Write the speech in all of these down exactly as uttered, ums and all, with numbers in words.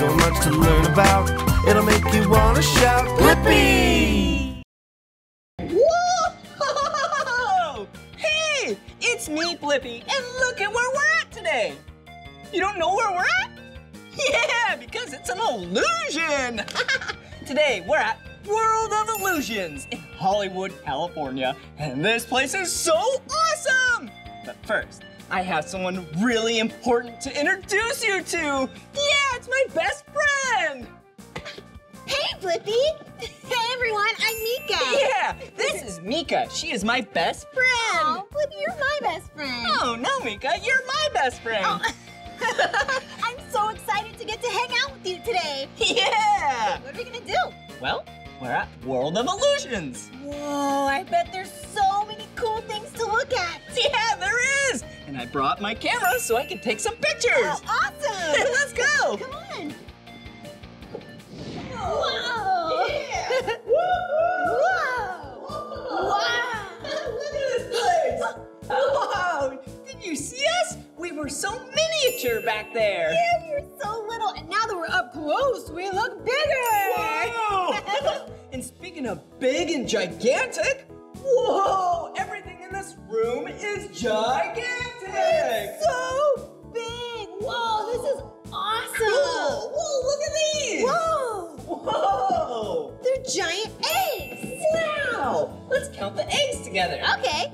so much to learn about. It'll make you want to shout, Blippi! Whoa! Hey, it's me, Blippi, and look at where we're at today. You don't know where we're at? Yeah, because it's an illusion! Today, we're at World of Illusions in Hollywood, California, and this place is so awesome! But first, I have someone really important to introduce you to! Yeah, it's my best friend! Hey, Blippi! Hey, everyone, I'm Meekah! Yeah, this is Meekah. She is my best friend! Oh, Blippi, you're my best friend! Oh, no, Meekah, you're my best friend! Oh. I'm so excited to get to hang out with you today! Yeah! Wait, what are we gonna do? Well, we're at World of Illusions! Whoa, I bet there's so many cool things to look at! Yeah, there is! And I brought my camera so I can take some pictures! Oh, awesome! Let's go! Come on! Whoa! Yeah. Whoa! Whoa! Wow! Look at this place! Wow! Did you see us? We were so miniature back there. Yeah, we were so little, and now that we're up close, we look bigger. Whoa! And speaking of big and gigantic, whoa! Everything in this room is gigantic. It's so big. Whoa! This is awesome. Cool. Whoa! Look at these. Whoa! Whoa! They're giant eggs. Wow! Let's count the eggs together. Okay.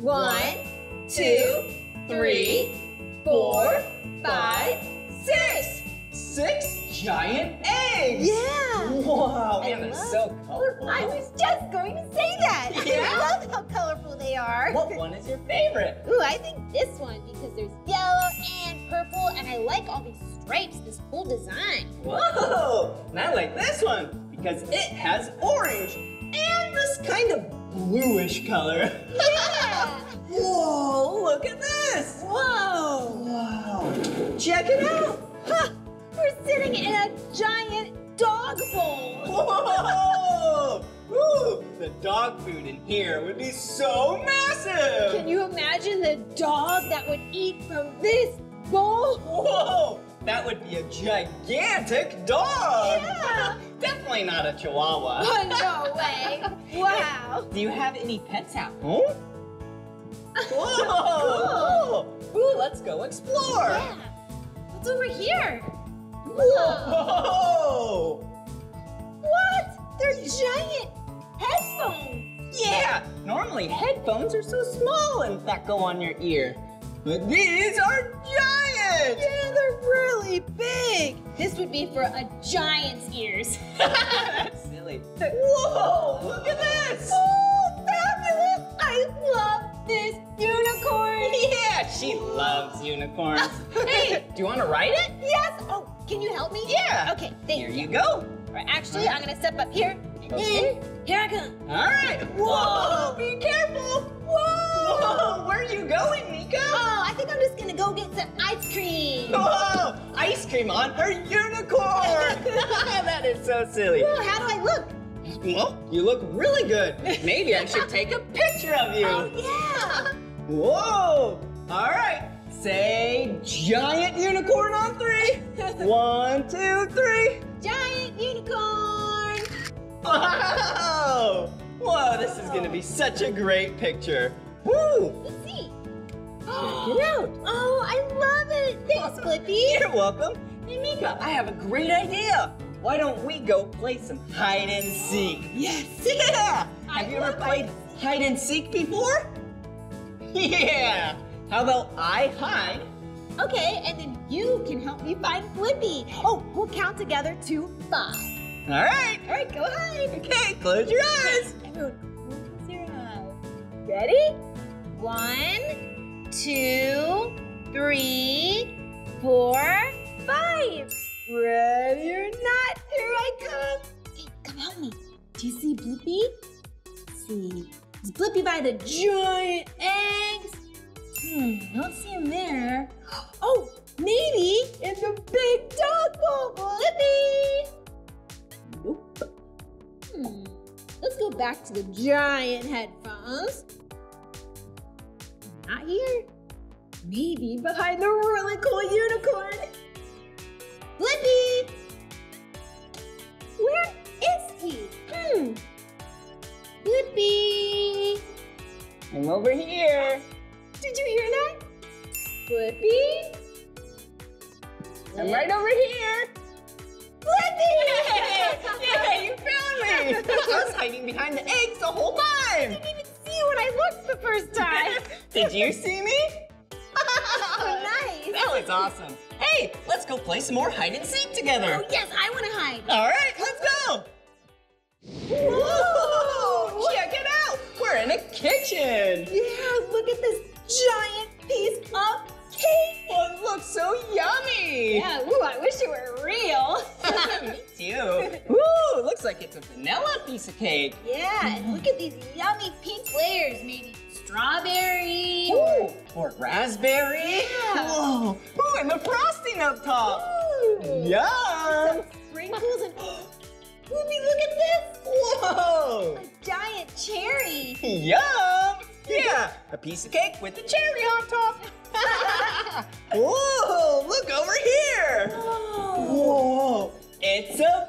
One, two, three, four, five, six. Six giant eggs. Yeah. Wow, and they're so colorful. I was just going to say that. Yeah? I love how colorful they are. What one is your favorite? Ooh, I think this one because there's yellow and purple, and I like all these stripes, this cool design. Whoa, and I like this one because it has orange and this kind of bluish color. Yeah. Whoa, look at this. Whoa. Wow. Check it out. Huh. We're sitting in a giant dog bowl. Whoa. Ooh, the dog food in here would be so massive. Can you imagine the dog that would eat from this bowl? Whoa. That would be a gigantic dog. Yeah. Definitely not a chihuahua. Oh, no way. Wow. Do you have any pets out? Huh? Whoa. Cool. Ooh, let's go explore. Yeah. What's over here? Whoa. What? They're giant headphones. Yeah. Normally headphones are so small and that go on your ear. But these are giant! Yeah, they're really big! This would be for a giant's ears. That's silly. Whoa, look at this! Oh, fabulous! I love this unicorn! Yeah, she loves unicorns. Hey, do you want to ride it? Yes! Oh, can you help me? Yeah! Okay, thank you. Here you go. Right, actually, I'm going to step up here. Okay. Here I come. All right. Whoa, be careful. Whoa. Whoa, where are you going, Meekah? Oh, I think I'm just going to go get some ice cream. Whoa, ice cream on her unicorn. That is so silly. Whoa, how do I look? Well, you look really good. Maybe I should take a picture of you. Oh, yeah. Whoa. All right. Say giant unicorn on three. One, two, three. Giant unicorn. Wow! Whoa, this is gonna be such a great picture. Woo! Let's see. Check it out. Oh, I love it. Thanks, Blippi. You're welcome. Hey, Meekah, I have a great idea. Why don't we go play some hide and seek? Yes. Yeah. I have you ever played hide and seek before? Yeah. How about I hide? Okay, and then you can help me find Blippi. Oh, we'll count together to five. All right. All right, go hide. Okay, close your eyes. Everyone, close your eyes. Ready? One, two, three, four, five. Ready or not, here I come. Hey, come help me. Do you see Blippi? Let's see. It's Blippi by the giant eggs. Hmm, I don't see him there. Oh, maybe it's a big dog bowl, Blippi. Nope. Hmm, let's go back to the giant headphones. Not here. Maybe behind the really cool unicorn. Blippi, right over here. Blippi! Yeah, you found me! I was hiding behind the eggs the whole time! I didn't even see you when I looked the first time! Did you see me? Oh, nice! That was awesome! Hey, let's go play some more hide and seek together! Oh, yes, I want to hide! All right, let's go! Whoa! Check it out! We're in a kitchen! Yeah, look at this giant piece of cake! Well, it looks so yummy! Yeah, ooh, I wish it were real! Me too! Ooh, looks like it's a vanilla piece of cake! Yeah, and look at these yummy pink layers, maybe strawberry! Ooh, or raspberry! Yeah. Whoa! Ooh, and the frosting up top! Ooh. Yum! Some sprinkles and... Whoopie, look at this! Whoa! A giant cherry! Yum! Yeah, a piece of cake with a cherry on top! Whoa, look over here! Whoa, Whoa. It's a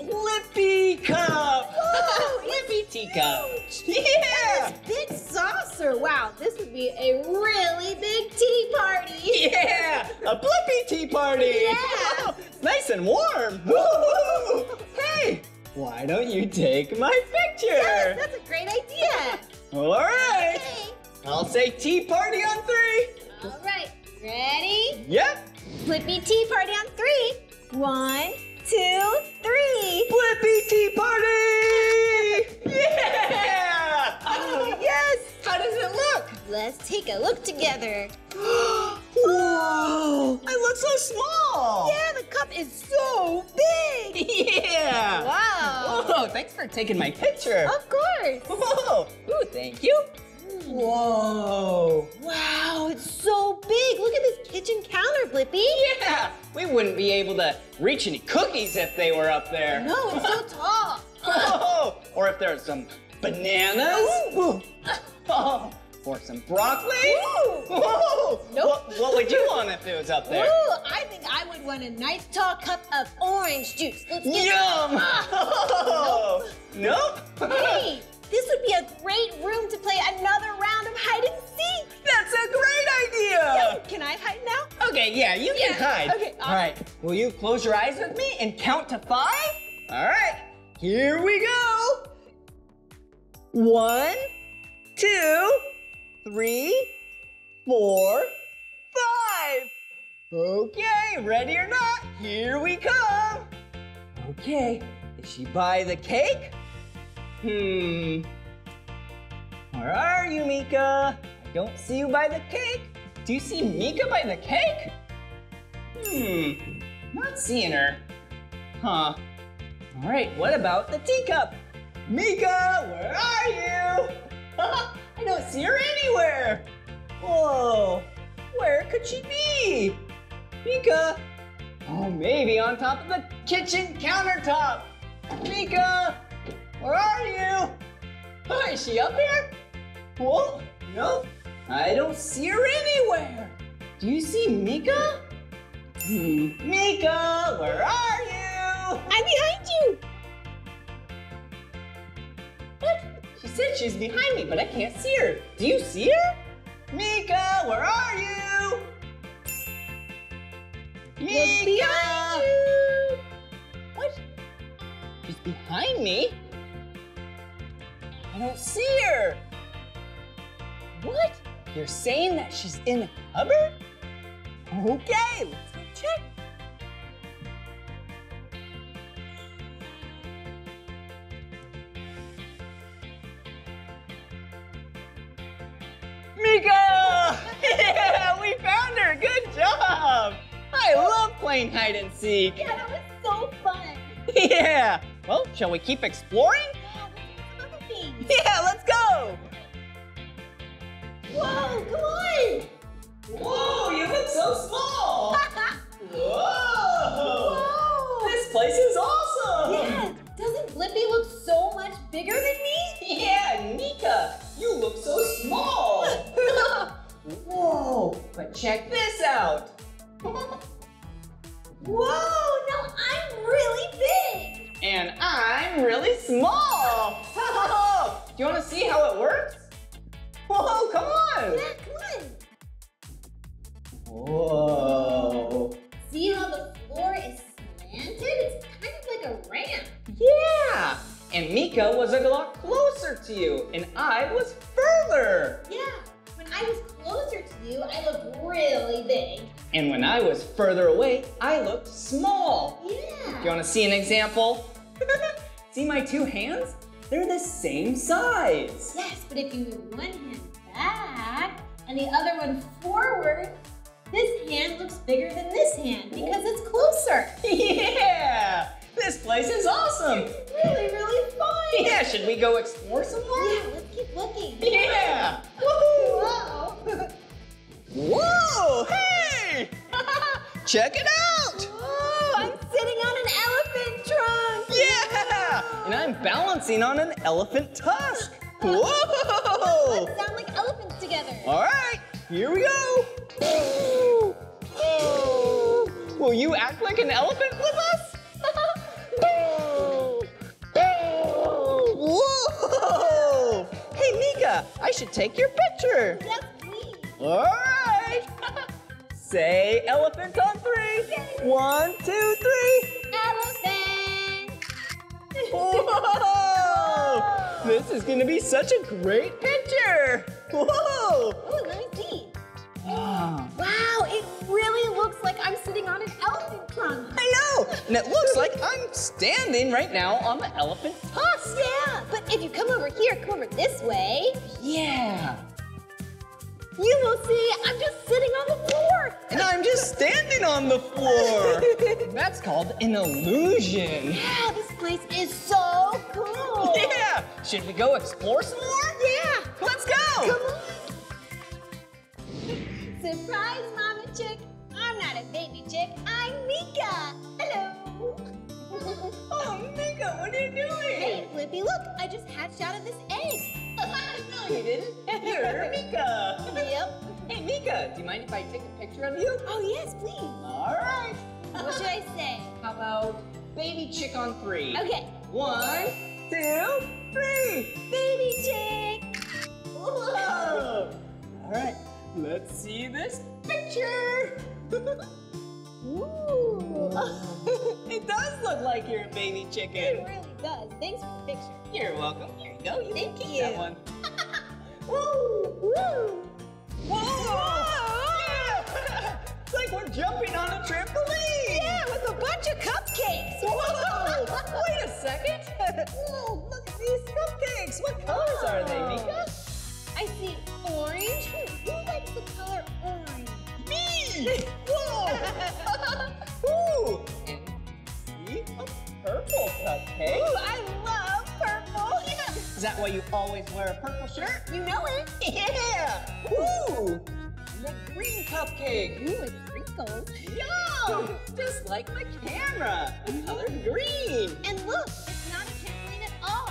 Blippi cup! Whoa, Blippi teacup! Yeah! And this big saucer! Wow, this would be a really big tea party! Yeah! A Blippi tea party! Yeah! Wow, nice and warm! Woo-hoo. Hey! Why don't you take my picture? Yes, that's a great idea! All right! Okay. I'll say tea party on three! All right, ready? Yep! Blippi tea party on three! One, two, three! Blippi tea party! Yeah! Oh, yes! How does it look? Let's take a look together. Whoa! I look so small! Yeah, the cup is so big! Yeah! Wow! Whoa, thanks for taking my picture. Of course! Whoa! Ooh, thank you. Whoa! Wow, it's so big! Look at this kitchen counter, Blippi! Yeah! We wouldn't be able to reach any cookies if they were up there. No, it's so tall! Oh, or if there's some bananas! Ooh. Oh, or some broccoli! Ooh. Whoa! Nope. What, what would you want if it was up there? Ooh, I think I would want a nice tall cup of orange juice. Let's get Yum! Oh. Nope! Nope! Hey! This would be a great room to play another round of hide and seek. That's a great idea. Yeah, can I hide now? Okay, yeah, you yeah. can hide. Okay, all, all right. right. Will you close your eyes with me and count to five? All right, here we go. One, two, three, four, five. Okay, ready or not, here we come. Okay, is she by the cake? Hmm, where are you, Meekah? I don't see you by the cake. Do you see Meekah by the cake? Hmm, not seeing her. Huh. All right, what about the teacup? Meekah, where are you? I don't see her anywhere. Whoa, where could she be? Meekah, oh, maybe on top of the kitchen countertop. Meekah. Where are you? Oh, is she up here? Whoa, no, I don't see her anywhere. Do you see Meekah? Hmm, Meekah, where are you? I'm behind you. What? She said she's behind me, but I can't see her. Do you see her? Meekah, where are you? Meekah! Behind you. What? She's behind me? I don't see her. What? You're saying that she's in a cupboard? Okay, let's go check. Meekah! Yeah, we found her. Good job. I love playing hide and seek. Yeah, that was so fun. Yeah. Well, shall we keep exploring? Yeah, let's go! Whoa, come on! Whoa, you look so small! Whoa. Whoa! This place is awesome! Yeah, doesn't Blippi look so much bigger than me? Yeah, Meekah, you look so small! Whoa, but check this out! Whoa, now I'm really big! And I'm really small. Oh, do you want to see how it works? Whoa, come on. Yeah, come on. Whoa. See how the floor Meekah was a lot closer to you, and I was further. Yeah, when I was closer to you, I looked really big. And when I was further away, I looked small. Yeah. Do you want to see an example? See my two hands? They're the same size. Yes, but if you move one hand back and the other one forward, this hand looks bigger than this hand because it's closer. Yeah! This place is awesome! It's really, really fun! Yeah, should we go explore some more? Yeah, let's keep looking. Yeah! Woohoo! Whoa! Whoa! Hey! Check it out! Whoa! I'm sitting on an elephant trunk! Yeah! Whoa. And I'm balancing on an elephant tusk! Whoa! Let's sound like elephants together! All right, here we go! Ooh. Ooh. Will you act like an elephant with us? Ooh. Ooh. Whoa! Hey, Meekah, I should take your picture. Yes, please. All right. Say elephant on three. Yes. One, two, three. Elephant. Whoa! Whoa. This is going to be such a great picture. Whoa! Ooh, let me see. Wow. Wow, it really looks like I'm sitting on an elephant trunk. I know, and it looks like I'm standing right now on the elephant tusk. Yeah, but if you come over here, come over this way. Yeah. You will see I'm just sitting on the floor. And I'm just standing on the floor. That's called an illusion. Yeah, this place is so cool. Yeah, should we go explore some more? Yeah. Let's go. Come on. Surprise, Mama Chick. I'm not a baby chick. I'm Meekah. Hello. Oh, Meekah, what are you doing? Hey, Blippi, look. I just hatched out of this egg. No, you didn't. You're Meekah. Yep. Hey, Meekah, do you mind if I take a picture of you? Oh, yes, please. All right. What should I say? How about baby chick on three? Okay. One, two, three. Baby chick. Whoa. All right. Let's see this picture. Ooh. It does look like you're a baby chicken. It really does. Thanks for the picture. You're welcome. Here you go. You Thank can keep you. that one. Woo! Woo! Whoa! Whoa. Yeah. It's like we're jumping on a trampoline. Yeah, with a bunch of cupcakes. Whoa! Wait a second. Whoa! Look at these cupcakes. What colors oh. are they, Meekah? I see orange. Who likes the color orange? Me! Whoa! Ooh! And see a purple cupcake. Ooh, I love purple. Yeah. Is that why you always wear a purple shirt? You know it. Yeah! Ooh! And a green cupcake. Ooh, it's wrinkled. Yum! Just like my camera. The color green. And look, it's not a trampoline at all.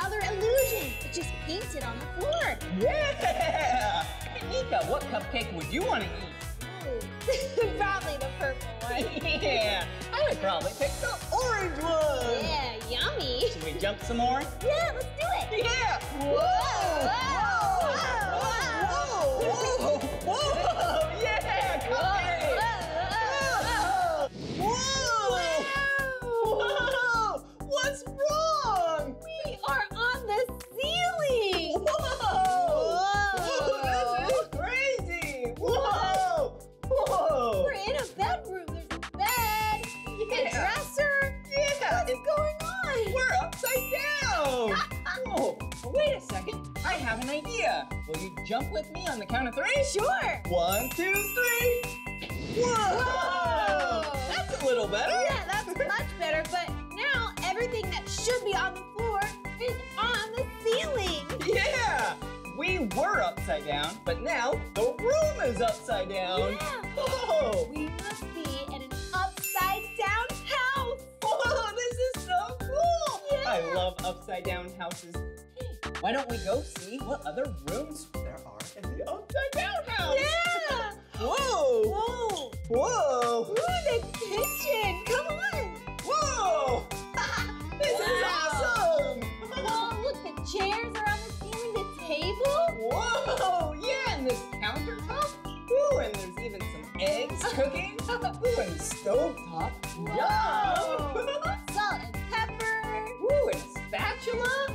Another illusion. It's just painted on the floor. Yeah! Hey, Meekah, what cupcake would you want to eat? Ooh. Probably the purple one. Yeah, I would probably pick the orange one. Yeah, yummy. Should we jump some more? Yeah, let's do it. Yeah! Whoa! Whoa! Whoa! Whoa! Whoa! Whoa! Whoa. Yeah! Cupcake! Whoa! Whoa! Whoa! Whoa! Whoa! What's wrong? Are on the ceiling! Whoa! Whoa! Whoa. This is crazy! Whoa! Whoa! We're in a bedroom. There's a bed, yeah. a dresser. Yeah! What's going on? We're upside down! Whoa! Wait a second. I have an idea. Will you jump with me on the count of three? Sure! One, two, three! Whoa! Whoa. That's a little better. Yeah, that's much better, but now everything that should be on the floor is on the ceiling. Yeah, we were upside down, but now the room is upside down. Yeah. Whoa. We must be in an upside down house. Whoa, this is so cool. Yeah. I love upside down houses. Why don't we go see what other rooms there are in the upside down house? Yeah. Whoa. Whoa. Whoa. Ooh, the kitchen, come on. Whoa. This wow. is awesome. Oh, look, the chairs are on the ceiling, the table. Whoa, yeah, and this countertop. Ooh, and there's even some eggs cooking. Ooh, and the stovetop. Yum! Salt and pepper. Ooh, and spatula.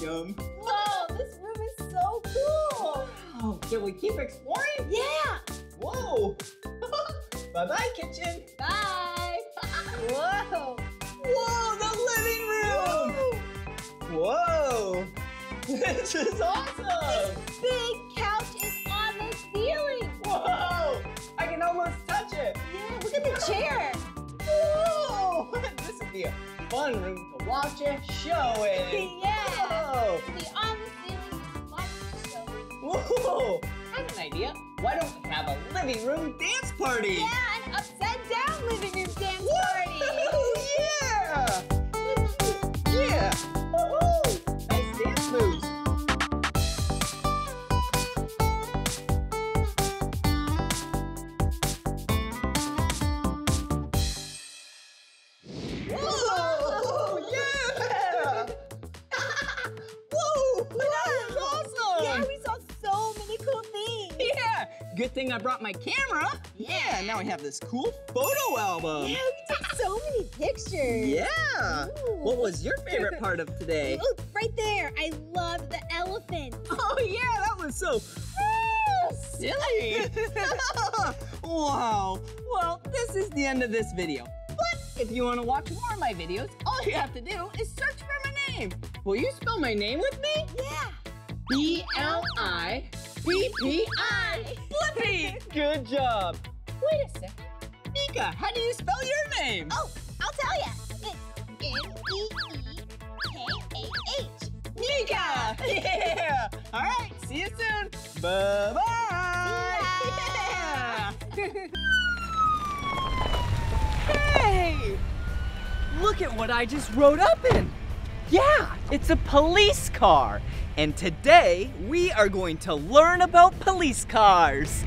yum, yum. Wow, this room is so cool. Wow, can we keep exploring? Yeah. Whoa. Bye-bye, kitchen. Bye. Whoa. Whoa, the living room. Whoa. This is awesome. This big couch is on the ceiling. Whoa. I can almost touch it. Yeah, look at the chair. Whoa. This would be a fun room to watch it, show it. Yeah. Whoa. Be on the ceiling, watch the show. Whoa. I have an idea. Why don't we have a living room dance party? Yeah, an upside down living room dance Whoa. Party. Yeah. Yeah. Woo-hoo. Nice dance moves. Good thing I brought my camera. Yeah, now I have this cool photo album. Yeah, we took so many pictures. Yeah. Ooh. What was your favorite part of today? Oh, right there. I loved the elephant. Oh, yeah, that was so ah, silly. Wow. Well, this is the end of this video. But if you want to watch more of my videos, all you have to do is search for my name. Will you spell my name with me? Yeah. B L I. B P I! Blippi! Good job! Wait a second. Meekah, how do you spell your name? Oh, I'll tell ya. It's M E E K A H. Meekah! Yeah! All right, see you soon. Bye-bye! Yeah. Hey! Look at what I just rode up in. Yeah, it's a police car. And today, we are going to learn about police cars.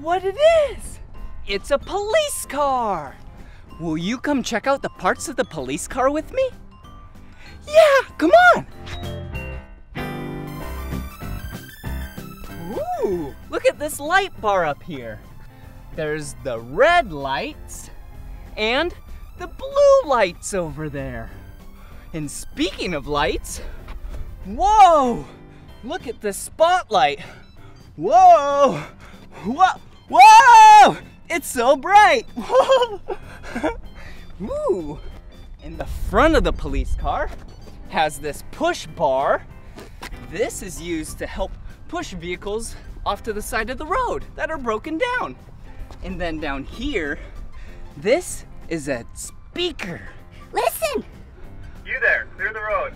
What it is? It's a police car. Will you come check out the parts of the police car with me? Yeah, come on. Ooh, look at this light bar up here. There's the red lights and the blue lights over there. And speaking of lights, whoa, look at this spotlight. Whoa, whoa. Whoa! It's so bright! Whoa! Ooh! And the front of the police car has this push bar. This is used to help push vehicles off to the side of the road that are broken down. And then down here, this is a speaker. Listen! You there, clear the road.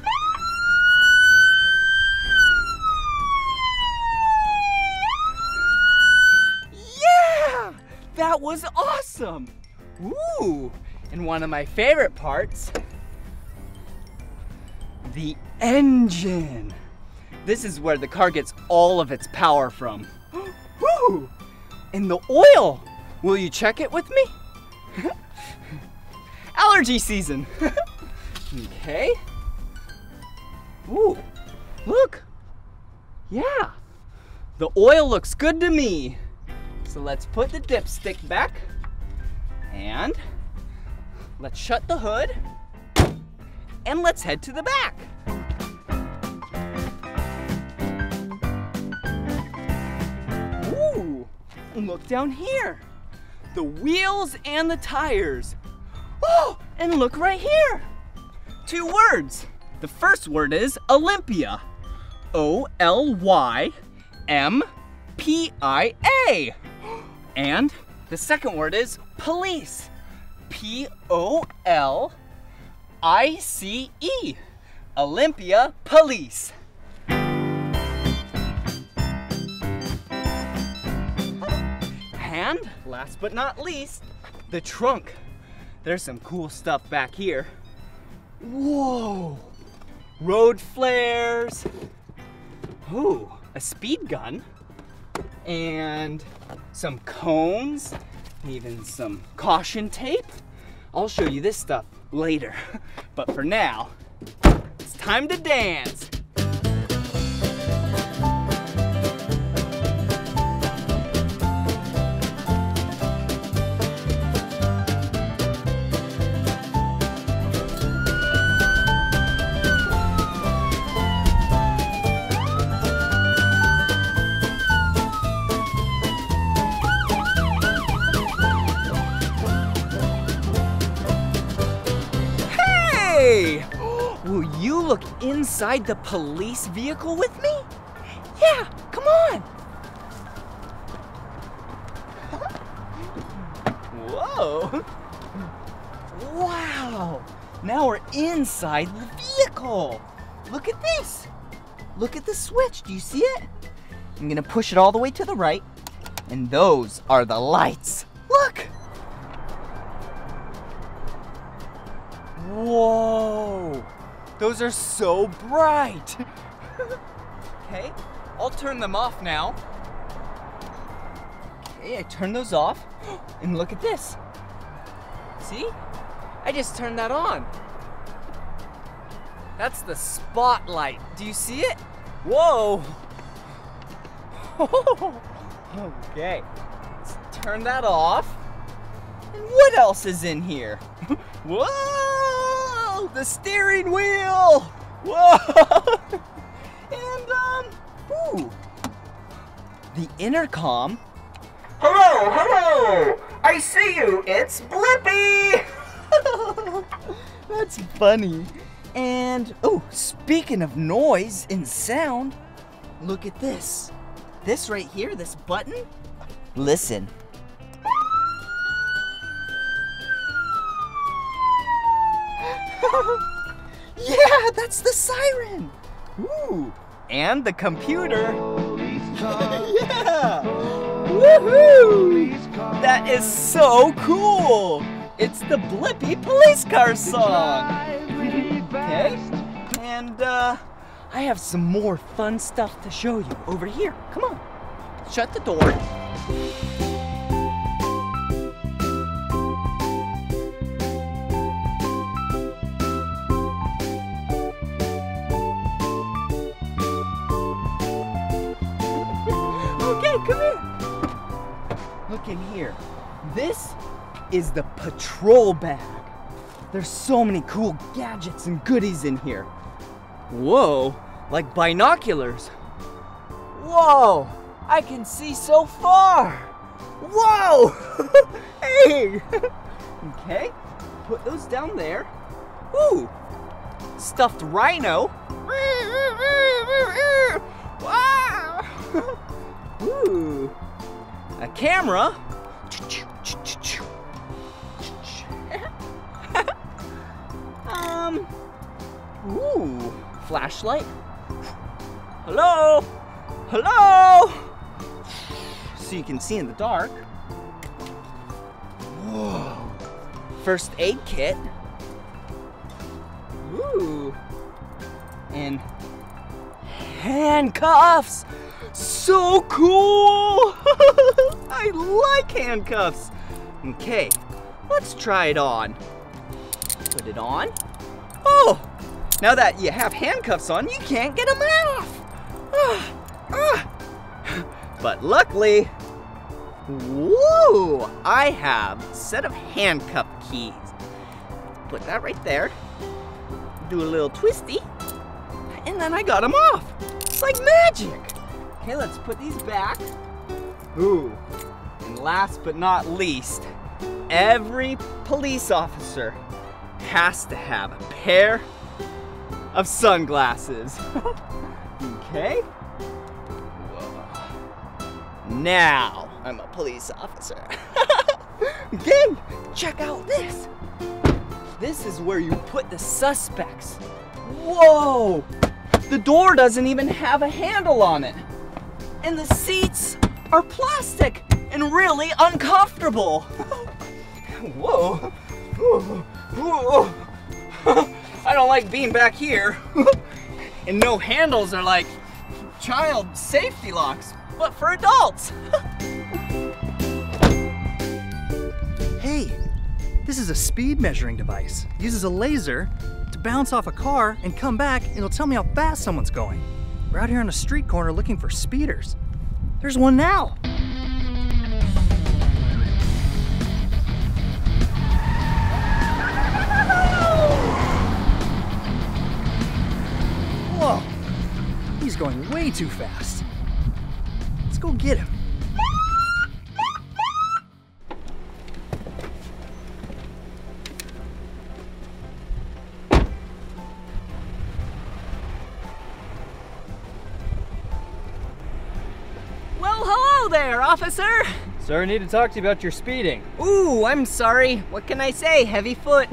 That was awesome! Ooh! And one of my favorite parts, the engine. This is where the car gets all of its power from. Woo! And the oil! Will you check it with me? Allergy season! Okay. Ooh! Look! Yeah! The oil looks good to me! So let's put the dipstick back and let's shut the hood and let's head to the back. Ooh, and look down here. The wheels and the tires. Oh, and look right here. Two words. The first word is Olympia. O L Y M P I A. And the second word is police. P O L I C E, Olympia Police. And last but not least, the trunk. There's some cool stuff back here. Whoa! Road flares. Ooh, a speed gun. And some cones, even some caution tape. I'll show you this stuff later, but for now, it's time to dance. Look inside the police vehicle with me? Yeah, come on. Whoa. Wow. Now we're inside the vehicle. Look at this. Look at the switch. Do you see it? I'm gonna push it all the way to the right. And those are the lights. Look. Whoa. Those are so bright. Okay, I'll turn them off now. Okay, I turned those off. And look at this. See? I just turned that on. That's the spotlight. Do you see it? Whoa. Okay, let's turn that off. And what else is in here? Whoa! The steering wheel! Whoa! And, um, ooh, the intercom. Hello, hello! I see you, it's Blippi! That's funny. And, oh, speaking of noise and sound, look at this. This right here, this button, listen. Yeah, that's the siren. Ooh, and the computer. Yeah. Woohoo! That is so cool. It's the Blippi police car song. Okay. And uh, I have some more fun stuff to show you over here. Come on. Shut the door. Come here. Look in here. This is the patrol bag. There's so many cool gadgets and goodies in here. Whoa, like binoculars. Whoa, I can see so far. Whoa, hey. Okay, put those down there. Ooh, stuffed rhino. Wow. Ooh, a camera. um, ooh, flashlight. Hello, hello. So you can see in the dark. Whoa, first aid kit. Ooh, and handcuffs. So cool! I like handcuffs. Okay, let's try it on. Put it on. Oh, now that you have handcuffs on, you can't get them off. Ah, ah. But luckily, woo! I have a set of handcuff keys. Put that right there. Do a little twisty, and then I got them off. It's like magic. Okay, let's put these back. Ooh, and last but not least, every police officer has to have a pair of sunglasses. Okay. Whoa. Now I'm a police officer. Okay, check out this. This is where you put the suspects. Whoa! The door doesn't even have a handle on it. And the seats are plastic and really uncomfortable. Whoa. Whoa. Whoa. I don't like being back here. And no handles are like child safety locks, but for adults. Hey, this is a speed measuring device. It uses a laser to bounce off a car and come back, and it'll tell me how fast someone's going. We're out here on a street corner looking for speeders. There's one now. Whoa, he's going way too fast. Let's go get him. Well, hello there, officer. Sir, I need to talk to you about your speeding. Ooh, I'm sorry. What can I say? Heavy foot.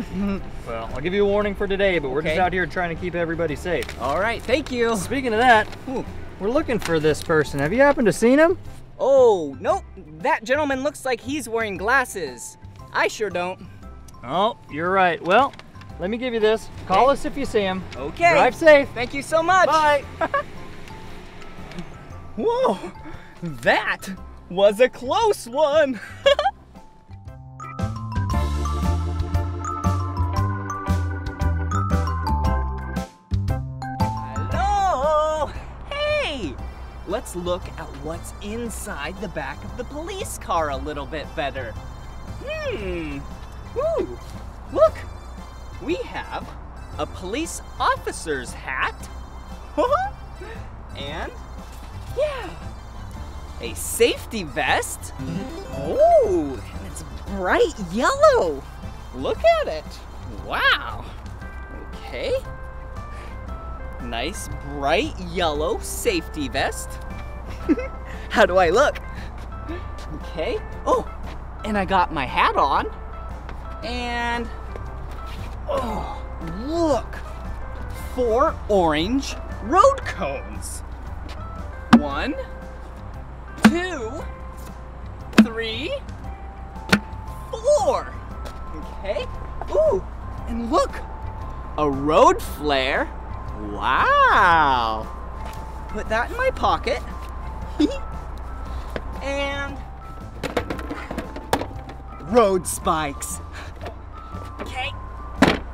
Well, I'll give you a warning for today, but we're okay. Just out here trying to keep everybody safe. All right, thank you. Speaking of that, ooh, we're looking for this person. Have you happened to seen him? Oh, nope. That gentleman looks like he's wearing glasses. I sure don't. Oh, you're right. Well, let me give you this. Call okay. us if you see him. Okay. Drive safe. Thank you so much. Bye. Whoa, that was a close one. Hello. Hey, let's look at what's inside the back of the police car a little bit better. Hmm. Ooh, look, we have a police officer's hat. And yeah. A safety vest? Oh, and it's bright yellow. Look at it. Wow. Okay. Nice bright yellow safety vest. How do I look? Okay. Oh, and I got my hat on. And, oh, look. Four orange road cones. One. Two, three, four. Okay. Ooh, and look, a road flare. Wow. Put that in my pocket. And road spikes. Okay.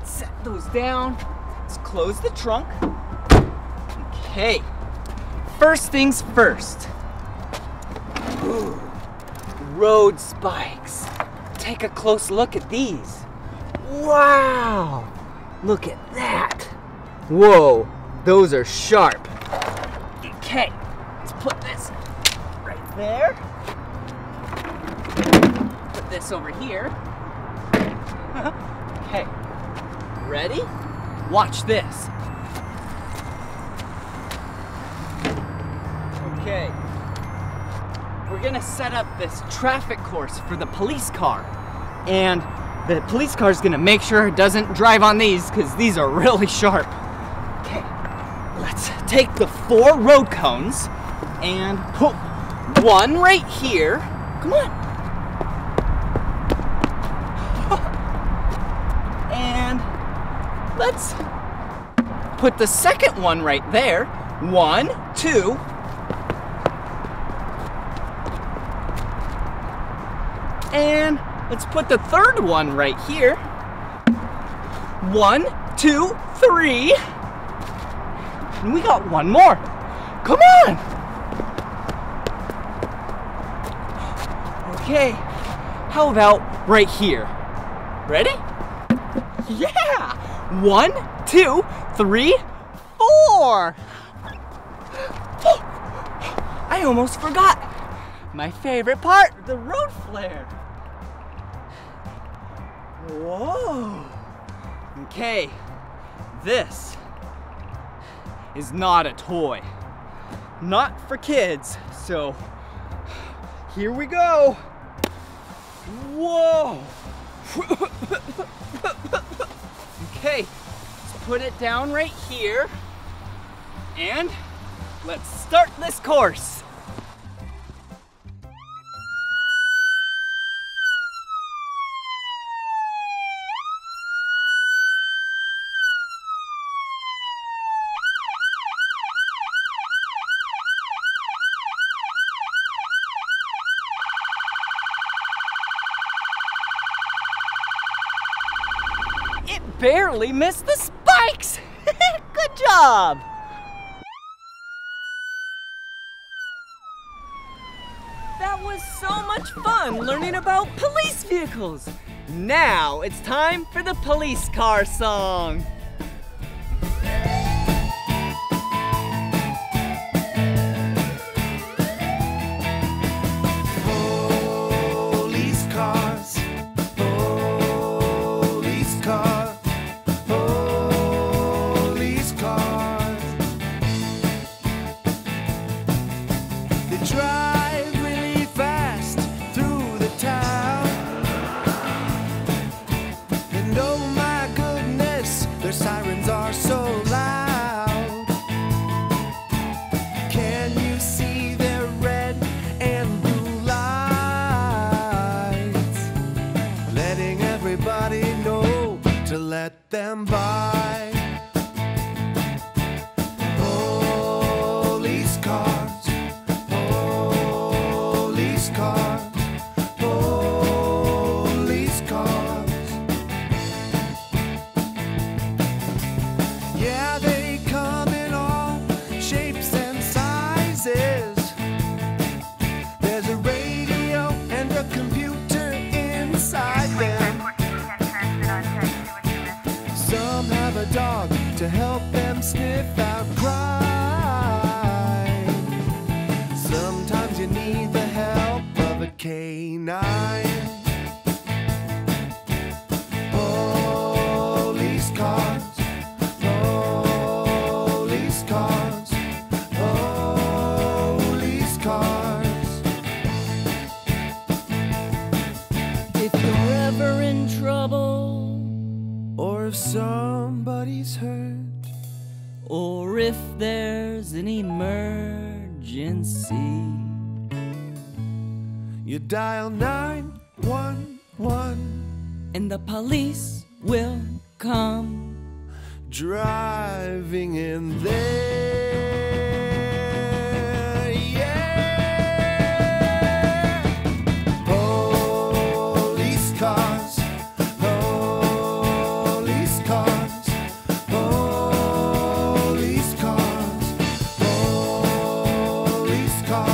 Set those down. Let's close the trunk. Okay. First things first. Ooh, road spikes. Take a close look at these. Wow, look at that. Whoa, those are sharp. Okay, let's put this right there. Put this over here. Okay, ready? Watch this. Okay. We're gonna set up this traffic course for the police car. And the police car's gonna make sure it doesn't drive on these because these are really sharp. Okay, let's take the four road cones and put one right here. Come on. And let's put the second one right there. One, two, and let's put the third one right here. One, two, three. And we got one more. Come on. Okay, how about right here? Ready? Yeah. One, two, three, four. I almost forgot my favorite part, the road flare. Whoa. Okay, this is not a toy. Not for kids, so here we go. Whoa. Okay, let's put it down right here and let's start this course. Barely missed the spikes! Good job! That was so much fun learning about police vehicles! Now it's time for the police car song! Dial nine one one and the police will come driving in there. Yeah! Police cars, police cars, police cars, police cars.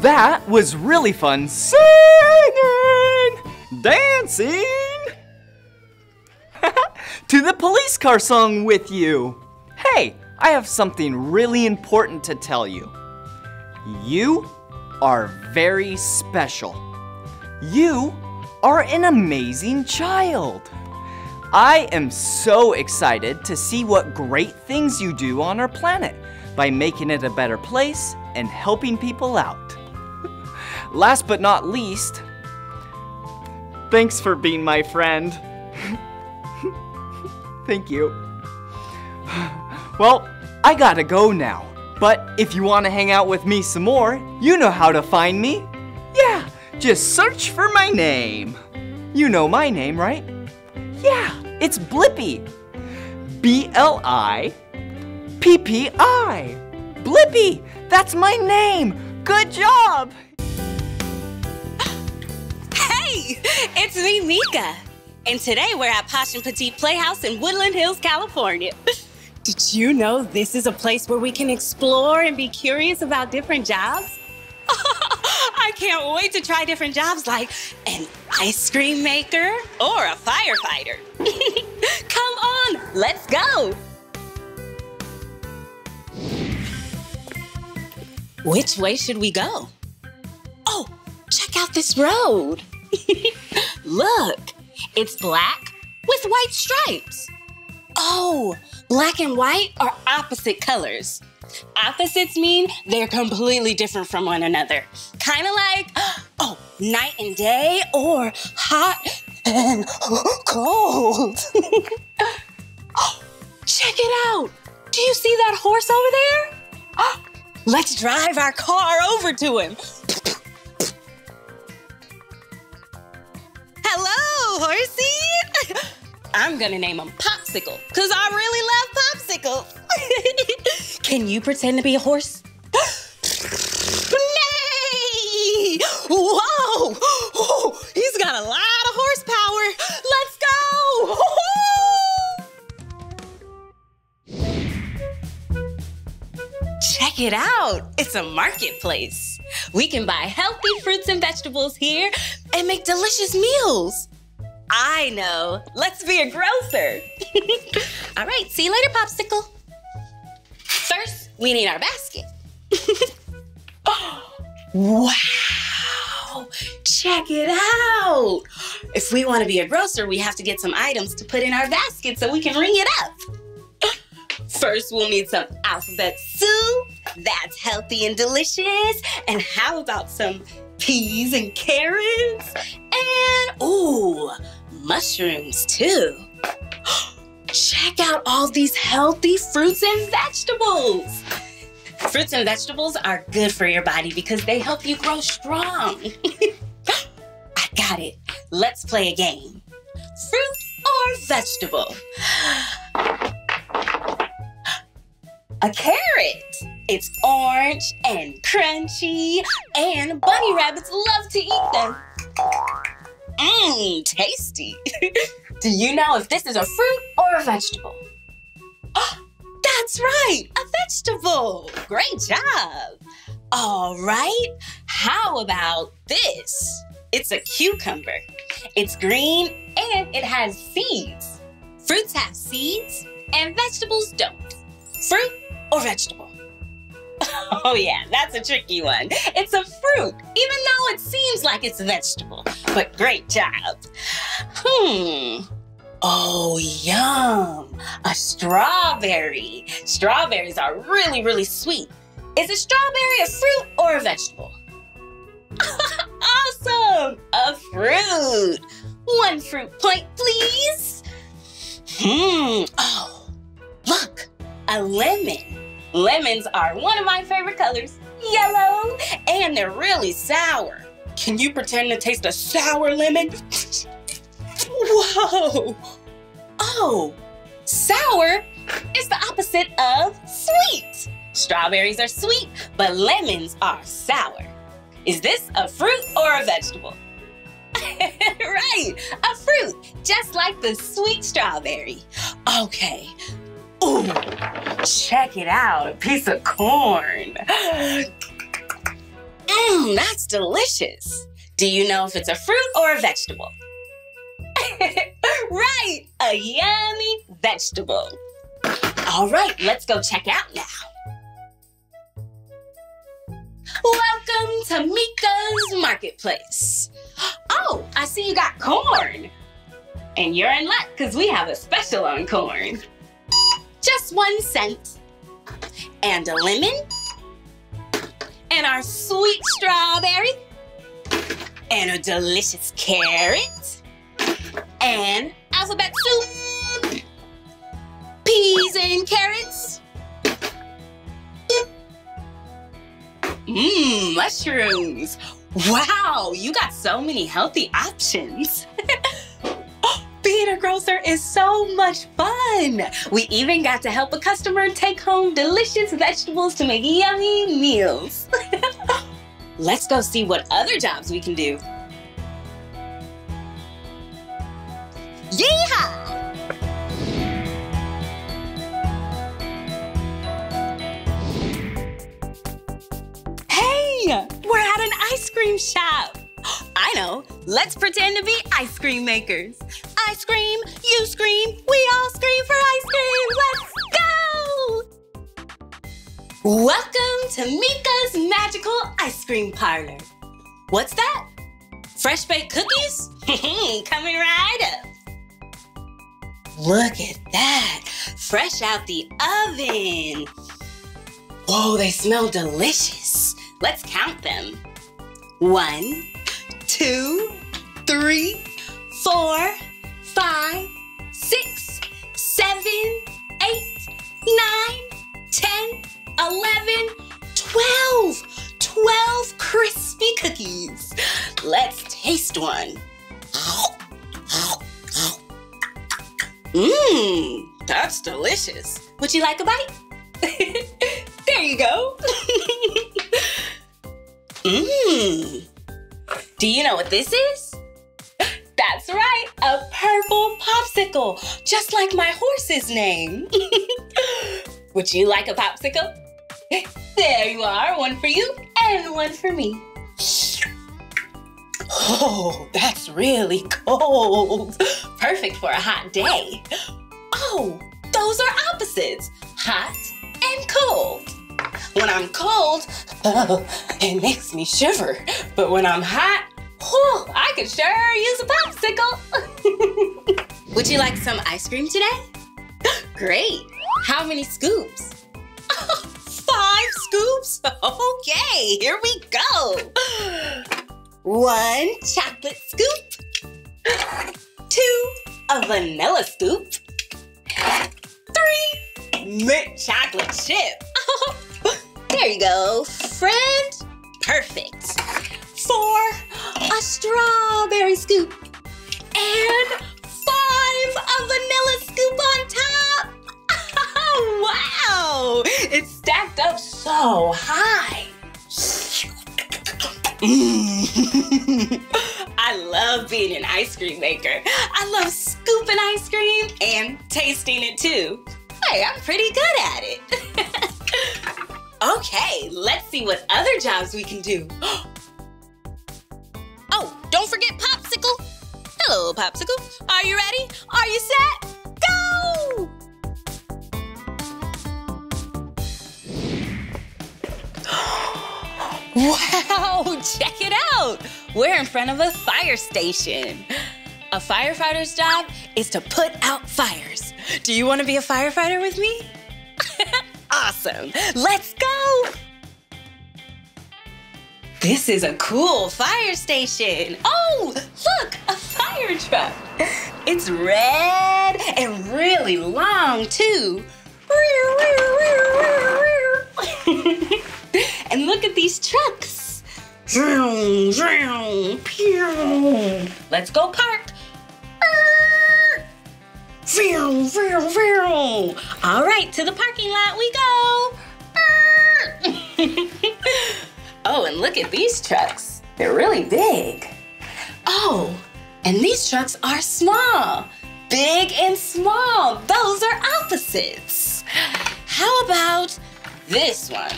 That was really fun singing, dancing to the police car song with you. Hey, I have something really important to tell you. You are very special. You are an amazing child. I am so excited to see what great things you do on our planet by making it a better place and helping people out. Last but not least, thanks for being my friend. Thank you. Well, I gotta go now, but if you wanna hang out with me some more, you know how to find me. Yeah, just search for my name. You know my name, right? Yeah, it's Blippi. B L I P P I. Blippi, that's my name. Good job. It's me, Meekah, and today we're at Posh and Petit Playhouse in Woodland Hills, California. Did you know this is a place where we can explore and be curious about different jobs? I can't wait to try different jobs like an ice cream maker or a firefighter. Come on, let's go! Which way should we go? Oh, check out this road. Look, it's black with white stripes. Oh, black and white are opposite colors. Opposites mean they're completely different from one another. Kind of like, oh, night and day, or hot and cold. Oh, check it out. Do you see that horse over there? Oh, let's drive our car over to him. Hello, horsey. I'm gonna name him Popsicle, because I really love popsicles. Can you pretend to be a horse? Nay! Whoa! Oh, he's got a lot of horsepower. Let's go! Check it out. It's a marketplace. We can buy healthy fruits and vegetables here and make delicious meals. I know. Let's be a grocer. All right, see you later, Popsicle. First, we need our basket. Wow! Check it out! If we want to be a grocer, we have to get some items to put in our basket so we can ring it up. First, we'll need some alphabet soup. That's healthy and delicious. And how about some peas and carrots? And, ooh, mushrooms too. Check out all these healthy fruits and vegetables. Fruits and vegetables are good for your body because they help you grow strong. I got it. Let's play a game. Fruit or vegetable? A carrot. It's orange and crunchy, and bunny rabbits love to eat them. Mmm, tasty. Do you know if this is a fruit or a vegetable? That's right, a vegetable. Great job. All right, how about this? It's a cucumber. It's green and it has seeds. Fruits have seeds and vegetables don't. Fruit or vegetable? Oh yeah, that's a tricky one. It's a fruit, even though it seems like it's a vegetable, but great job. Hmm. Oh, yum! A strawberry. Strawberries are really, really sweet. Is a strawberry a fruit or a vegetable? Awesome! A fruit. One fruit plate, please. Hmm. Oh, look, a lemon. Lemons are one of my favorite colors, yellow, and they're really sour. Can you pretend to taste a sour lemon? Whoa! Oh, sour is the opposite of sweet. Strawberries are sweet, but lemons are sour. Is this a fruit or a vegetable? Right, a fruit, just like the sweet strawberry. Okay. Ooh, check it out, a piece of corn. Mmm, that's delicious. Do you know if it's a fruit or a vegetable? Right, a yummy vegetable. All right, let's go check out now. Welcome to Meekah's Marketplace. Oh, I see you got corn. And you're in luck because we have a special on corn. Just one cent. And a lemon. And our sweet strawberry. And a delicious carrot. And alphabet soup, peas and carrots, mmm, mushrooms. Wow, you got so many healthy options. Being a grocer is so much fun. We even got to help a customer take home delicious vegetables to make yummy meals. Let's go see what other jobs we can do. Yeehaw! Hey, we're at an ice cream shop. I know, let's pretend to be ice cream makers. I scream, you scream, we all scream for ice cream. Let's go! Welcome to Meekah's Magical Ice Cream Parlor. What's that? Fresh baked cookies? Coming right up. Look at that, fresh out the oven. Whoa, they smell delicious. Let's count them. One, two, three, four, five, six, seven, eight, nine, ten, eleven, twelve. Twelve crispy cookies. Let's taste one. Mmm, that's delicious. Would you like a bite? There you go. Mmm. Do you know what this is? That's right, a purple popsicle, just like my horse's name. Would you like a popsicle? There you are, one for you and one for me. Oh, that's really cold. Perfect for a hot day. Oh, those are opposites, hot and cold. When I'm cold, oh, it makes me shiver. But when I'm hot, oh, I could sure use a popsicle. Would you like some ice cream today? Great. How many scoops? Oh, five scoops? Okay, here we go. One chocolate scoop. Two, a vanilla scoop. Three, mint chocolate chip. There you go, friend. Perfect. Four, a strawberry scoop. And five, a vanilla scoop on top. Wow, it's stacked up so high. Mm. I love being an ice cream maker. I love scooping ice cream and tasting it too. Hey, I'm pretty good at it. Okay, let's see what other jobs we can do. Oh, don't forget Popsicle. Hello, Popsicle. Are you ready? Are you set? Go! Wow, check it out. We're in front of a fire station. A firefighter's job is to put out fires. Do you want to be a firefighter with me? Awesome. Let's go. This is a cool fire station. Oh, look, a fire truck. It's red and really long, too. And look at these trucks. Let's go park. All right, to the parking lot we go. Oh, and look at these trucks. They're really big. Oh, and these trucks are small. Big and small. Those are opposites. How about this one?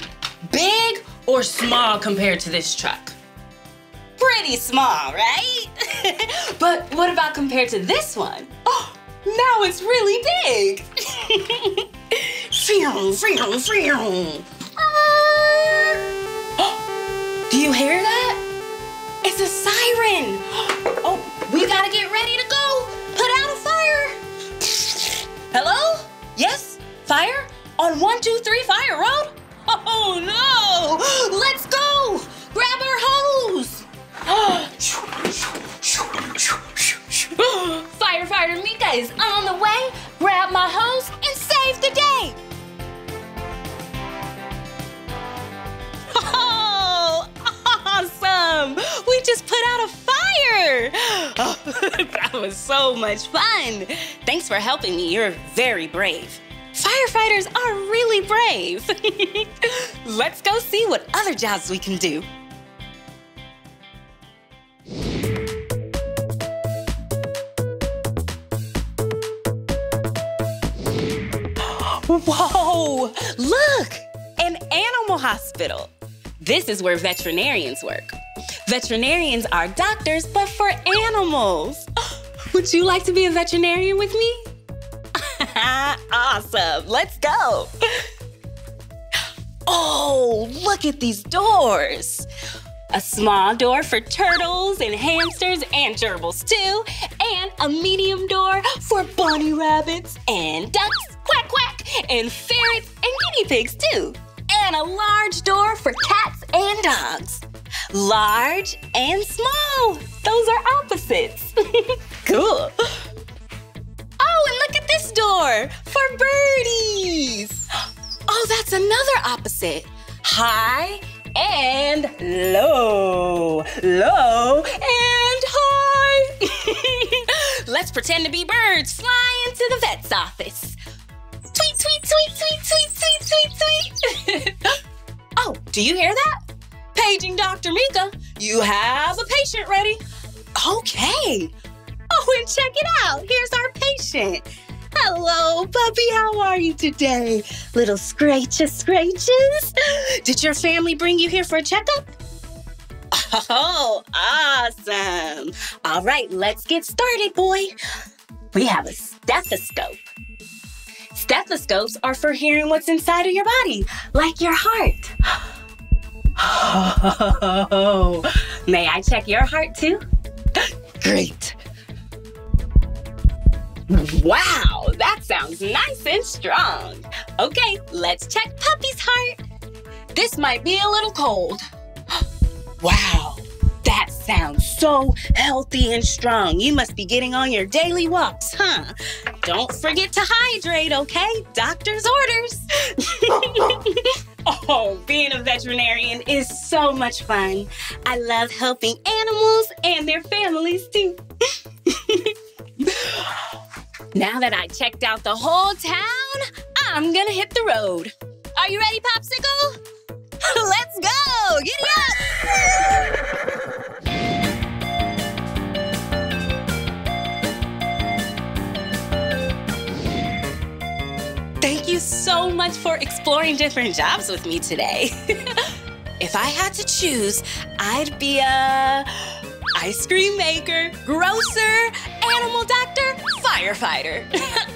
Big or small compared to this truck? Pretty small, right? But what about compared to this one? Oh, now it's really big. Do you hear that? It's a siren. Oh, we gotta get ready to go. Put out a fire. Hello? Yes? Fire? On one two three Fire Road? Oh no! Let's go! Grab our hose! Firefighter Meekah is on the way. Grab my hose and save the day. Oh, awesome! We just put out a fire. Oh, that was so much fun. Thanks for helping me. You're very brave. Firefighters are really brave. Let's go see what other jobs we can do. Whoa, look, an animal hospital. This is where veterinarians work. Veterinarians are doctors, but for animals. Would you like to be a veterinarian with me? Awesome, let's go. Oh, look at these doors. A small door for turtles and hamsters and gerbils too, and a medium door for bunny rabbits and ducks, quack quack, and ferrets and guinea pigs too, and a large door for cats and dogs. large and small. Those are opposites. Cool. Oh, and look at this door for birdies. Oh, that's another opposite. High and low. Low and high. Let's pretend to be birds flying to the vet's office. Tweet, tweet, tweet, tweet, tweet, tweet, tweet, tweet. Oh, do you hear that? Paging Doctor Meekah. You have a patient ready. Okay. Oh, and check it out. Here's our patient. Hello, puppy. How are you today? Little scratches, scratches. Did your family bring you here for a checkup? Oh, awesome. All right, let's get started, boy. We have a stethoscope. Stethoscopes are for hearing what's inside of your body, like your heart. Oh, may I check your heart too? Great. Wow, that sounds nice and strong. Okay, let's check puppy's heart. This might be a little cold. Wow, that sounds so healthy and strong. You must be getting on your daily walks, huh? Don't forget to hydrate, okay? Doctor's orders. Oh, being a veterinarian is so much fun. I love helping animals and their families, too. Now that I checked out the whole town, I'm gonna hit the road. Are you ready, Popsicle? Let's go! Giddy up! Thank you so much for exploring different jobs with me today. If I had to choose, I'd be a ice cream maker, grocer, animal doctor, firefighter.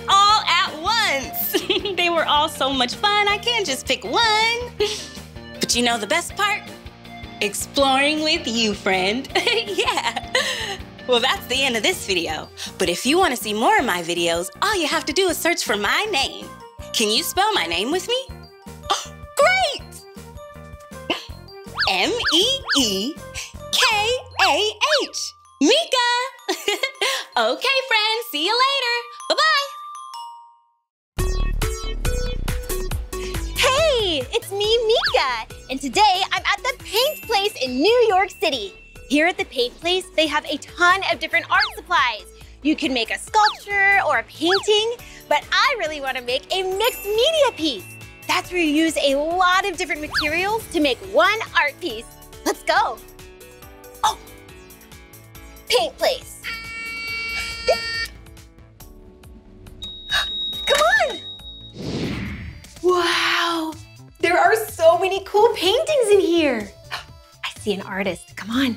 All at once. They were all so much fun, I can't just pick one. But you know the best part? Exploring with you, friend. Yeah. Well, that's the end of this video. But if you want to see more of my videos, all you have to do is search for my name. Can you spell my name with me? Oh, great! M E E K A H. Meekah! Okay, friends. See you later. Bye-bye. Hey, it's me, Meekah. And today, I'm at the Paint Place in New York City. Here at the Paint Place, they have a ton of different art supplies. You can make a sculpture or a painting, but I really want to make a mixed media piece. That's where you use a lot of different materials to make one art piece. Let's go. Oh, Paint Place. Come on. Wow, there are so many cool paintings in here. I see an artist, come on.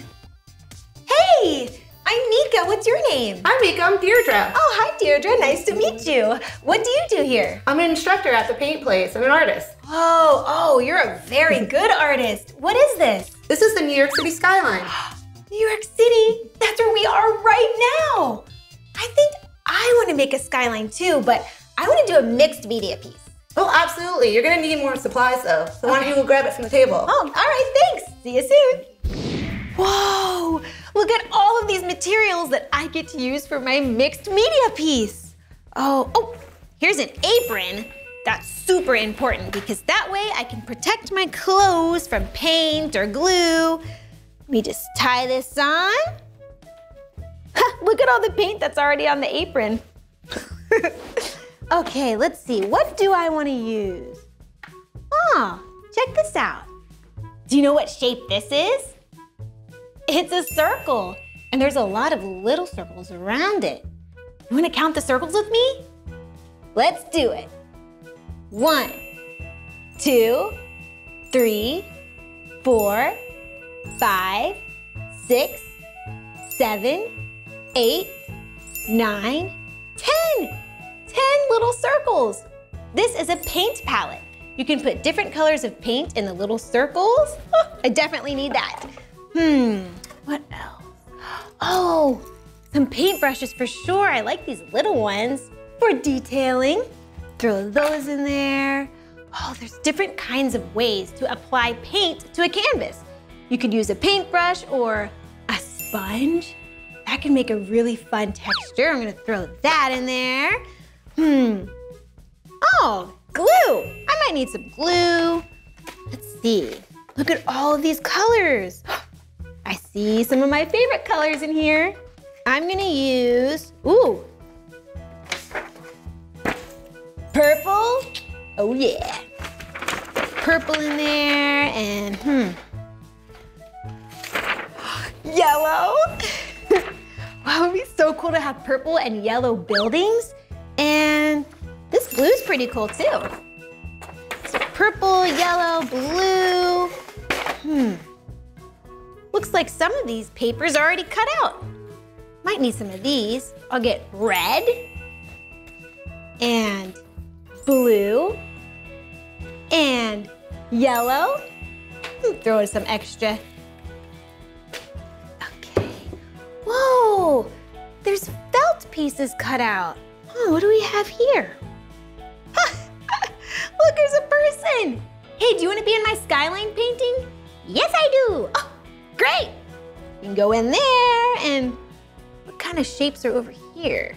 Hey. I'm Meekah, what's your name? I'm Meekah, I'm Deirdre. Oh, hi Deirdre, nice to meet you. What do you do here? I'm an instructor at the Paint Place, I'm an artist. Oh, oh, you're a very good artist. What is this? This is the New York City skyline. New York City, that's where we are right now. I think I want to make a skyline too, but I want to do a mixed media piece. Oh, absolutely, you're gonna need more supplies though. So why don't you go grab it from the table? Oh, all right, thanks, see you soon. Whoa, look at all of these materials that I get to use for my mixed media piece. Oh, oh, here's an apron. That's super important because that way I can protect my clothes from paint or glue. Let me just tie this on. Ha, look at all the paint that's already on the apron. Okay, let's see, what do I want to use? Oh, check this out. Do you know what shape this is? It's a circle, and there's a lot of little circles around it. You want to count the circles with me? Let's do it. One, two, three, four, five, six, seven, eight, nine, ten. Ten little circles. This is a paint palette. You can put different colors of paint in the little circles. I definitely need that. Hmm, what else? Oh, some paint brushes for sure. I like these little ones for detailing. Throw those in there. Oh, there's different kinds of ways to apply paint to a canvas. You could use a paintbrush or a sponge. That can make a really fun texture. I'm gonna throw that in there. Hmm. Oh, glue. I might need some glue. Let's see. Look at all of these colors. I see some of my favorite colors in here. I'm gonna use, ooh. Purple. Oh yeah. Purple in there and hmm. Yellow. Wow, it would be so cool to have purple and yellow buildings. And this blue is pretty cool too. So purple, yellow, blue. Hmm. Looks like some of these papers are already cut out. Might need some of these. I'll get red and blue and yellow. Throw in some extra. Whoa, there's felt pieces cut out. Huh, what do we have here? Look, there's a person. Hey, do you want to be in my skyline painting? Yes, I do. Oh, great. You can go in there and what kind of shapes are over here?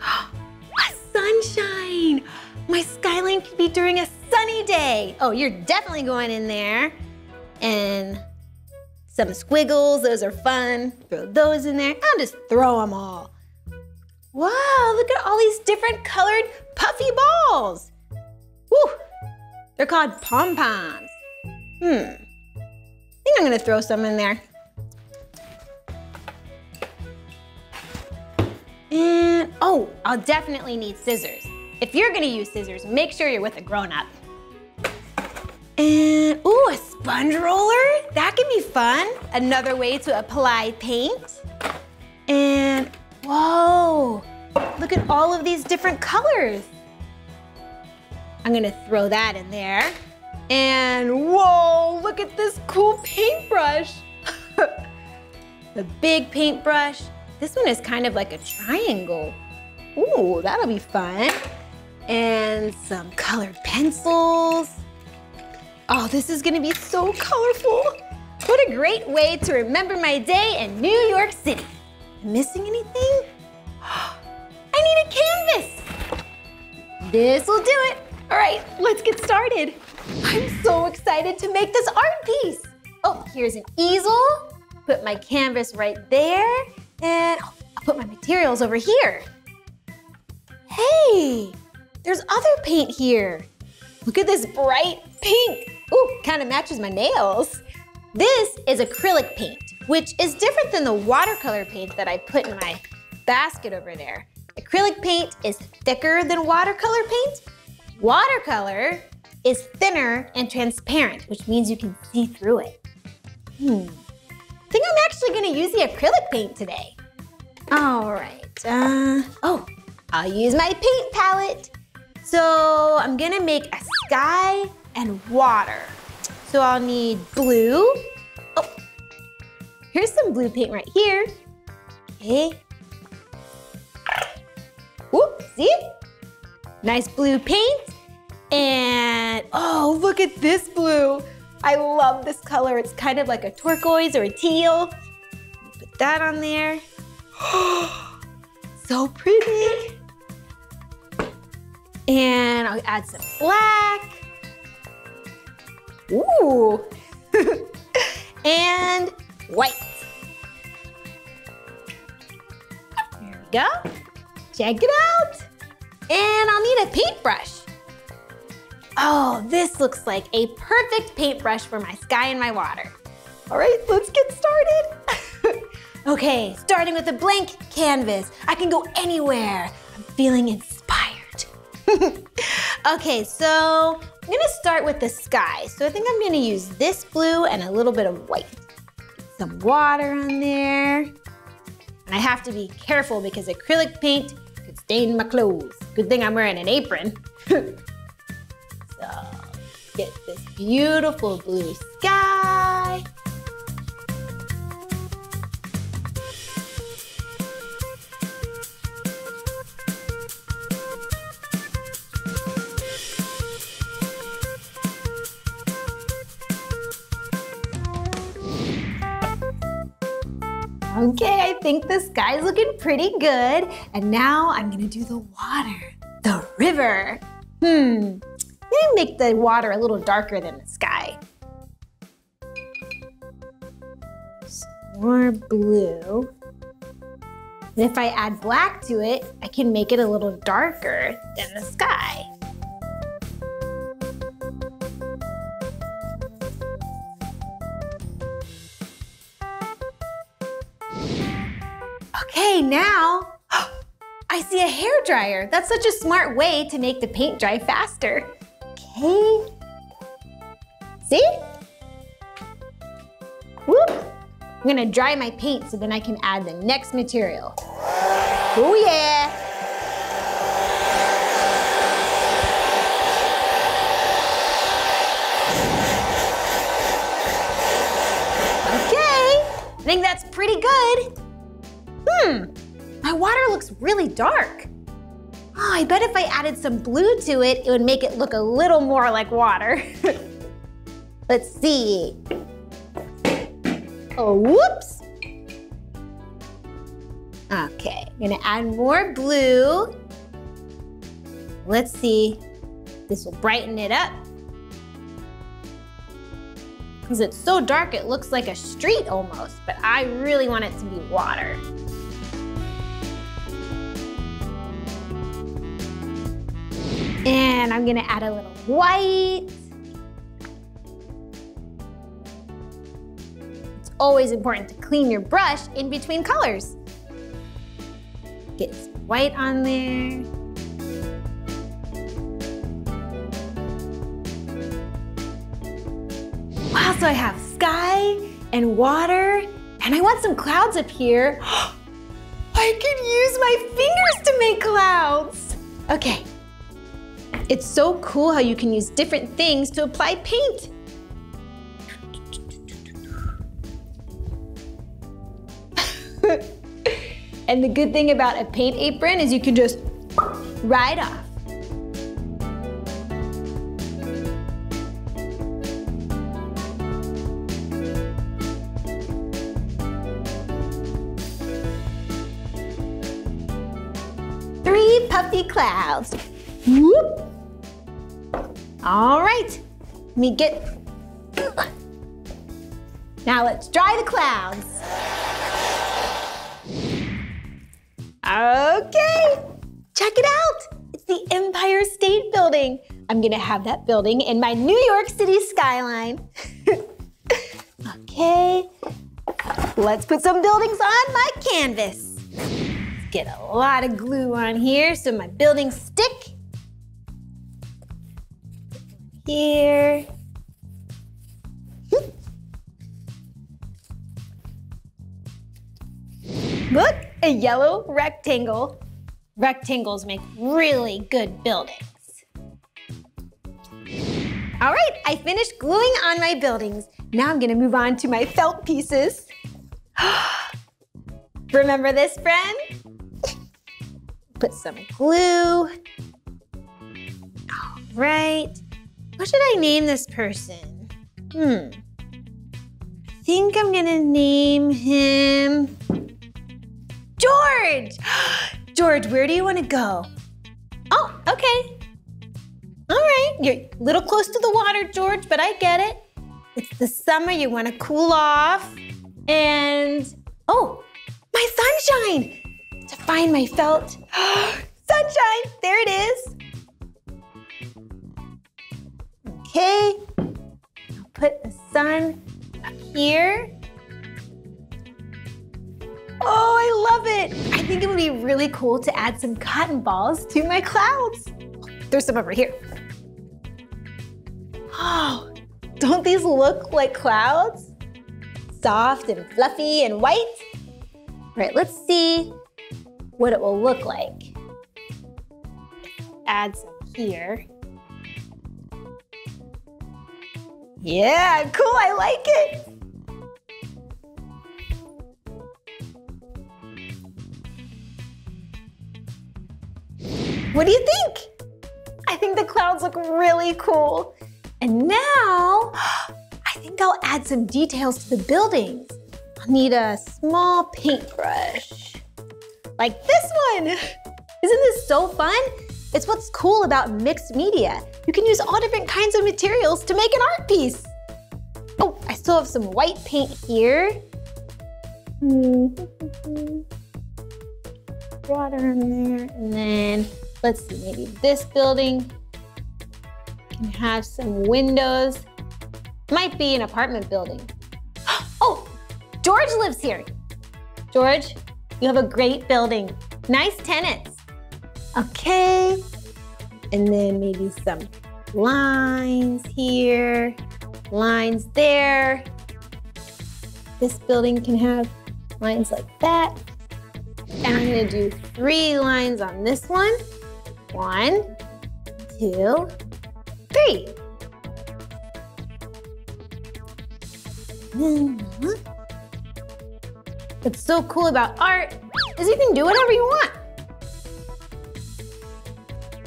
A sunshine. My skyline could be during a sunny day. Oh, you're definitely going in there. And some squiggles, those are fun. Throw those in there. I'll just throw them all. Wow, look at all these different colored puffy balls. Woo, they're called pom-poms. Hmm, I think I'm gonna throw some in there. And, oh, I'll definitely need scissors. If you're gonna use scissors, make sure you're with a grown-up. And, ooh, a sponge roller. That can be fun. Another way to apply paint. And, whoa, look at all of these different colors. I'm gonna throw that in there. And, whoa, look at this cool paintbrush. The big paintbrush. This one is kind of like a triangle. Ooh, that'll be fun. And some colored pencils. Oh, this is gonna be so colorful. What a great way to remember my day in New York City. Am I missing anything? I need a canvas. This'll do it. All right, let's get started. I'm so excited to make this art piece. Oh, here's an easel. Put my canvas right there. And oh, I'll put my materials over here. Hey, there's other paint here. Look at this bright pink. Ooh, kind of matches my nails. This is acrylic paint, which is different than the watercolor paint that I put in my basket over there. Acrylic paint is thicker than watercolor paint. Watercolor is thinner and transparent, which means you can see through it. Hmm. I think I'm actually gonna use the acrylic paint today. All right, uh, oh, I'll use my paint palette. So I'm gonna make a sky and water. So I'll need blue. Oh, here's some blue paint right here. Okay. Whoop, see? Nice blue paint. And oh, look at this blue. I love this color. It's kind of like a turquoise or a teal. Put that on there. So pretty. And I'll add some black. Ooh. And white. There we go. Check it out. And I'll need a paintbrush. Oh, this looks like a perfect paintbrush for my sky and my water. All right, let's get started. Okay, starting with a blank canvas. I can go anywhere. I'm feeling inspired. Okay, so I'm gonna start with the sky. So I think I'm gonna use this blue and a little bit of white. Get some water on there. And I have to be careful because acrylic paint could stain my clothes. Good thing I'm wearing an apron. So get this beautiful blue sky. Okay, I think the sky's looking pretty good. And now I'm gonna do the water, the river. Hmm, let me make the water a little darker than the sky. Some more blue. And if I add black to it, I can make it a little darker than the sky. Okay, now I see a hairdryer. That's such a smart way to make the paint dry faster. Okay. See? Whoop. I'm gonna dry my paint so then I can add the next material. Oh yeah! Okay, I think that's pretty good. Hmm, my water looks really dark. Oh, I bet if I added some blue to it, it would make it look a little more like water. Let's see. Oh, whoops. Okay, I'm gonna add more blue. Let's see, this will brighten it up. Because it's so dark, it looks like a street almost, but I really want it to be water. And I'm gonna add a little white. It's always important to clean your brush in between colors. Get some white on there. Wow, so I have sky and water, and I want some clouds up here. I could use my fingers to make clouds. Okay. It's so cool how you can use different things to apply paint. And the good thing about a paint apron is you can just ride off. Three puffy clouds. Whoop. All right, let me get, now let's dry the clouds. Okay, check it out. It's the Empire State Building. I'm gonna have that building in my New York City skyline. Okay, let's put some buildings on my canvas. Let's get a lot of glue on here so my buildings stick. Here. Look, a yellow rectangle. Rectangles make really good buildings. All right, I finished gluing on my buildings. Now I'm gonna move on to my felt pieces. Remember this, friend? Put some glue. All right. What should I name this person? Hmm. I think I'm gonna name him George. George, where do you want to go? Oh, okay. All right, you're a little close to the water, George, but I get it. It's the summer, you want to cool off. And, oh, my sunshine. To find my felt. Sunshine, there it is. Okay, I'll put the sun up here. Oh, I love it. I think it would be really cool to add some cotton balls to my clouds. There's some over here. Oh, don't these look like clouds? Soft and fluffy and white. All right, let's see what it will look like. Add some here. Yeah, cool, I like it. What do you think? I think the clouds look really cool. And now, I think I'll add some details to the buildings. On need a small paintbrush. Like this one! Isn't this so fun? It's what's cool about mixed media. You can use all different kinds of materials to make an art piece. Oh, I still have some white paint here. Water in there, and then let's see, maybe this building can have some windows. Might be an apartment building. Oh, George lives here. George, you have a great building. Nice tenants. Okay, and then maybe some lines here, lines there. This building can have lines like that. And I'm gonna do three lines on this one. One, two, three. What's so cool about art is you can do whatever you want.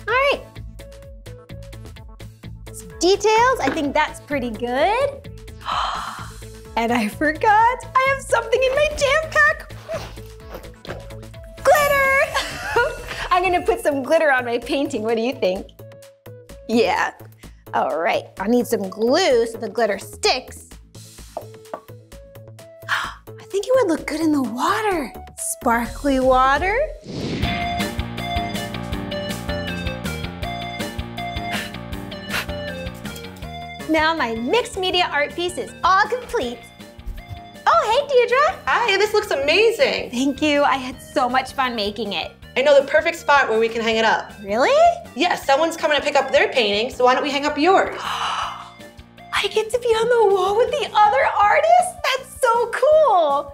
All right. So details, I think that's pretty good. And I forgot, I have something in my jam pack. Glitter! I'm gonna put some glitter on my painting, what do you think? Yeah, all right. I need some glue so the glitter sticks. I think it would look good in the water. Sparkly water. Now my mixed media art piece is all complete. Oh, hey Deirdre. Hi, this looks amazing. Thank you, I had so much fun making it. I know the perfect spot where we can hang it up. Really? Yeah, someone's coming to pick up their painting, so why don't we hang up yours? I get to be on the wall with the other artists? That's so cool.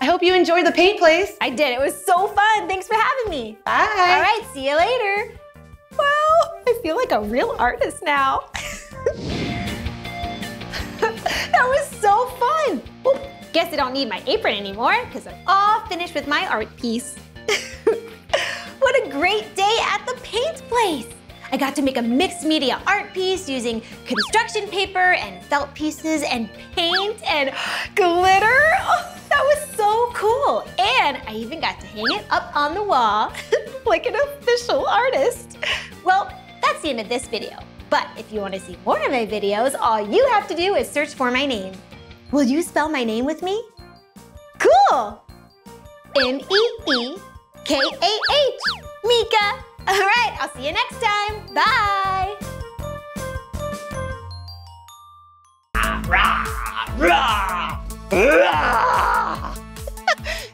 I hope you enjoyed the Paint Place. I did, it was so fun. Thanks for having me. Bye. All right, see you later. Wow, I feel like a real artist now. That was so fun! Oop, guess I don't need my apron anymore because I'm all finished with my art piece. What a great day at the Paint Place! I got to make a mixed media art piece using construction paper and felt pieces and paint and glitter. Oh, that was so cool. And I even got to hang it up on the wall like an official artist. Well, that's the end of this video. But if you want to see more of my videos, all you have to do is search for my name. Will you spell my name with me? Cool! M E E K A H, Meekah. All right, I'll see you next time. Bye!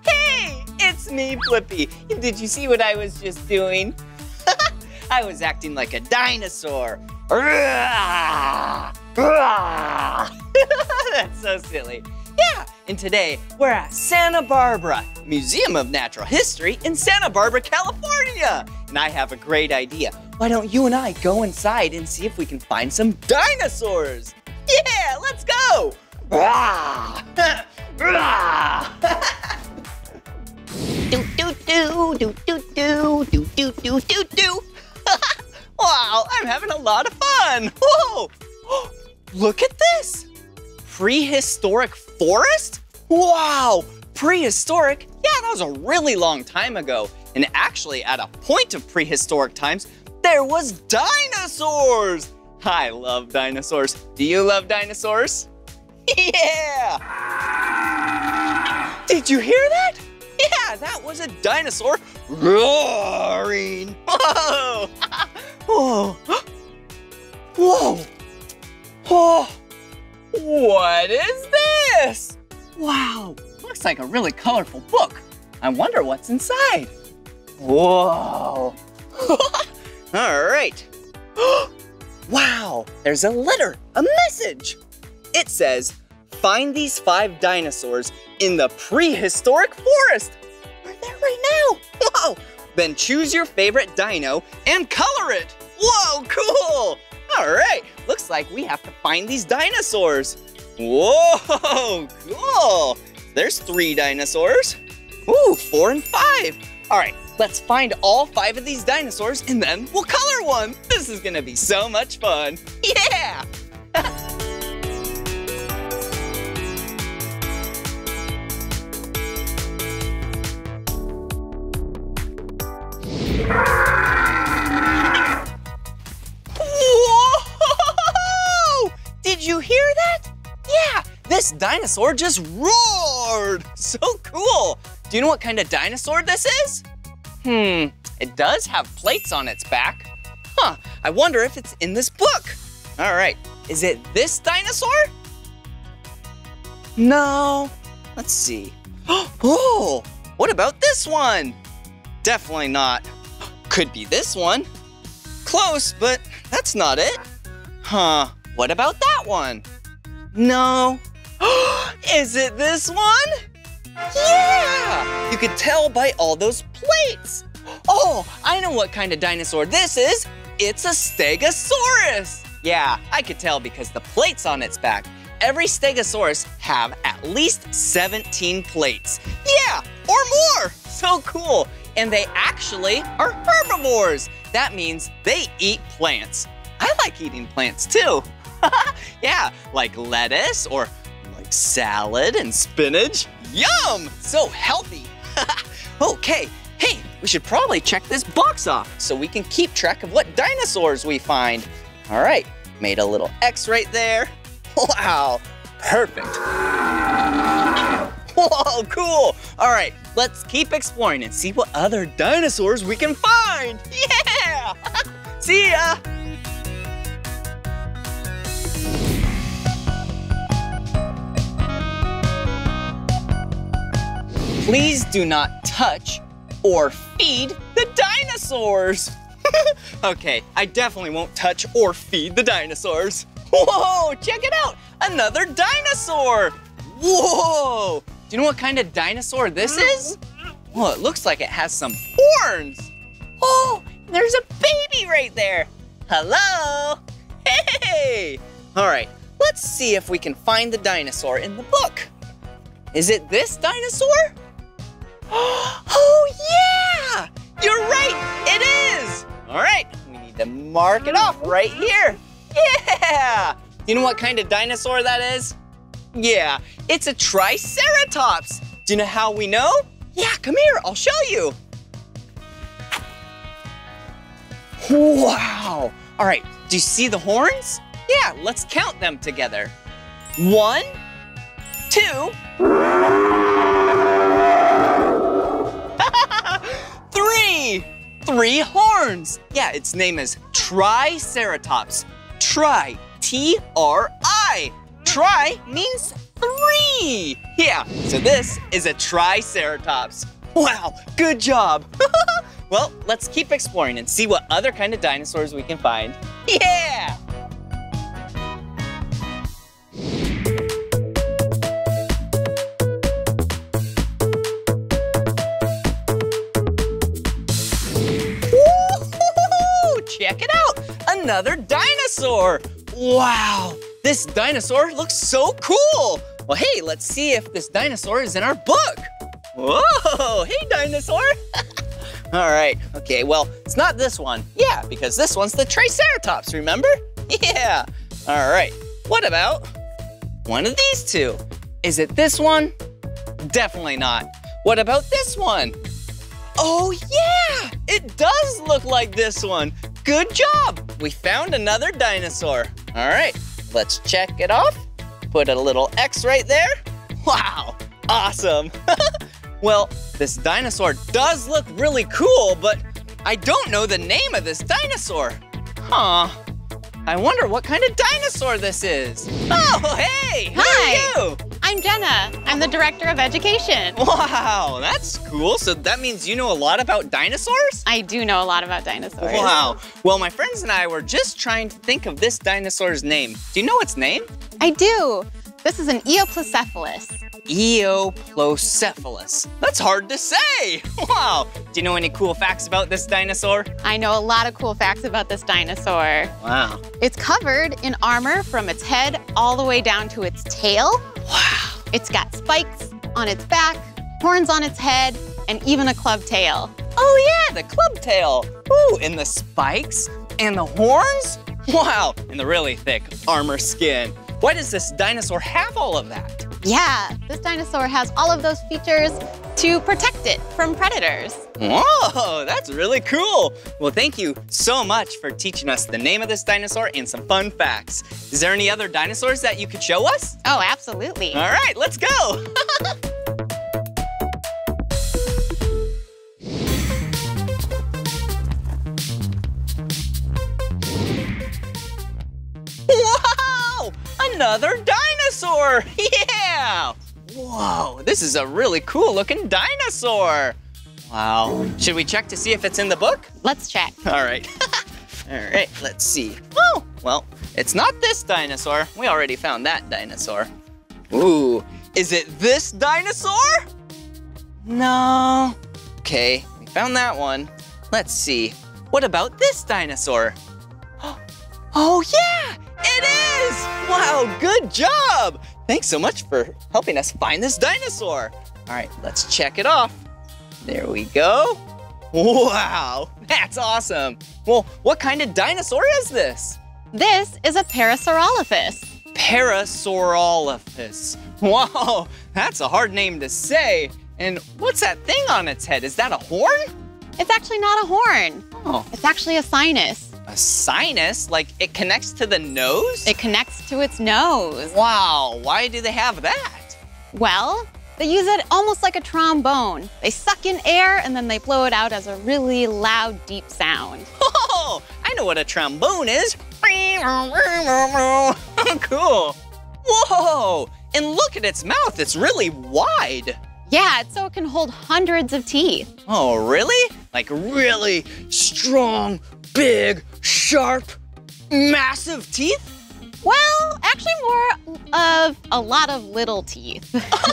Hey, it's me, Blippi. Did you see what I was just doing? I was acting like a dinosaur. That's so silly. Yeah, and today we're at Santa Barbara Museum of Natural History in Santa Barbara, California. And I have a great idea. Why don't you and I go inside and see if we can find some dinosaurs? Yeah, let's go. Do do do do do do do do do do do. Wow, I'm having a lot of fun. Whoa, look at this. Prehistoric forest? Wow, prehistoric? Yeah, that was a really long time ago. And actually, at a point of prehistoric times, there was dinosaurs. I love dinosaurs. Do you love dinosaurs? Yeah. Did you hear that? Yeah, that was a dinosaur roaring. Whoa. Whoa! Whoa! Oh! What is this? Wow! Looks like a really colorful book. I wonder what's inside. Whoa! All right. Wow! There's a letter, a message. It says, "Find these five dinosaurs in the prehistoric forest." We're there right now. Whoa! Then choose your favorite dino and color it. Whoa, cool. All right, looks like we have to find these dinosaurs. Whoa, cool. There's three dinosaurs. Ooh, four and five. All right, let's find all five of these dinosaurs and then we'll color one. This is gonna be so much fun. Yeah. dinosaur just roared. So cool. Do you know what kind of dinosaur this is? Hmm, it does have plates on its back. Huh, I wonder if it's in this book. All right, is it this dinosaur? No, let's see. Oh, what about this one? Definitely not. Could be this one. Close, but that's not it. Huh, what about that one? No. Is it this one? Yeah! You could tell by all those plates. Oh, I know what kind of dinosaur this is. It's a Stegosaurus. Yeah, I could tell because the plates on its back. Every Stegosaurus have at least seventeen plates. Yeah, or more. So cool. And they actually are herbivores. That means they eat plants. I like eating plants too. Yeah, like lettuce or like salad and spinach. Yum, so healthy. Okay, hey, we should probably check this box off so we can keep track of what dinosaurs we find. All right, made a little X right there. Wow, perfect. Whoa, cool. All right, let's keep exploring and see what other dinosaurs we can find. Yeah, see ya. Please do not touch or feed the dinosaurs. Okay, I definitely won't touch or feed the dinosaurs. Whoa, check it out, another dinosaur. Whoa, do you know what kind of dinosaur this is? Well, it looks like it has some horns. Oh, there's a baby right there. Hello, hey. All right, let's see if we can find the dinosaur in the book. Is it this dinosaur? Oh, yeah! You're right, it is! All right, we need to mark it off right here. Yeah! You know what kind of dinosaur that is? Yeah, it's a Triceratops. Do you know how we know? Yeah, come here, I'll show you. Wow! All right, do you see the horns? Yeah, let's count them together. One, two, three, three horns. Yeah, its name is Triceratops. Tri, T R I. Tri means three. Yeah, so this is a Triceratops. Wow, good job. Well, let's keep exploring and see what other kind of dinosaurs we can find. Yeah. Check it out, another dinosaur. Wow, this dinosaur looks so cool. Well, hey, let's see if this dinosaur is in our book. Whoa, hey, dinosaur. All right, okay, well, it's not this one. Yeah, because this one's the Triceratops, remember? Yeah, all right. What about one of these two? Is it this one? Definitely not. What about this one? Oh, yeah, it does look like this one. Good job, we found another dinosaur. All right, let's check it off. Put a little X right there. Wow, awesome. Well, this dinosaur does look really cool, but I don't know the name of this dinosaur. Huh, I wonder what kind of dinosaur this is. Oh, hey, how Hi. Are you? I'm Jenna, I'm the Director of Education. Wow, that's cool. So that means you know a lot about dinosaurs? I do know a lot about dinosaurs. Wow, well, my friends and I were just trying to think of this dinosaur's name. Do you know its name? I do. This is an Eoplocephalus. Eoplocephalus, that's hard to say. Wow, do you know any cool facts about this dinosaur? I know a lot of cool facts about this dinosaur. Wow. It's covered in armor from its head all the way down to its tail. Wow. It's got spikes on its back, horns on its head, and even a club tail. Oh yeah, the club tail. Ooh, and the spikes and the horns? Wow, and the really thick armor skin. Why does this dinosaur have all of that? Yeah, this dinosaur has all of those features to protect it from predators. Whoa, that's really cool. Well, thank you so much for teaching us the name of this dinosaur and some fun facts. Is there any other dinosaurs that you could show us? Oh, absolutely. All right, let's go. Wow, another dinosaur, yeah. Whoa, this is a really cool looking dinosaur. Wow. Should we check to see if it's in the book? Let's check. All right. All right, let's see. Oh, well, it's not this dinosaur. We already found that dinosaur. Ooh, is it this dinosaur? No. Okay, we found that one. Let's see. What about this dinosaur? Oh, yeah, it is. Wow, good job. Thanks so much for helping us find this dinosaur. All right, let's check it off. There we go. Wow, that's awesome. Well, what kind of dinosaur is this? This is a Parasaurolophus. Parasaurolophus. Wow, that's a hard name to say. And what's that thing on its head? Is that a horn? It's actually not a horn. Oh. It's actually a sinus. A sinus? Like it connects to the nose? It connects to its nose. Wow, why do they have that? Well, they use it almost like a trombone. They suck in air and then they blow it out as a really loud, deep sound. Oh, I know what a trombone is. Cool. Whoa, and look at its mouth, it's really wide. Yeah, it's so it can hold hundreds of teeth. Oh, really? Like really strong, big, sharp, massive teeth? Well, actually more of a lot of little teeth.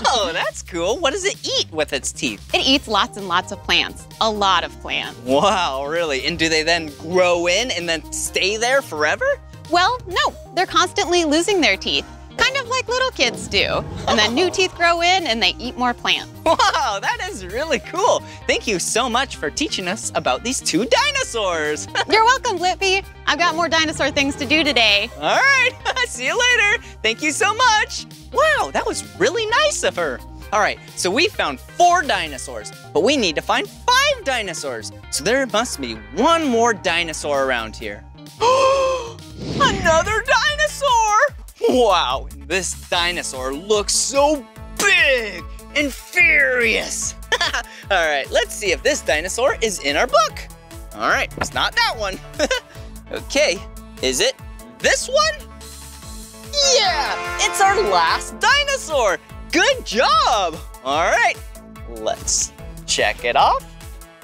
Oh, that's cool. What does it eat with its teeth? It eats lots and lots of plants, a lot of plants. Wow, really? And do they then grow in and then stay there forever? Well, no, they're constantly losing their teeth, kind of like little kids do. And then new teeth grow in and they eat more plants. Wow, that is really cool. Thank you so much for teaching us about these two dinosaurs. You're welcome, Blippi. I've got more dinosaur things to do today. All right, see you later. Thank you so much. Wow, that was really nice of her. All right, so we found four dinosaurs, but we need to find five dinosaurs. So there must be one more dinosaur around here. Another dinosaur! Wow, this dinosaur looks so big and furious. All right, let's see if this dinosaur is in our book. All right, it's not that one. Okay, is it this one? Yeah, it's our last dinosaur. Good job. All right, let's check it off.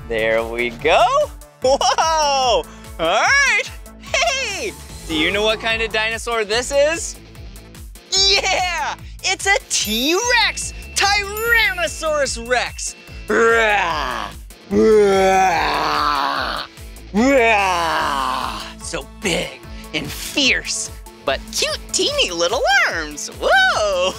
There we go. Whoa, all right. Hey, do you know what kind of dinosaur this is? Yeah, it's a T-Rex, Tyrannosaurus Rex. Rah, rah, rah. So big and fierce, but cute, teeny little arms. Whoa.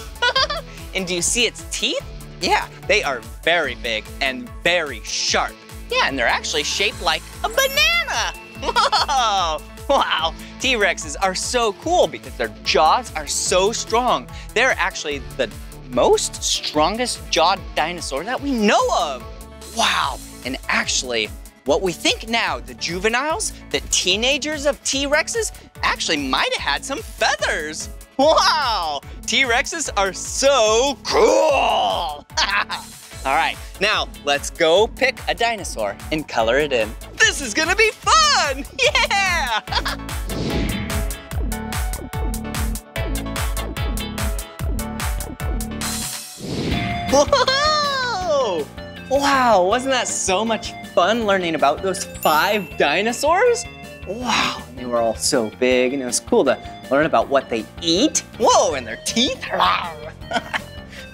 And do you see its teeth? Yeah, they are very big and very sharp. Yeah, and they're actually shaped like a banana. Whoa. Wow, T-Rexes are so cool because their jaws are so strong. They're actually the most strongest jawed dinosaur that we know of. Wow, and actually what we think now, the juveniles, the teenagers of T-Rexes actually might have had some feathers. Wow, T-Rexes are so cool. All right, now let's go pick a dinosaur and color it in. This is gonna be fun, yeah! Whoa! Wow, wasn't that so much fun learning about those five dinosaurs? Wow, they were all so big and it was cool to learn about what they eat. Whoa, and their teeth.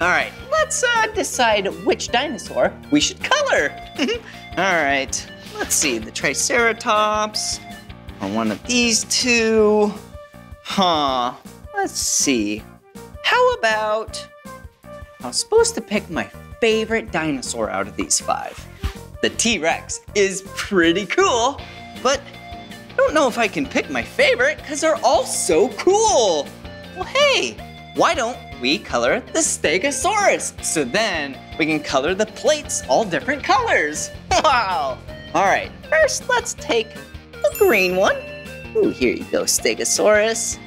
All right, let's uh, decide which dinosaur we should color. All right, let's see, the Triceratops or one of these two. Huh, let's see. How about, I was supposed to pick my favorite dinosaur out of these five. The T-Rex is pretty cool, but I don't know if I can pick my favorite because they're all so cool. Well, hey, why don't we color the Stegosaurus? So then we can color the plates all different colors. Wow! All right, first let's take the green one. Ooh, here you go, Stegosaurus.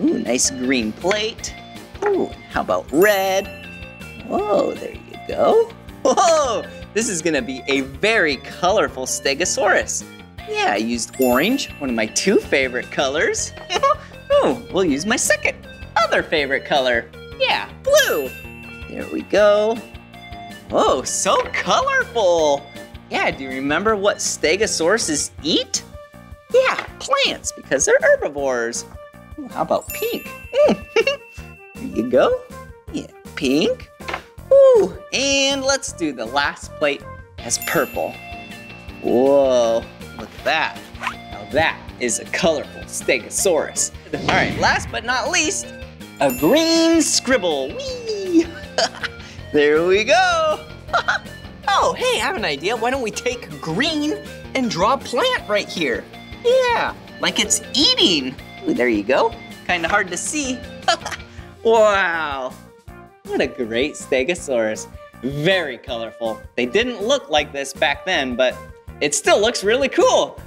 Ooh, nice green plate. Ooh, how about red? Whoa, there you go. Whoa, this is gonna be a very colorful Stegosaurus. Yeah, I used orange, one of my two favorite colors. Ooh, we'll use my second other favorite color. Yeah, blue. There we go. Whoa, so colorful. Yeah, do you remember what Stegosauruses eat? Yeah, plants, because they're herbivores. Ooh, how about pink? Mm. There you go. Yeah, pink. Ooh, and let's do the last plate as purple. Whoa, look at that. Now that is a colorful Stegosaurus. All right, last but not least, a green scribble. Whee! There we go. Oh, hey, I have an idea. Why don't we take green and draw a plant right here? Yeah, like it's eating. Ooh, there you go. Kind of hard to see. Wow, what a great Stegosaurus. Very colorful. They didn't look like this back then, but it still looks really cool.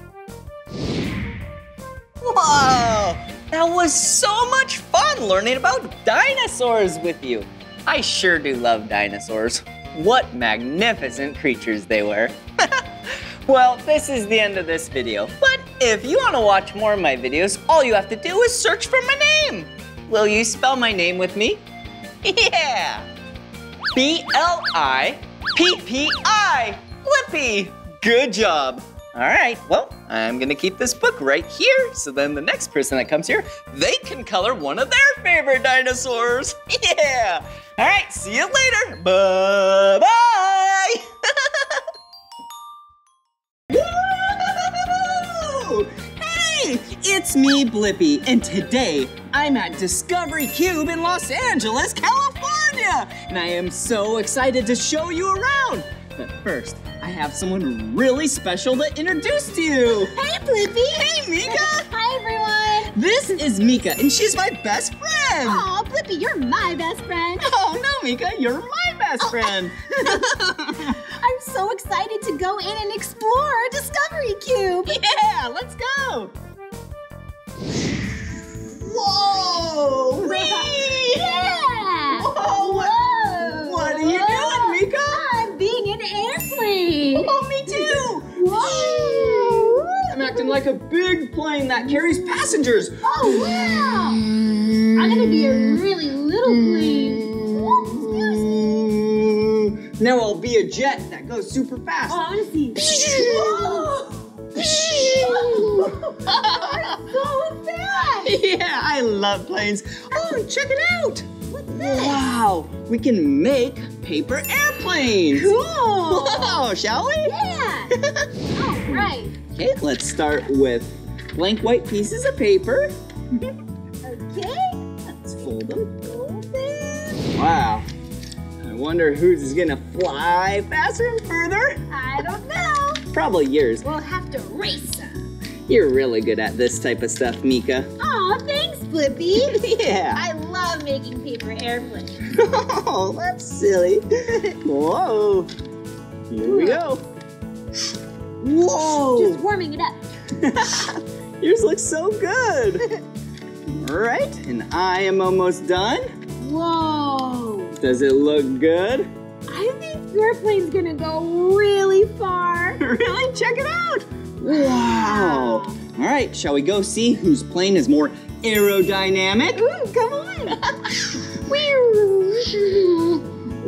Whoa, that was so much fun learning about dinosaurs with you. I sure do love dinosaurs. What magnificent creatures they were. Well, this is the end of this video, but if you want to watch more of my videos, all you have to do is search for my name. Will you spell my name with me? Yeah! B L I P P I, Blippi! Good job! All right, well, I'm gonna keep this book right here, so then the next person that comes here, they can color one of their favorite dinosaurs! Yeah! All right, see you later! Bye-bye! Woo! Hey, it's me, Blippi, and today I'm at Discovery Cube in Los Angeles, California, and I am so excited to show you around. But first, I have someone really special to introduce to you. Hey, Blippi. Hey, Meekah. Hi, everyone. This is Meekah, and she's my best friend. Aw, Blippi, you're my best friend. Oh, no, Meekah, you're my best oh, friend. I... I'm so excited to go in and explore Discovery Cube. Yeah, let's go. Whoa! Whee! Yeah! Whoa! Whoa! What are you Whoa. doing, Meekah? I'm being in an airplane. Oh, me too! Whoa! I'm acting like a big plane that carries passengers. Oh, wow! I'm gonna be a really little plane. Oh, excuse me. Now I'll be a jet that goes super fast. Oh, I wanna see. Whoa! Oh, so fast! Yeah, I love planes. Oh, check it out! What's this? Wow, we can make paper airplanes. Cool! Whoa, shall we? Yeah! All right. Okay, let's start with blank white pieces of paper. Okay. Let's fold them. Fold them. Wow. I wonder whose is gonna fly faster and further. I don't know. Probably yours. We'll have to race them. You're really good at this type of stuff, Meekah. Aw, thanks, Blippi. Yeah. I love making paper airplanes. Oh, that's silly. Whoa. Here we go. Whoa. Just warming it up. Yours looks so good. All right, and I am almost done. Whoa. Does it look good? I think your plane's gonna go really far. Really? Check it out. Wow. wow. All right, shall we go see whose plane is more aerodynamic? Ooh, come on. Whoa.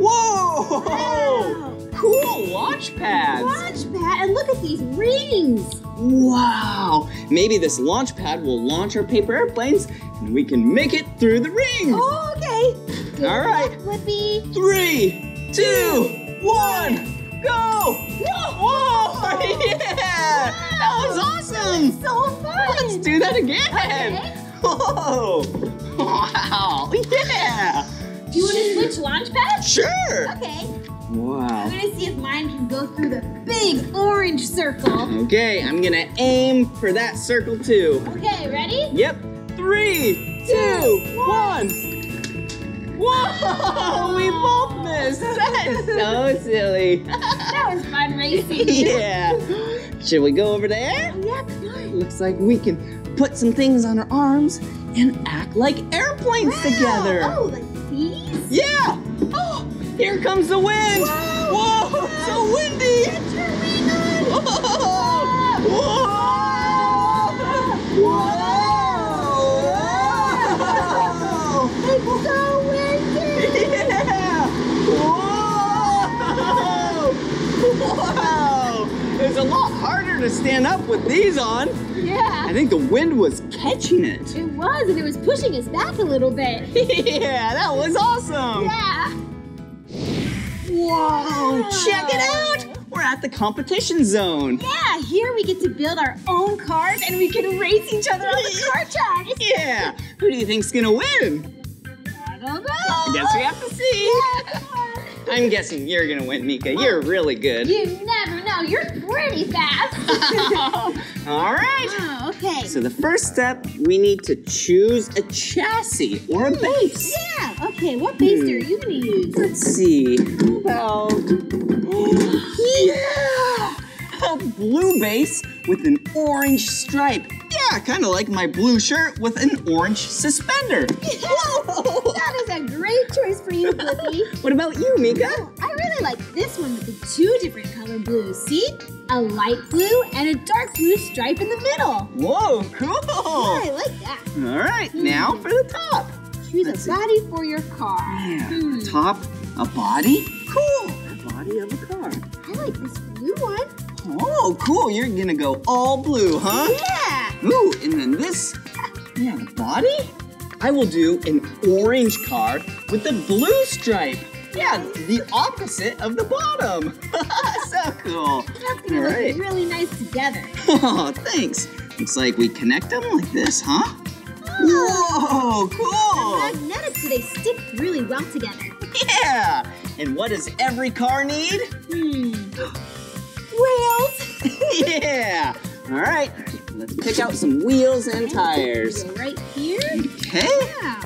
Wow. Cool watch pads. Launch pad, and look at these rings. Wow. Maybe this launch pad will launch our paper airplanes and we can make it through the rings. Oh, okay. Good All right, Blippi. Three, two, one, go! Whoa! Whoa. Yeah! Wow. That was awesome! That was so fun! Let's do that again! Okay. Whoa! Wow! Yeah! Do you want to switch launch pads? Sure! Okay. Wow. I'm going to see if mine can go through the big orange circle. Okay, I'm going to aim for that circle too. Okay, ready? Yep. Three, two, one. Whoa! We both missed! That is so silly. That was fun racing. Yeah. Should we go over there? Yeah, come on. Looks like we can put some things on our arms and act like airplanes wow. together. Oh, like these? Yeah. Oh, here comes the wind. Whoa, Whoa, Whoa. It's so windy. Get your wing on. Whoa. Whoa. Whoa. Whoa. Whoa. Whoa. It's so windy. Yeah. Whoa. Wow. It's a lot harder to stand up with these on. Yeah. I think the wind was catching it. It was, and it was pushing us back a little bit. Yeah, that was awesome. Yeah. Whoa, yeah. Check it out. We're at the competition zone. Yeah, here we get to build our own cars, and we can race each other on the car tracks. Yeah. Who do you think's going to win? I don't know. I guess we have to see. Yeah. I'm guessing you're going to win, Meekah. You're really good. You never know. You're pretty fast. All right. Oh, okay. So the first step, we need to choose a chassis or a base. Yeah. Okay, what base hmm. are you going to use? Let's see. Well, yeah. A blue base with an orange stripe. Yeah, kind of like my blue shirt with an orange suspender. Yeah. Whoa. That is a great choice for you, Blippi. What about you, Meekah? Oh, I really like this one with the two different color blues. See? A light blue and a dark blue stripe in the middle. Whoa, cool. Yeah, I like that. All right, hmm. now for the top. Choose Let's a body see. for your car. Yeah, hmm. a top, a body. Cool. A body of a car. I like this blue one. Oh, cool. You're going to go all blue, huh? Yeah. Ooh, and then this, yeah, the body? I will do an orange car with a blue stripe. Yeah, the opposite of the bottom. So cool. That's going right. to look really nice together. Oh, thanks. Looks like we connect them like this, huh? Oh. Whoa, cool. The magnetics, so they stick really well together. Yeah. And what does every car need? Hmm. Wheels! Yeah! All right, let's pick out some wheels and tires. Right here? Okay. Yeah.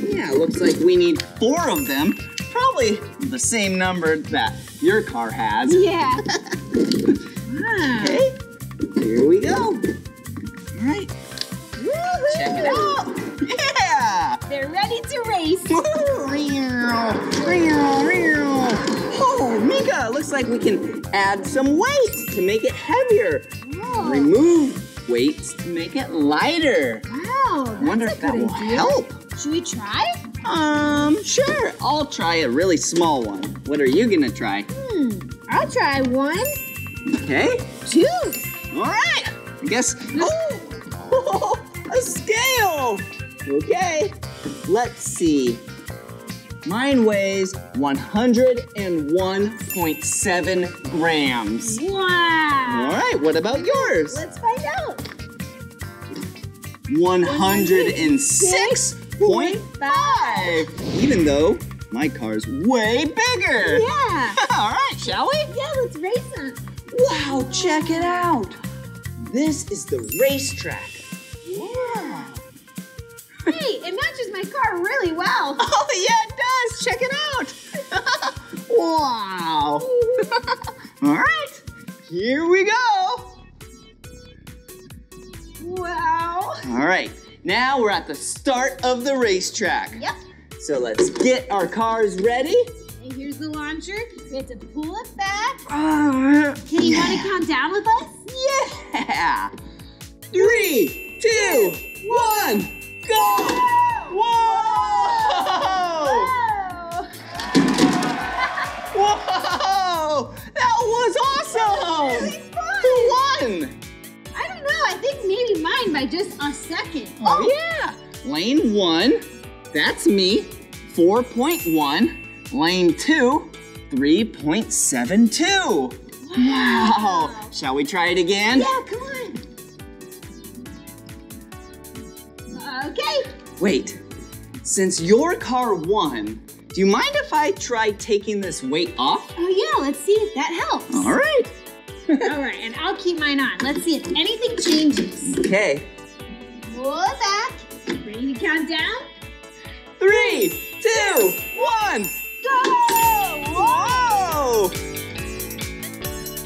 Yeah, looks like we need four of them. Probably the same number that your car has. Yeah. Wow. Okay, here we go. All right. Woo-hoo. Check it out. Yeah! They're ready to race. Oh, Meekah, looks like we can add some weights to make it heavier. Whoa. Remove weights to make it lighter. Wow, that's I wonder if that will help. Should we try? Um, sure. I'll try a really small one. What are you gonna try? Hmm, I'll try one. Okay. Two. All right. I guess. Oh, oh a scale. Okay. Let's see. Mine weighs one hundred one point seven grams. Wow. All right, what about yours? Let's find out. one hundred six point five. Even though my car's way bigger. Yeah. All right, shall we? Yeah, let's race them. Wow, check it out. This is the racetrack. Yeah. Hey, it matches my car really well. Oh, yeah, it does. Check it out. Wow. All right, here we go. Wow. All right, now we're at the start of the racetrack. Yep. So let's get our cars ready. And here's the launcher. We have to pull it back. Uh, okay, you yeah. want to count down with us? Yeah. Three, two, one. Go! Whoa! Whoa! Whoa! That was awesome! That was really fun! Who won? I don't know. I think maybe mine by just a second. Oh, yeah! Lane one, that's me, four point one. Lane two, three point seven two. Wow! Wow. Shall we try it again? Yeah, come on. Okay. Wait, since your car won, do you mind if I try taking this weight off? Oh yeah, let's see if that helps. All right. All right, and I'll keep mine on. Let's see if anything changes. Okay. Pull it back. Ready to count down? Three, two, one, go! Whoa!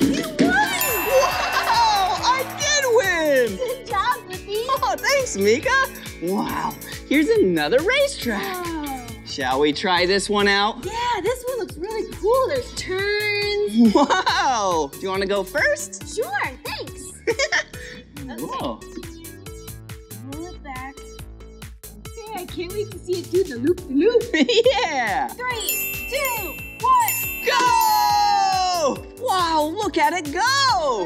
You won! Wow! I did win! Good job, Blippi! Oh, thanks, Meekah! Wow, here's another racetrack. Wow. Shall we try this one out? Yeah, this one looks really cool. There's turns. Wow! Do you want to go first? Sure, thanks. Okay. Whoa. Roll it back. Okay, I can't wait to see it do the loop the loop. Yeah! Three, two, one, go! Wow, look at it go!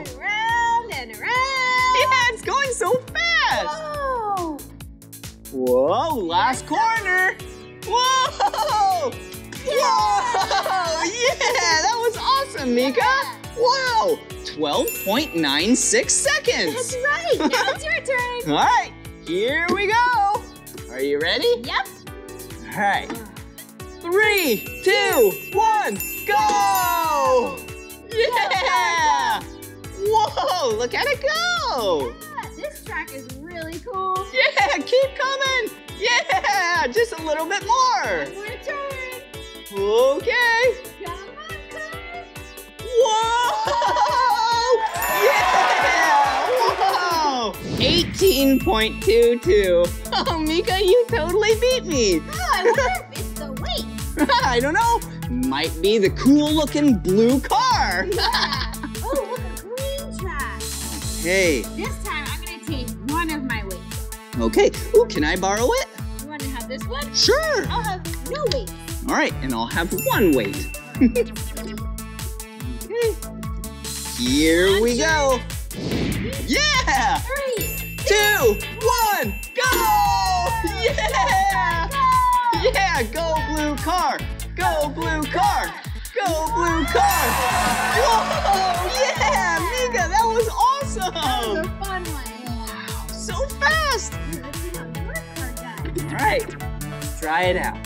Going around and around. Yeah, it's going so fast. Whoa! Whoa, last corner. Whoa! Yeah. Whoa! Yeah, that was awesome, Meekah. Yeah. Wow, twelve point nine six seconds. That's right, now it's your turn. All right, here we go. Are you ready? Yep. All right, three, two, one, go! Yeah! Whoa, look at it go! Yeah, this track is really cool. Yeah, keep coming. Yeah, just a little bit more. One more turn. Okay. Come on, car. Whoa! Yeah! Whoa! eighteen point two two. Oh, Meekah, you totally beat me. Oh, I wonder if it's the weight. I don't know. Might be the cool-looking blue car. Yeah. Oh, look, a green track. Hey. This time I'm gonna take one of my weights. Okay. Ooh, can I borrow it? You want to have this one? Sure. I'll have no weight. All right, and I'll have one weight. Okay. Here Not we sure. go. Yeah! Three, two, one, go! Yeah! Yeah, go blue car! Go blue car! Go blue car! Whoa! Yeah! Meekah, that was awesome! That was a fun one. So fast! All right, try it out.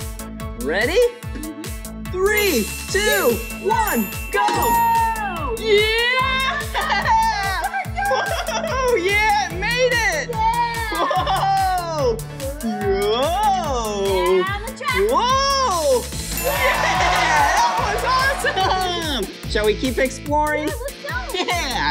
Ready? Mm-hmm. Three, two, one, go! go! Yeah! Whoa! Yeah, it made it! Yeah! Whoa! Whoa! Yeah, on the track. Whoa! Yeah! That was awesome! Shall we keep exploring? Yeah, let's go! Yeah!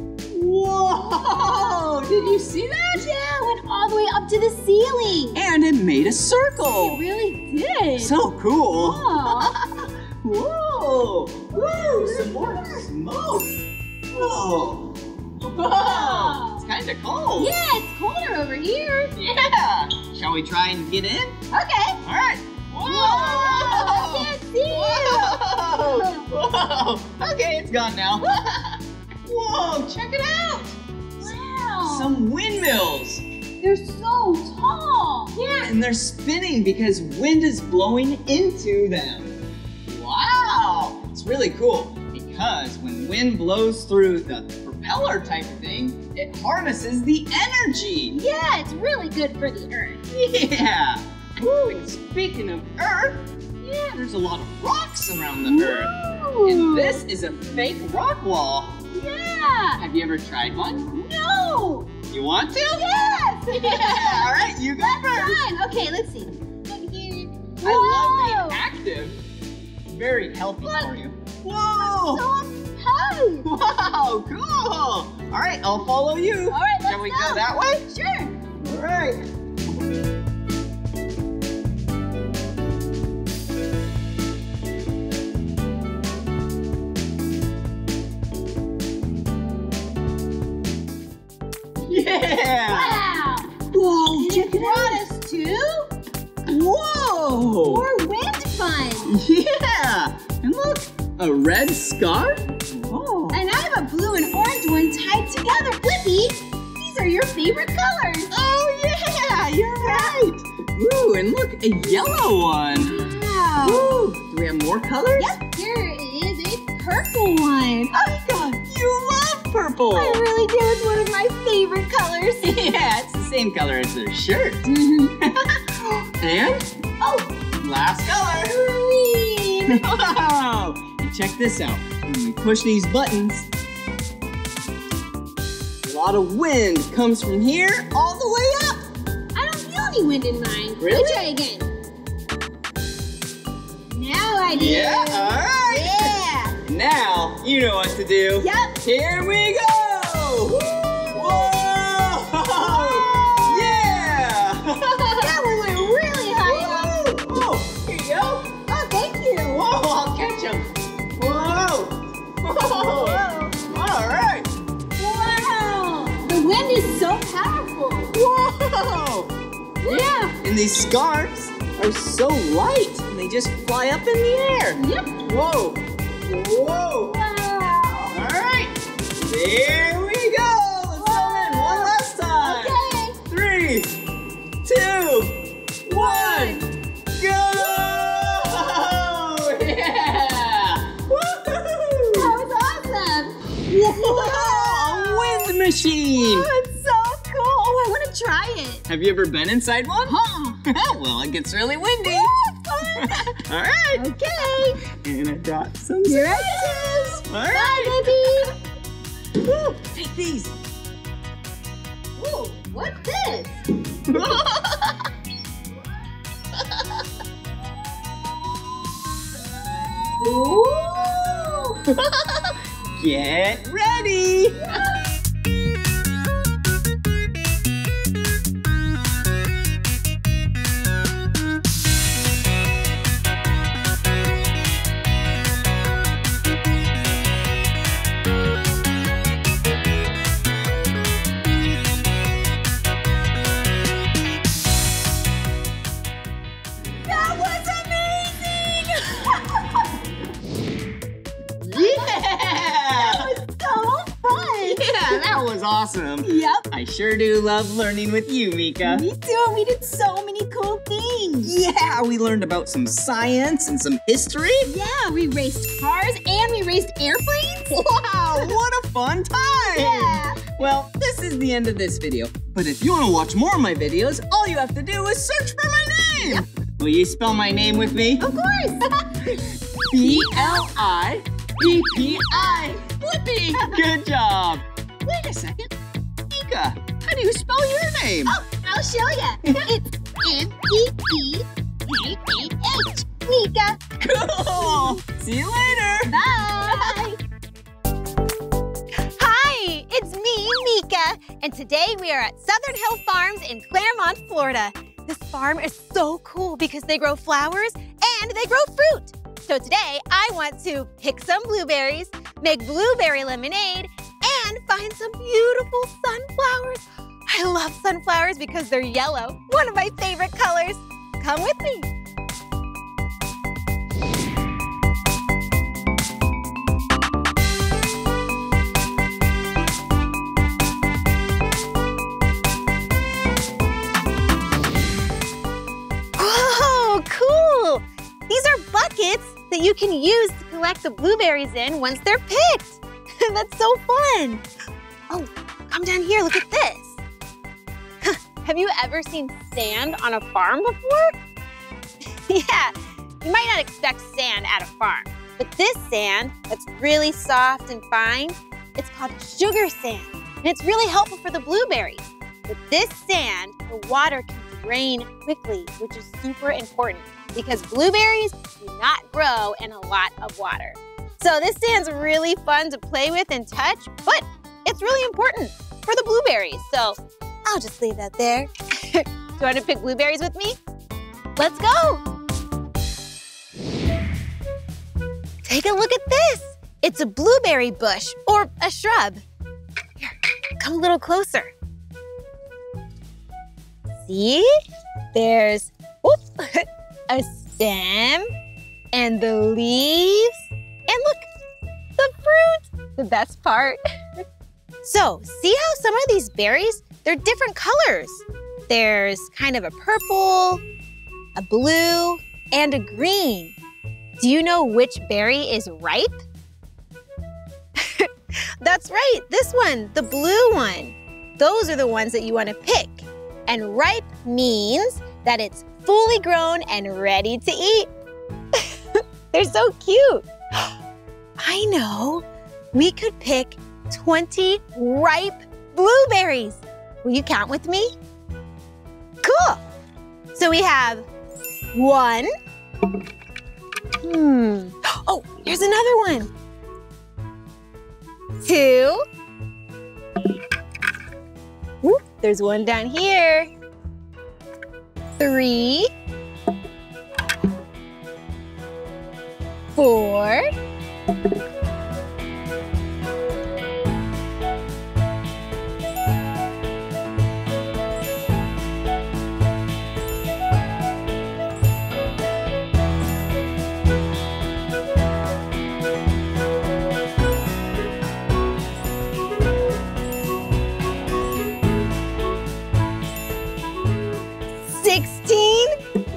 Whoa! Did you see that? Yeah, it went all the way up to the ceiling. And it made a circle. It really did. So cool. Whoa. Whoa. Whoa, some more smoke. Whoa. Whoa. It's kind of cold. Yeah, it's colder over here. Yeah. Shall we try and get in? Okay. All right. Whoa. Whoa. I can't see you. Whoa. Whoa. Okay, it's gone now. Whoa, check it out! Wow! Some windmills! They're so tall! Yeah, and they're spinning because wind is blowing into them. Wow! It's really cool because when wind blows through the propeller type of thing, it harnesses the energy! Yeah, it's really good for the earth. Yeah! Ooh, and speaking of earth, yeah, there's a lot of rocks around the earth. Ooh. And this is a fake rock wall. Yeah! Have you ever tried one? No! You want to? Yes! Yeah! All right, you go first. Fun. Okay, let's see. Whoa. I love being active. Very healthy Look. for you. Whoa! I'm so uptight! Wow, cool! All right, I'll follow you. All right, let's Can we go. go that way? Sure. All right. Yeah! Wow! Whoa, and check it brought out. us to... Whoa! More wind fun! Yeah! And look, a red scarf. Whoa! And I have a blue and orange one tied together. Blippi, these are your favorite colors. Oh, yeah! You're right! Ooh, and look, a yellow one. Wow! Ooh, do we have more colors? Yep, here is a purple one. Oh, my God! You love purple! I really do. It's one of my favorite colors. Yeah, it's the same color as their shirt. Mm-hmm. And? Oh! Last color! Green! Wow! And check this out. When we push these buttons, lot of wind comes from here all the way up. I don't feel any wind in mine. Really? Let me try again. Now I do. Yeah, all right. Yeah. Now you know what to do. Yep. Here we go. Woo. Whoa. Yeah. That one went really high up. Oh, here you go. Oh, thank you. Whoa, I'll catch him. Whoa. Whoa. Whoa. All right. The wind is so powerful. Whoa! Yeah. And these scarves are so light, and they just fly up in the air. Yep. Whoa. Whoa. Wow. All right. There we go. Let's go in one last time. Okay. Three, two, one, go. Whoa. Yeah. Woo-hoo. That was awesome. Whoa. Machine. Oh, it's so cool. Oh, I want to try it. Have you ever been inside one? Huh. Oh, well, it gets really windy. Oh, fun. All right. Okay. And I got some. Here it is. All Bye, right. Bye, baby. Woo, take these. Ooh, what's this? Ooh. Get ready. Awesome. Yep. I sure do love learning with you, Meekah. Me too. We did so many cool things. Yeah, we learned about some science and some history. Yeah, we raced cars and we raced airplanes. Wow, what a fun time. Yeah. Well, this is the end of this video. But if you want to watch more of my videos, all you have to do is search for my name. Yep. Will you spell my name with me? Of course. B L I P P I. Blippi. Good job. Wait a second. Meekah, how do you spell your name? Oh, I'll show ya. It's M E E K A H. Meekah. Cool. See you later. Bye. Hi, it's me, Meekah. And today we are at Southern Hill Farms in Claremont, Florida. This farm is so cool because they grow flowers and they grow fruit. So today I want to pick some blueberries, make blueberry lemonade, and find some beautiful sunflowers. I love sunflowers because they're yellow, one of my favorite colors. Come with me. Whoa, cool. These are buckets that you can use to collect the blueberries in once they're picked. That's so fun. Oh, come down here, look at this. Huh. Have you ever seen sand on a farm before? Yeah, you might not expect sand at a farm, but this sand that's really soft and fine, it's called sugar sand, and it's really helpful for the blueberries. With this sand, the water can drain quickly, which is super important because blueberries do not grow in a lot of water. So this sand's really fun to play with and touch, but it's really important for the blueberries. So I'll just leave that there. Do you want to pick blueberries with me? Let's go. Take a look at this. It's a blueberry bush or a shrub. Here, come a little closer. See? There's whoop, a stem and the leaves. And look, the fruit, the best part. So, see how some of these berries, they're different colors. There's kind of a purple, a blue, and a green. Do you know which berry is ripe? That's right, this one, the blue one. Those are the ones that you want to pick. And ripe means that it's fully grown and ready to eat. They're so cute. I know, we could pick twenty ripe blueberries. Will you count with me? Cool. So we have one. Hmm. Oh, here's another one. Two. Whoop, there's one down here. Three. Four. sixteen,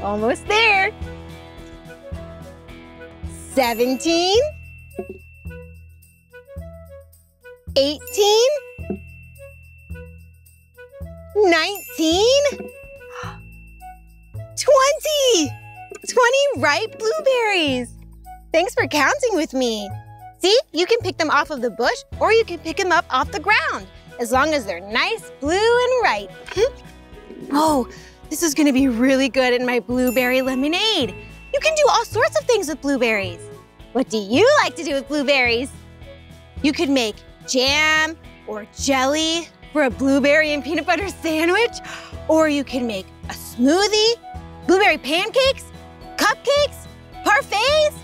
almost there. seventeen, eighteen, nineteen, twenty, twenty ripe blueberries. Thanks for counting with me. See, you can pick them off of the bush or you can pick them up off the ground, as long as they're nice, blue and ripe. Oh, this is gonna be really good in my blueberry lemonade. You can do all sorts of things with blueberries. What do you like to do with blueberries? You could make jam or jelly for a blueberry and peanut butter sandwich, or you can make a smoothie, blueberry pancakes, cupcakes, parfaits,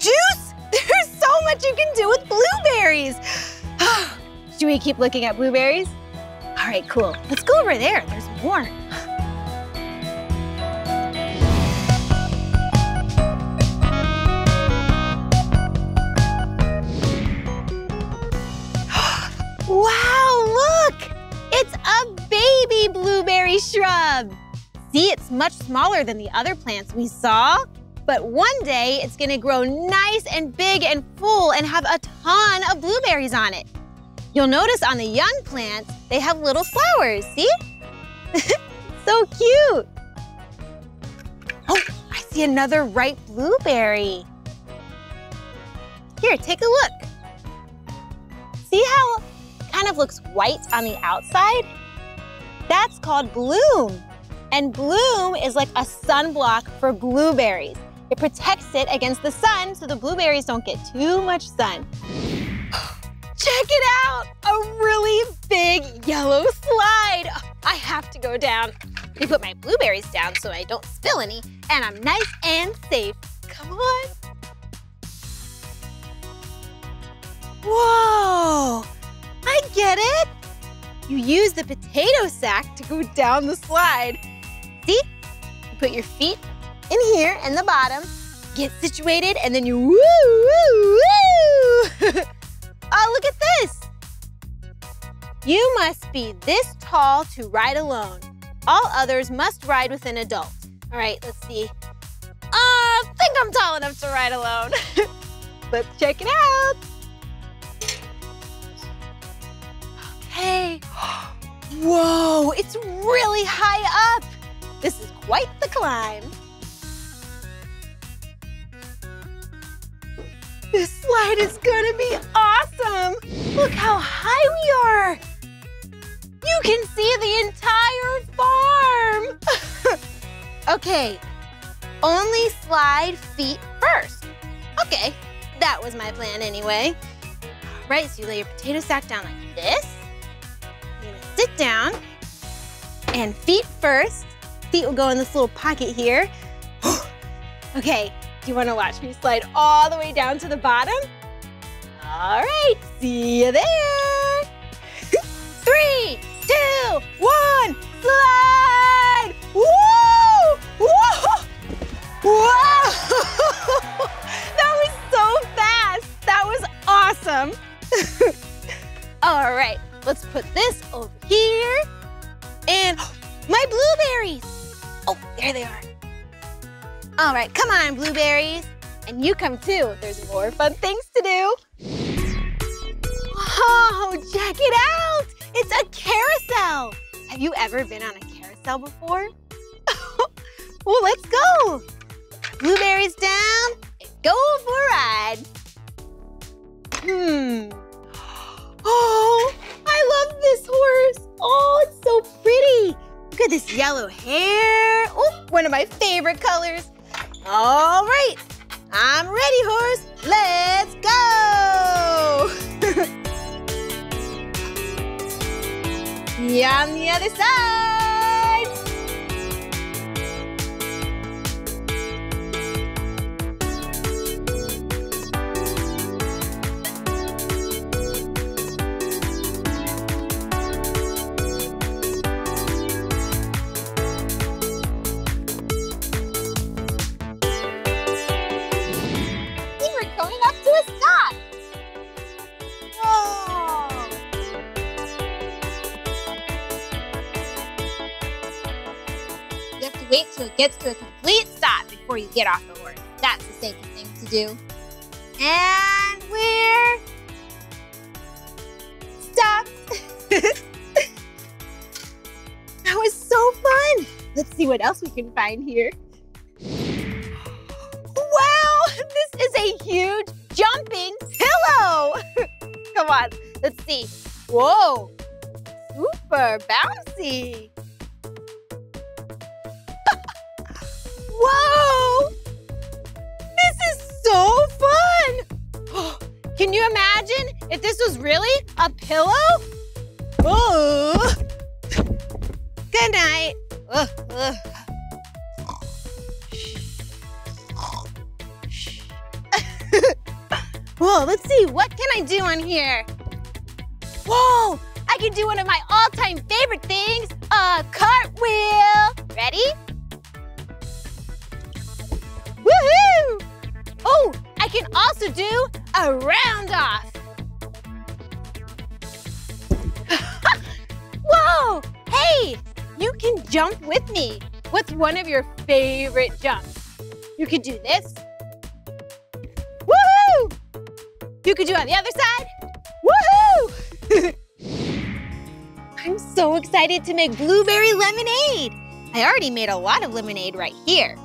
juice. There's so much you can do with blueberries. Should we keep looking at blueberries? All right, cool. Let's go over there. There's more. Wow, look! It's a baby blueberry shrub. See, it's much smaller than the other plants we saw, but one day it's gonna grow nice and big and full and have a ton of blueberries on it. You'll notice on the young plants, they have little flowers, see? So cute. Oh, I see another ripe blueberry. Here, take a look. See how kind of looks white on the outside? That's called bloom. And bloom is like a sunblock for blueberries. It protects it against the sun so the blueberries don't get too much sun. Check it out, a really big yellow slide. I have to go down. I put my blueberries down so I don't spill any, and I'm nice and safe. Come on. Whoa. I get it. You use the potato sack to go down the slide. See? You put your feet in here and the bottom, get situated, and then you woo, woo, woo. Oh, look at this. You must be this tall to ride alone. All others must ride with an adult. All right, let's see. Uh, I think I'm tall enough to ride alone. Let's check it out. Hey, whoa, it's really high up. This is quite the climb. This slide is gonna be awesome. Look how high we are. You can see the entire farm. Okay, only slide feet first. Okay, that was my plan anyway. All right, so you lay your potato sack down like this. Sit down, and feet first. Feet will go in this little pocket here. Okay, do you wanna watch me slide all the way down to the bottom? All right, see you there. Three, two, one, slide! Woo! Whoa! Whoa! That was so fast. That was awesome. All right. Let's put this over here. And my blueberries. Oh, there they are. All right, come on, blueberries. And you come too. There's more fun things to do. Whoa, check it out. It's a carousel. Have you ever been on a carousel before? Well, let's go. Blueberries down and go for a ride. Hmm. Oh, I love this horse. yellow hair. Oh, one of my favorite colors. All right, I'm ready, horse. Let's go. Yeah, on the other side. We were coming up to a stop. Oh. You have to wait till it gets to a complete stop before you get off the horse. That's the safest thing to do. And we're stopped. That was so fun. Let's see what else we can find here. Wow, this is a huge jumping pillow. Come on, let's see. Whoa, super bouncy. Whoa, this is so fun. Can you imagine if this was really a pillow? Oh, good night. Ugh, ugh. Whoa, let's see, what can I do on here? Whoa, I can do one of my all-time favorite things, a cartwheel. Ready? Woohoo! Oh, I can also do a round off. Whoa, hey, you can jump with me. What's one of your favorite jumps? You could do this. Woohoo! You could do it on the other side. Woohoo! I'm so excited to make blueberry lemonade. I already made a lot of lemonade right here.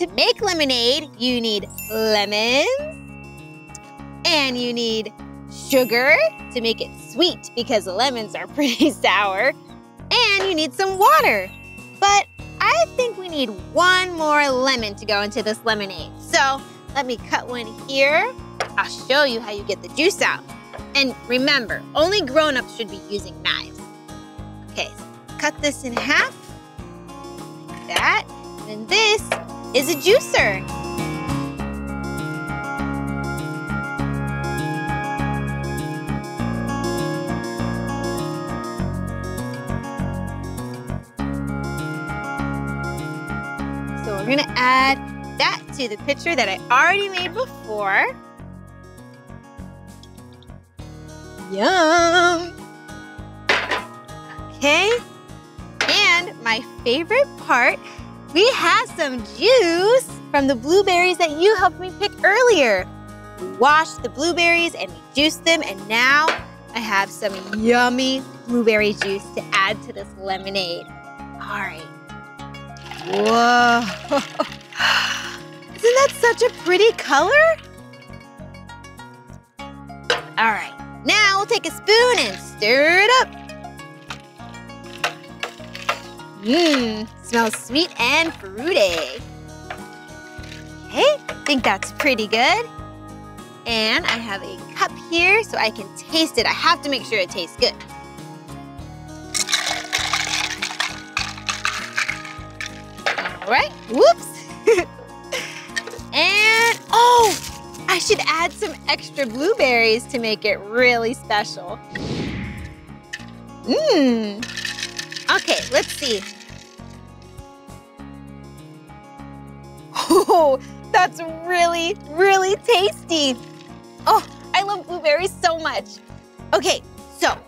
To make lemonade, you need lemons and you need sugar to make it sweet because lemons are pretty sour, and you need some water. But I think we need one more lemon to go into this lemonade. So let me cut one here. I'll show you how you get the juice out. And remember, only grown-ups should be using knives. Okay, so cut this in half, like that. And this is a juicer. So we're gonna add that to the pitcher that I already made before. Yum! Okay, and my favorite part, we have some juice from the blueberries that you helped me pick earlier. We washed the blueberries and we juiced them, and now I have some yummy blueberry juice to add to this lemonade. All right. Whoa. Isn't that such a pretty color? All right, now we'll take a spoon and stir it up. Mmm, smells sweet and fruity. Okay, think that's pretty good. And I have a cup here so I can taste it. I have to make sure it tastes good. All right, whoops. And, oh, I should add some extra blueberries to make it really special. Mmm. Okay, let's see. Oh, that's really, really tasty. Oh, I love blueberries so much. Okay, so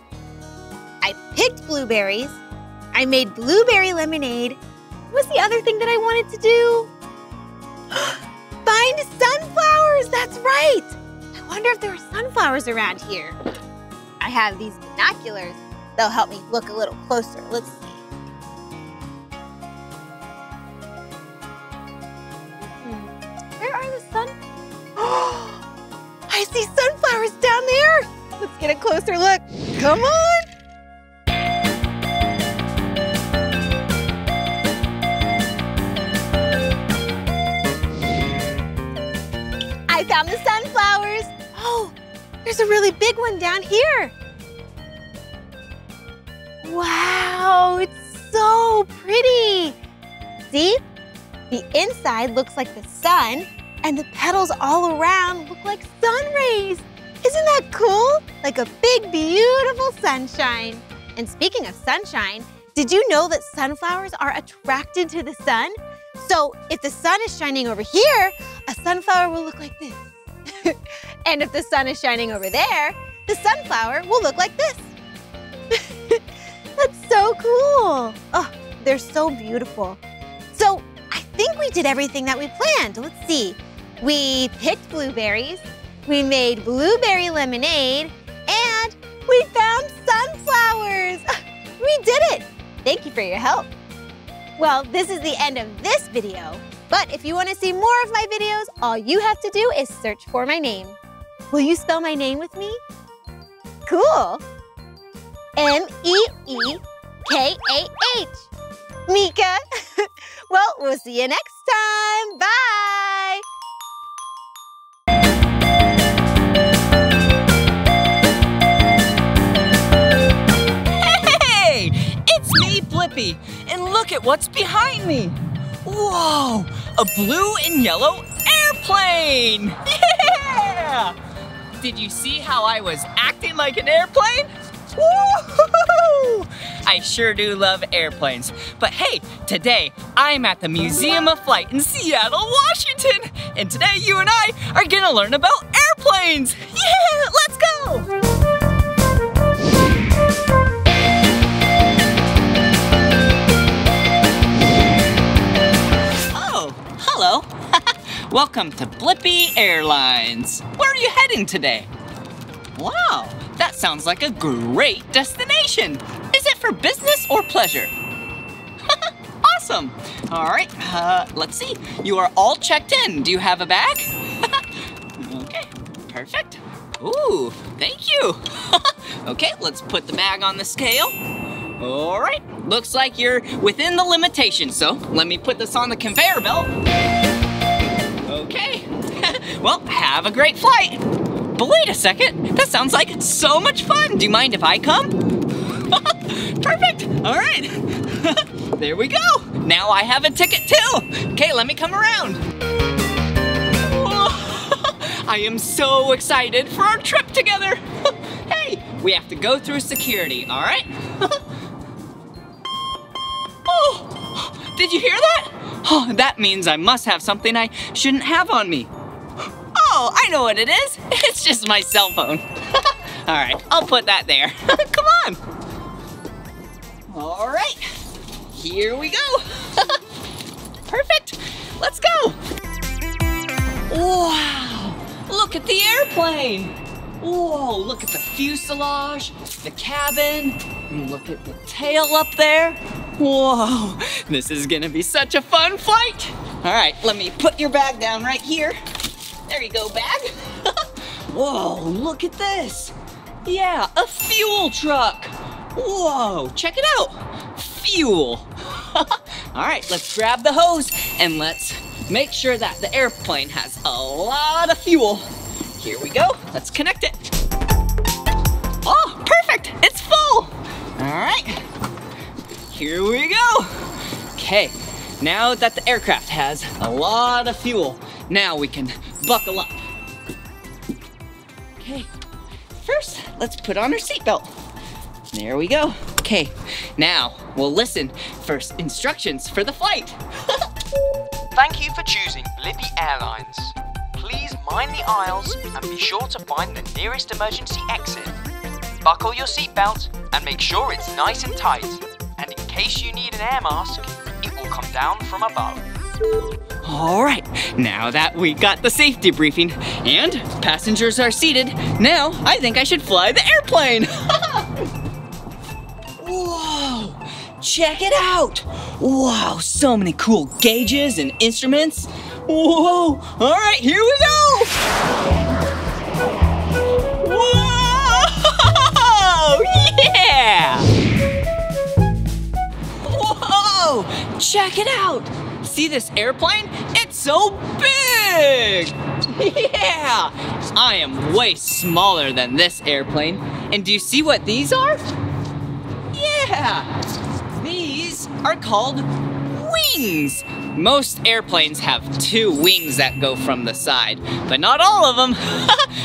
I picked blueberries. I made blueberry lemonade. What's the other thing that I wanted to do? Find sunflowers, that's right. I wonder if there are sunflowers around here. I have these binoculars. They'll help me look a little closer. Let's see. Where are the sun? Oh, I see sunflowers down there. Let's get a closer look. Come on. down the sunflowers. Oh, there's a really big one down here. Wow, it's so pretty. See? The inside looks like the sun, and the petals all around look like sun rays. Isn't that cool? Like a big, beautiful sunshine. And speaking of sunshine, did you know that sunflowers are attracted to the sun? So if the sun is shining over here, a sunflower will look like this. And if the sun is shining over there, the sunflower will look like this. That's so cool. Oh, they're so beautiful. So I think we did everything that we planned. Let's see. We picked blueberries, we made blueberry lemonade, and we found sunflowers. We did it. Thank you for your help. Well, this is the end of this video, but if you want to see more of my videos, all you have to do is search for my name. Will you spell my name with me? Cool. M E E K A H. Meekah. Well, we'll see you next time. Bye. Hey, it's me, Blippi, and look at what's behind me. Whoa, a blue and yellow airplane. Yeah! Did you see how I was acting like an airplane? Woo-hoo-hoo-hoo! I sure do love airplanes. But hey, today I'm at the Museum of Flight in Seattle, Washington. And today you and I are gonna learn about airplanes. Yeah, let's go! Oh, hello. Welcome to Blippi Airlines. Where are you heading today? Wow. That sounds like a great destination. Is it for business or pleasure? Awesome. All right, uh, let's see. You are all checked in. Do you have a bag? Okay, perfect. Ooh, thank you. Okay, let's put the bag on the scale. All right, looks like you're within the limitation. So let me put this on the conveyor belt. Okay, well, have a great flight. But wait a second, that sounds like so much fun. Do you mind if I come? Perfect, all right. There we go. Now I have a ticket too. Okay, let me come around. I am so excited for our trip together. Hey, we have to go through security, all right? Oh, did you hear that? Oh, that means I must have something I shouldn't have on me. Oh, I know what it is. It's just my cell phone. All right, I'll put that there. Come on. All right, here we go. Perfect, let's go. Wow, look at the airplane. Whoa, look at the fuselage, the cabin, and look at the tail up there. Whoa, this is gonna be such a fun flight. All right, let me put your bag down right here. There you go, bag. Whoa, look at this. Yeah, a fuel truck. Whoa, check it out. Fuel. All right, let's grab the hose and let's make sure that the airplane has a lot of fuel. Here we go. Let's connect it. Oh, perfect. It's full. All right. Here we go. Okay, now that the aircraft has a lot of fuel, now we can buckle up. Okay, first, let's put on our seatbelt. There we go. Okay, now we'll listen for instructions for the flight. Thank you for choosing Blippi Airlines. Please mind the aisles and be sure to find the nearest emergency exit. Buckle your seatbelt and make sure it's nice and tight. And in case you need an air mask, it will come down from above. All right, now that we got the safety briefing and passengers are seated, now I think I should fly the airplane. Whoa, check it out. Wow, so many cool gauges and instruments. Whoa, all right, here we go. Whoa, yeah. Whoa, check it out. See this airplane? It's so big! Yeah! I am way smaller than this airplane. And do you see what these are? Yeah! These are called wings! Most airplanes have two wings that go from the side, but not all of them.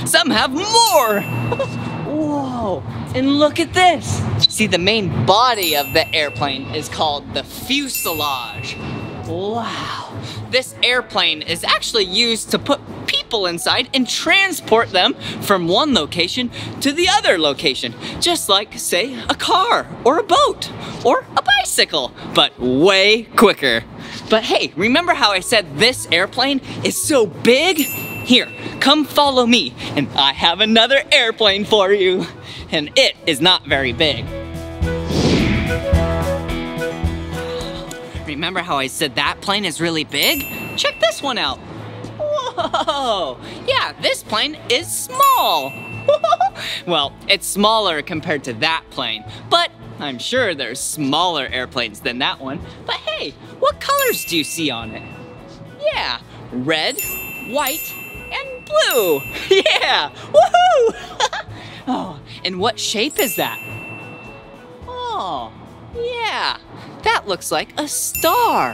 Some have more! Whoa! And look at this! See, the main body of the airplane is called the fuselage. Wow! This airplane is actually used to put people inside and transport them from one location to the other location. Just like, say, a car or a boat or a bicycle, but way quicker. But hey, remember how I said this airplane is so big? Here, come follow me, and I have another airplane for you. And it is not very big. Remember how I said that plane is really big? Check this one out. Whoa! Yeah, this plane is small. Well, it's smaller compared to that plane, but I'm sure there's smaller airplanes than that one. But hey, what colors do you see on it? Yeah, red, white, and blue. Yeah, woohoo! Oh, and what shape is that? Oh, yeah. That looks like a star.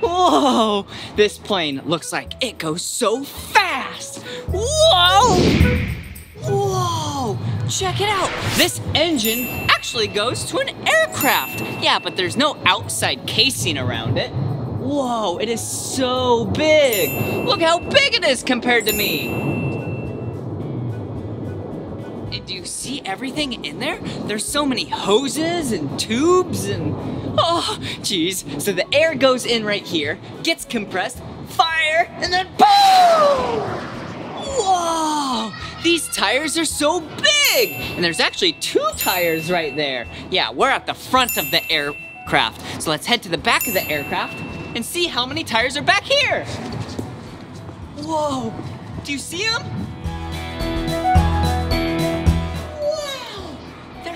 Whoa! This plane looks like it goes so fast. Whoa! Whoa! Check it out. This engine actually goes to an aircraft. Yeah, but there's no outside casing around it. Whoa, it is so big. Look how big it is compared to me. Do you see everything in there? There's so many hoses and tubes and... Oh, geez. So the air goes in right here, gets compressed, fire, and then boom! Whoa! These tires are so big! And there's actually two tires right there. Yeah, we're at the front of the aircraft. So let's head to the back of the aircraft and see how many tires are back here. Whoa! Do you see them?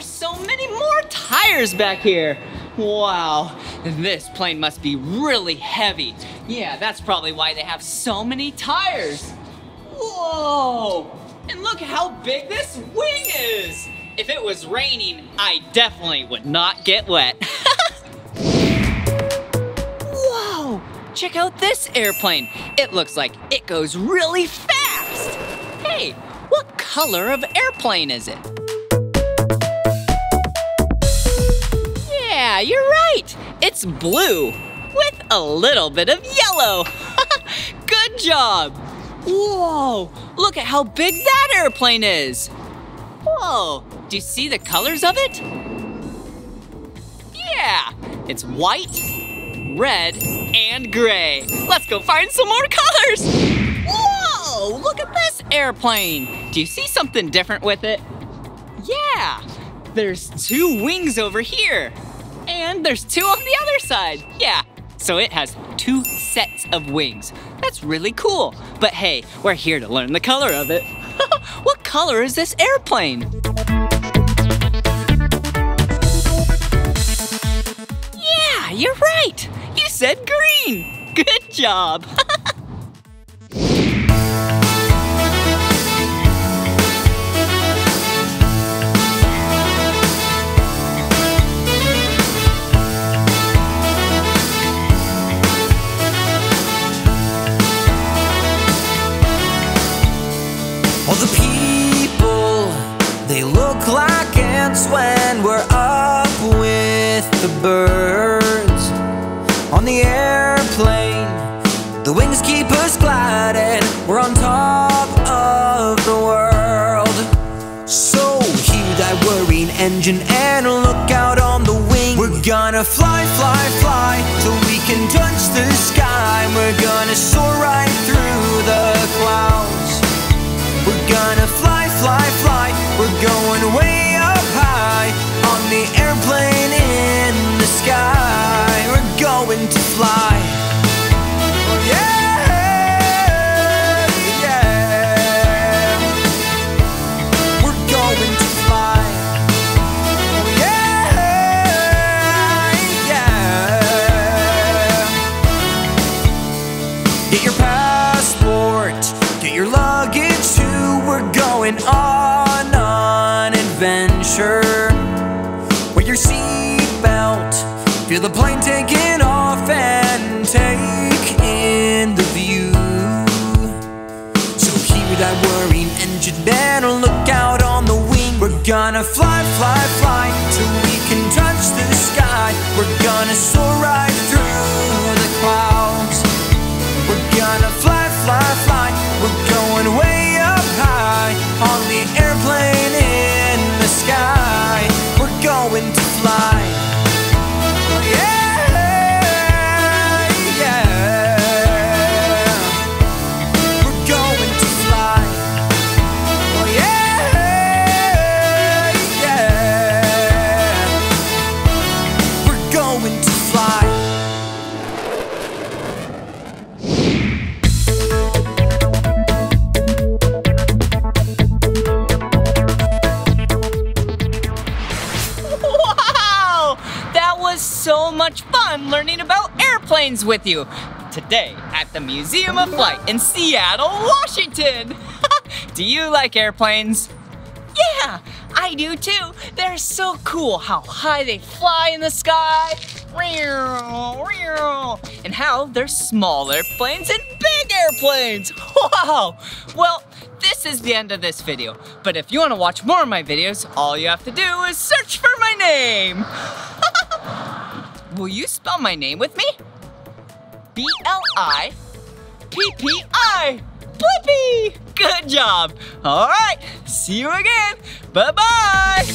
So many more tires back here. Wow, this plane must be really heavy. Yeah, that's probably why they have so many tires. Whoa, and look how big this wing is. If it was raining, I definitely would not get wet. Whoa, check out this airplane. It looks like it goes really fast. Hey, what color of airplane is it? Yeah, you're right. It's blue with a little bit of yellow. Good job. Whoa, look at how big that airplane is. Whoa, do you see the colors of it? Yeah, it's white, red, and gray. Let's go find some more colors. Whoa, look at this airplane. Do you see something different with it? Yeah, there's two wings over here. And there's two on the other side. Yeah, so it has two sets of wings. That's really cool. But hey, we're here to learn the color of it. What color is this airplane? Yeah, you're right. You said green. Good job. When we're up with the birds on the airplane, the wings keep us gliding. We're on top of the world. So hear that whirring engine and look out on the wing. We're gonna fly, fly, fly till we can touch the sky. We're gonna soar right through the clouds. We're gonna fly, fly, fly. We're going way high on the airplane in the sky. We're going to fly. Oh yeah, yeah. We're going to fly. Oh yeah, yeah. Get your passport, get your love. going on an adventure. Wear your seatbelt, feel the plane taking off, and take in the view. So here without worrying, engineer, look out on the wing. We're gonna fly, fly, fly till we can touch the sky. We're gonna soar right through the clouds. We're gonna fly, fly, fly. We're going way up high on the airplane in the sky. We're going to fly. Yeah, yeah. We're going to fly. Yeah, yeah. We're going to fly. So much fun learning about airplanes with you today at the Museum of Flight in Seattle, Washington. Do you like airplanes? Yeah, I do too. They're so cool how high they fly in the sky and how there's small airplanes and big airplanes. Wow. Well, this is the end of this video, but if you want to watch more of my videos, all you have to do is search for my name. Will you spell my name with me? B L I P P I. Blippi! Good job! All right, see you again. Bye-bye!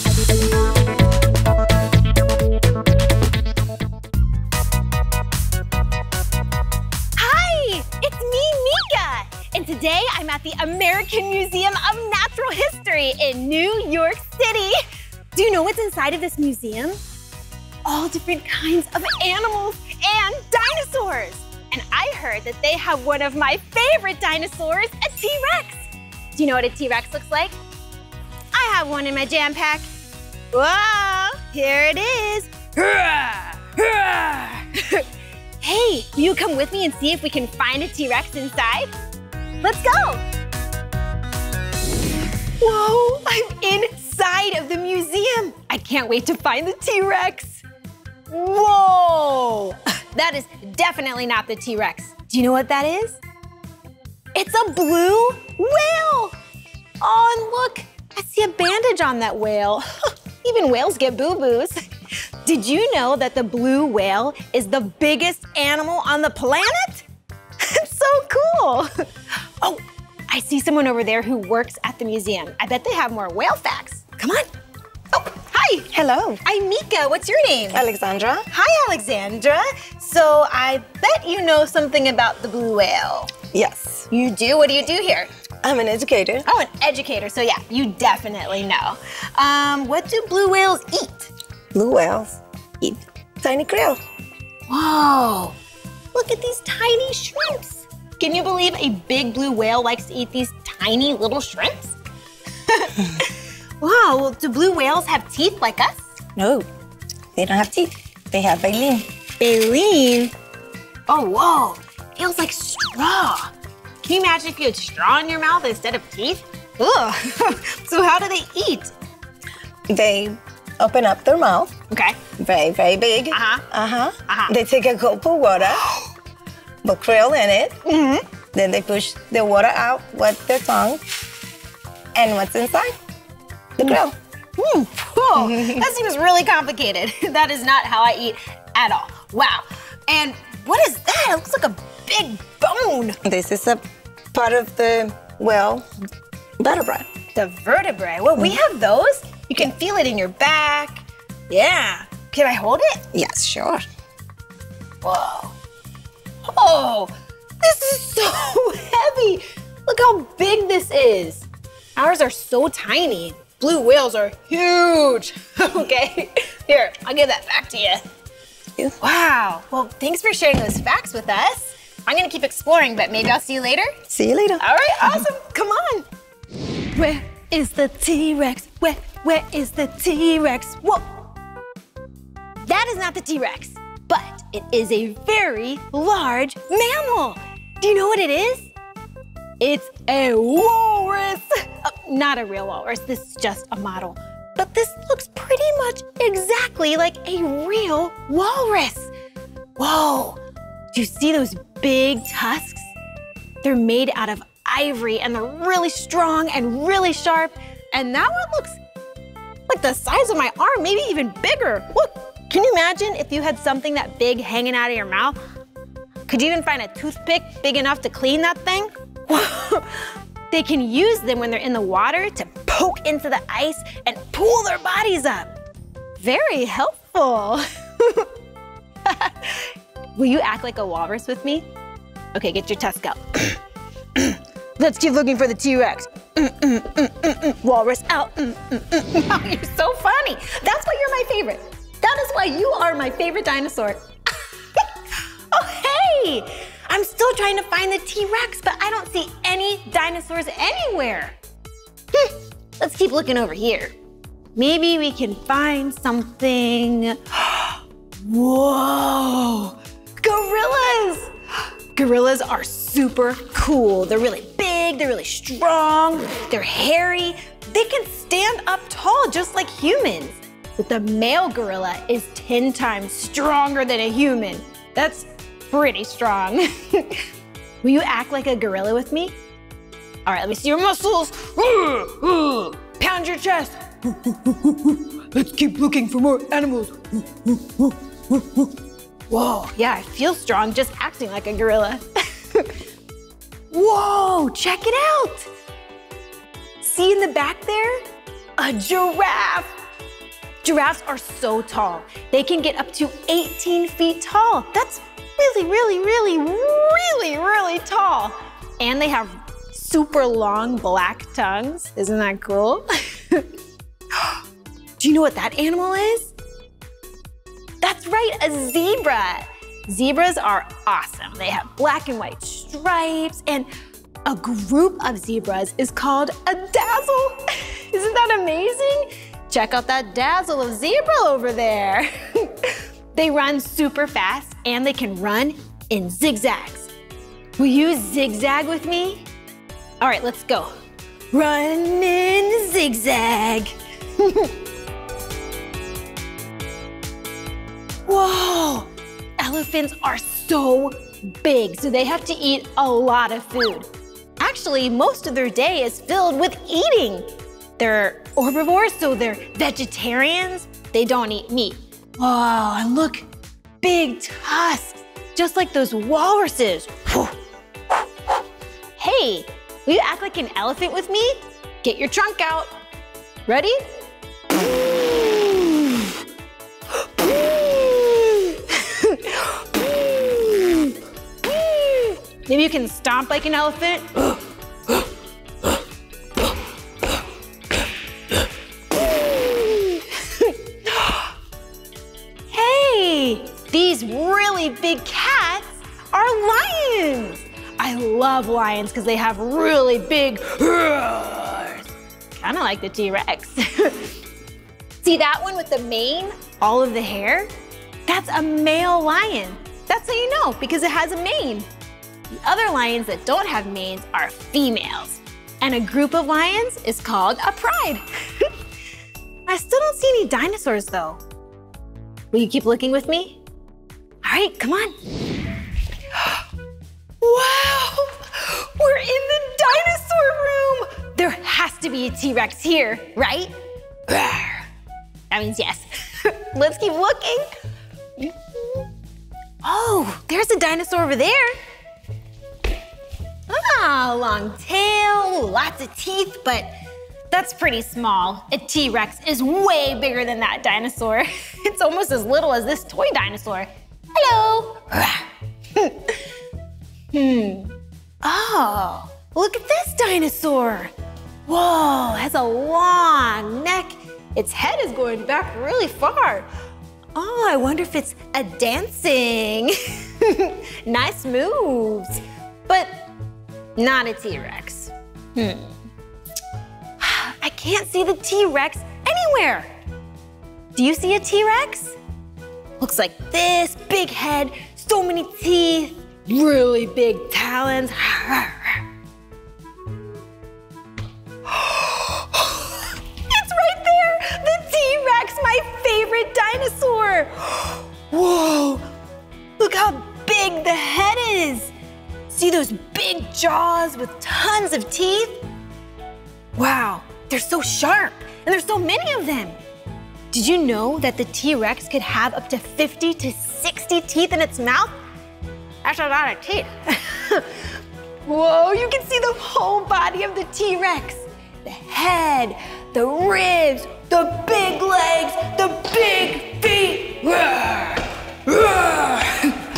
Hi, it's me, Meekah. And today I'm at the American Museum of Natural History in New York City. Do you know what's inside of this museum? All different kinds of animals and dinosaurs. And I heard that they have one of my favorite dinosaurs, a T-Rex. Do you know what a T-Rex looks like? I have one in my jam pack. Whoa, here it is. Hey, will you come with me and see if we can find a T-Rex inside? Let's go. Whoa, I'm inside of the museum. I can't wait to find the T-Rex. Whoa! That is definitely not the T-Rex. Do you know what that is? It's a blue whale! Oh, and look, I see a bandage on that whale. Even whales get boo-boos. Did you know that the blue whale is the biggest animal on the planet? It's so cool! Oh, I see someone over there who works at the museum. I bet they have more whale facts. Come on. Hi. Hello. I'm Meekah. What's your name? Alexandra. Hi, Alexandra. So I bet you know something about the blue whale. Yes. You do? What do you do here? I'm an educator. Oh, an educator. So yeah, you definitely know. Um, what do blue whales eat? Blue whales eat tiny krill. Whoa. Look at these tiny shrimps. Can you believe a big blue whale likes to eat these tiny little shrimps? Wow, well, do blue whales have teeth like us? No, they don't have teeth. They have baleen. Baleen? Oh, whoa, feels like straw. Can you imagine if you had straw in your mouth instead of teeth? Ugh. So how do they eat? They open up their mouth. Okay. Very, very big. Uh-huh. Uh-huh. Uh-huh. They take a gulp of water, put krill in it. Mm-hmm. Then they push the water out with their tongue. And what's inside? The grill. Mm. Whoa, that seems really complicated. That is not how I eat at all. Wow. And what is that? It looks like a big bone. This is a part of the, well, vertebrae. The vertebrae. Well, mm. we have those. You can feel it in your back. Yeah. Can I hold it? Yes, sure. Whoa. Oh, this is so heavy. Look how big this is. Ours are so tiny. Blue whales are huge. Okay, here, I'll give that back to you. Yeah. Wow, well, thanks for sharing those facts with us. I'm gonna keep exploring, but maybe I'll see you later. See you later. All right, awesome, come on. Where is the T-Rex? Where, where is the T-Rex? Whoa. That is not the T-Rex, but it is a very large mammal. Do you know what it is? It's a walrus. Uh, not a real walrus, this is just a model. But this looks pretty much exactly like a real walrus. Whoa, do you see those big tusks? They're made out of ivory and they're really strong and really sharp. And that one looks like the size of my arm, maybe even bigger. Look, can you imagine if you had something that big hanging out of your mouth? Could you even find a toothpick big enough to clean that thing? They can use them when they're in the water to poke into the ice and pull their bodies up. Very helpful. Will you act like a walrus with me? Okay, get your tusk out. Let's keep looking for the T-Rex. Mm, mm, mm, mm, mm. Walrus out. Mm, mm, mm. Wow, you're so funny. That's why you're my favorite. That is why you are my favorite dinosaur. Oh, hey! I'm still trying to find the T-Rex, but I don't see any dinosaurs anywhere. Hmm. Let's keep looking over here. Maybe we can find something. Whoa! Gorillas! Gorillas are super cool. They're really big, they're really strong, they're hairy. They can stand up tall just like humans. But the male gorilla is ten times stronger than a human. That's pretty strong. Will you act like a gorilla with me? All right, let me see your muscles. Pound your chest. Let's keep looking for more animals. Whoa, yeah, I feel strong just acting like a gorilla. Whoa, check it out. See in the back there? A giraffe. Giraffes are so tall. They can get up to eighteen feet tall. That's really, really, really, really, really tall. And they have super long black tongues. Isn't that cool? Do you know what that animal is? That's right, a zebra. Zebras are awesome. They have black and white stripes, and a group of zebras is called a dazzle. Isn't that amazing? Check out that dazzle of zebra over there. They run super fast, and they can run in zigzags. Will you zigzag with me? All right, let's go. Run in zigzag. Whoa! Elephants are so big, so they have to eat a lot of food. Actually, most of their day is filled with eating. They're herbivores, so they're vegetarians. They don't eat meat. Whoa, and look, big tusks, just like those walruses. Hey, will you act like an elephant with me? Get your trunk out. Ready? Maybe you can stomp like an elephant. Hey, these really big cats are lions. I love lions because they have really big roars. Kind of like the T-Rex. See that one with the mane, all of the hair? That's a male lion. That's how you know, because it has a mane. The other lions that don't have manes are females. And a group of lions is called a pride. I still don't see any dinosaurs though. Will you keep looking with me? All right, come on. Wow, we're in the dinosaur room. There has to be a T-Rex here, right? That means yes. Let's keep looking. Oh, there's a dinosaur over there. Ah, long tail, lots of teeth, but that's pretty small. A T-Rex is way bigger than that dinosaur. It's almost as little as this toy dinosaur. Hello. Hmm. Oh, look at this dinosaur. Whoa, it has a long neck. Its head is going back really far. Oh, I wonder if it's a dancing. Nice moves. But not a T-Rex. Hmm. I can't see the T-Rex anywhere. Do you see a T-Rex? Looks like this, big head, so many teeth, really big talons. those big jaws with tons of teeth? Wow, they're so sharp, and there's so many of them. Did you know that the T-Rex could have up to fifty to sixty teeth in its mouth? That's a lot of teeth. Whoa, you can see the whole body of the T-Rex. The head, the ribs, the big legs, the big feet.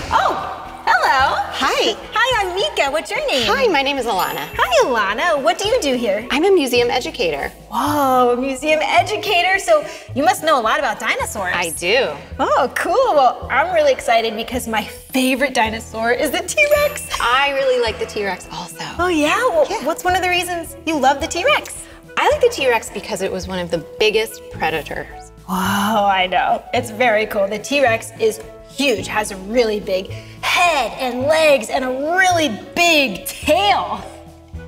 Oh. Hello. Hi. Hi, I'm Meekah. What's your name? Hi, my name is Alana. Hi, Alana. What do you do here? I'm a museum educator. Whoa, a museum educator. So you must know a lot about dinosaurs. I do. Oh, cool. Well, I'm really excited because my favorite dinosaur is the T-Rex. I really like the T-Rex also. Oh, yeah? Well, yeah. What's one of the reasons you love the T-Rex? I like the T-Rex because it was one of the biggest predators. Wow, I know. It's very cool. The T-Rex is huge, has a really big head and legs and a really big tail.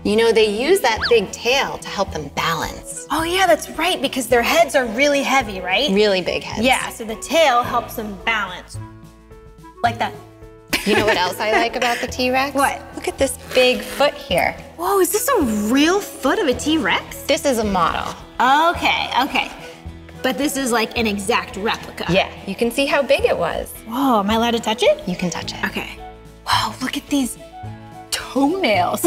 You know, they use that big tail to help them balance. Oh yeah, that's right, because their heads are really heavy, right? Really big heads. Yeah, so the tail helps them balance. Like that. You know what else I like about the T-Rex? What? Look at this big foot here. Whoa, is this a real foot of a T-Rex? This is a model. Okay, okay. But this is like an exact replica. Yeah, you can see how big it was. Whoa, am I allowed to touch it? You can touch it. Okay. Wow, look at these toenails.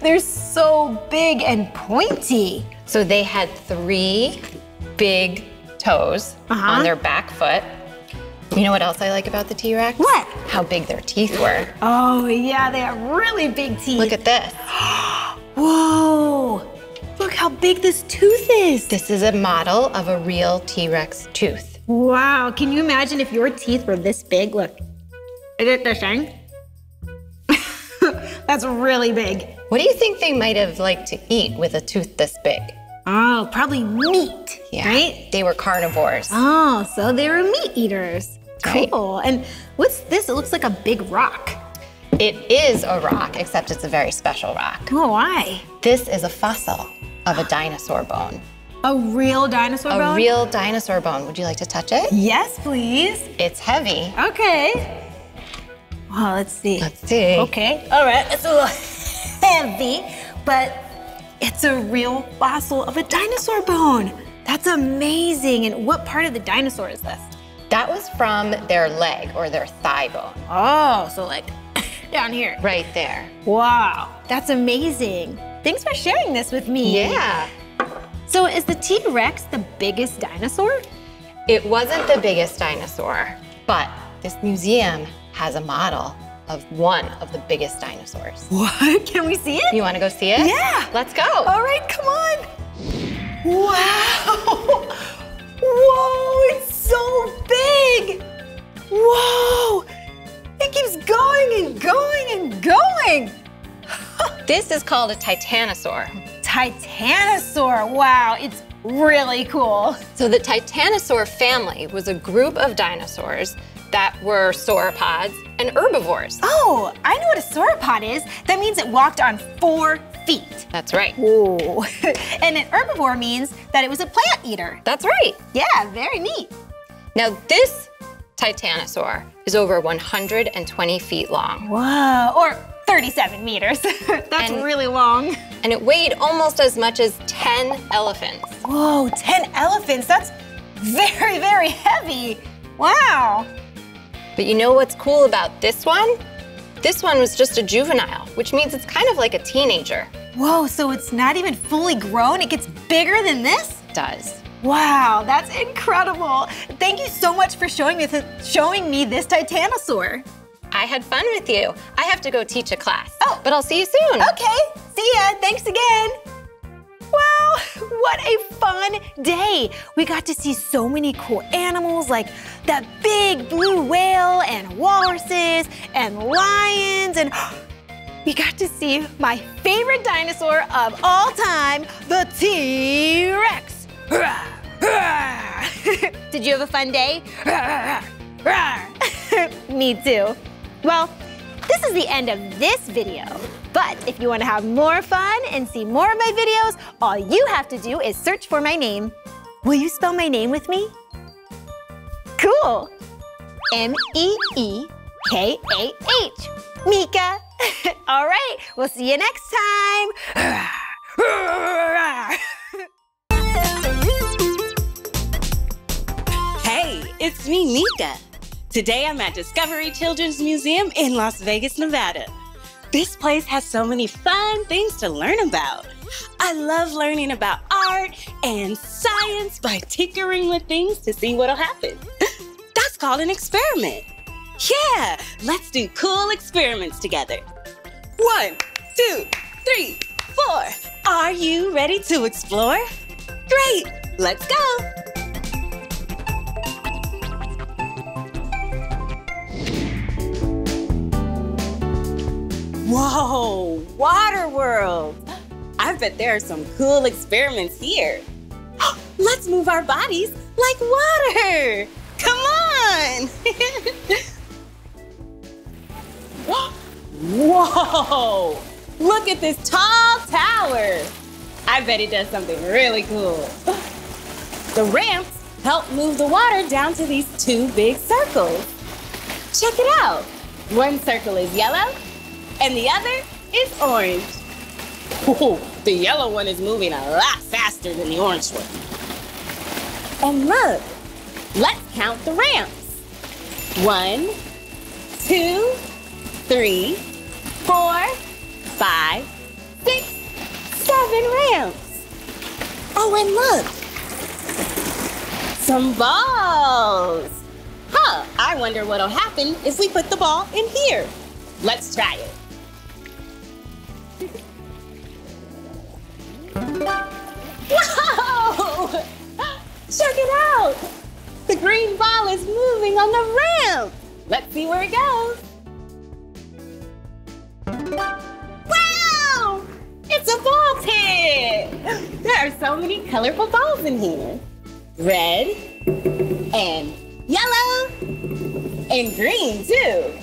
They're so big and pointy. So they had three big toes uh-huh. on their back foot. You know what else I like about the T-Rex? What? How big their teeth were. Oh yeah, they have really big teeth. Look at this. Whoa. Look how big this tooth is. This is a model of a real T-Rex tooth. Wow, can you imagine if your teeth were this big? Look, is it the thing? That's really big. What do you think they might have liked to eat with a tooth this big? Oh, probably meat, yeah, right? They were carnivores. Oh, so they were meat eaters. Right. Cool, and what's this? It looks like a big rock. It is a rock, except it's a very special rock. Oh, why? This is a fossil of a dinosaur bone. A real dinosaur a bone? A real dinosaur bone. Would you like to touch it? Yes, please. It's heavy. Okay. Well, let's see. Let's see. Okay. All right. It's a little heavy, but it's a real fossil of a dinosaur bone. That's amazing. And what part of the dinosaur is this? That was from their leg or their thigh bone. Oh, so like down here. Right there. Wow. That's amazing. Thanks for sharing this with me. Yeah. So is the T-Rex the biggest dinosaur? It wasn't the biggest dinosaur, but this museum has a model of one of the biggest dinosaurs. What? Can we see it? You want to go see it? Yeah. Let's go. All right, come on. Wow. Whoa, it's so big. Whoa. It keeps going and going and going. This is called a titanosaur. Titanosaur, wow, it's really cool. So the titanosaur family was a group of dinosaurs that were sauropods and herbivores. Oh, I know what a sauropod is. That means it walked on four feet. That's right. Whoa. And an herbivore means that it was a plant eater. That's right. Yeah, very neat. Now this titanosaur is over one hundred twenty feet long. Whoa, or thirty-seven meters. That's and, really long. And it weighed almost as much as ten elephants. Whoa, ten elephants. That's very, very heavy. Wow. But you know what's cool about this one? This one was just a juvenile, which means it's kind of like a teenager. Whoa, so it's not even fully grown? It gets bigger than this? It does. Wow, that's incredible. Thank you so much for showing me, th showing me this titanosaur. I had fun with you. I have to go teach a class. Oh, but I'll see you soon. Okay, see ya, thanks again. Wow, what a fun day. We got to see so many cool animals like that big blue whale and walruses and lions, and we got to see my favorite dinosaur of all time, the T-Rex. Did you have a fun day? Me too. Well, this is the end of this video, but if you want to have more fun and see more of my videos, all you have to do is search for my name. Will you spell my name with me? Cool. M E E K A H. Meekah. All right, we'll see you next time. Hey, it's me, Meekah. Today I'm at Discovery Children's Museum in Las Vegas, Nevada. This place has so many fun things to learn about. I love learning about art and science by tinkering with things to see what'll happen. That's called an experiment. Yeah, let's do cool experiments together. One, two, three, four. Are you ready to explore? Great, let's go. Whoa, Water World. I bet there are some cool experiments here. Let's move our bodies like water. Come on. Whoa, look at this tall tower. I bet it does something really cool. The ramps help move the water down to these two big circles. Check it out. One circle is yellow, and the other is orange. Whoa, the yellow one is moving a lot faster than the orange one. And look, let's count the ramps. One, two, three, four, five, six, seven ramps. Oh, and look, some balls. Huh, I wonder what'll happen if we put the ball in here. Let's try it. Whoa! Check it out! The green ball is moving on the ramp! Let's see where it goes. Wow! It's a ball pit! There are so many colorful balls in here. Red and yellow and green too.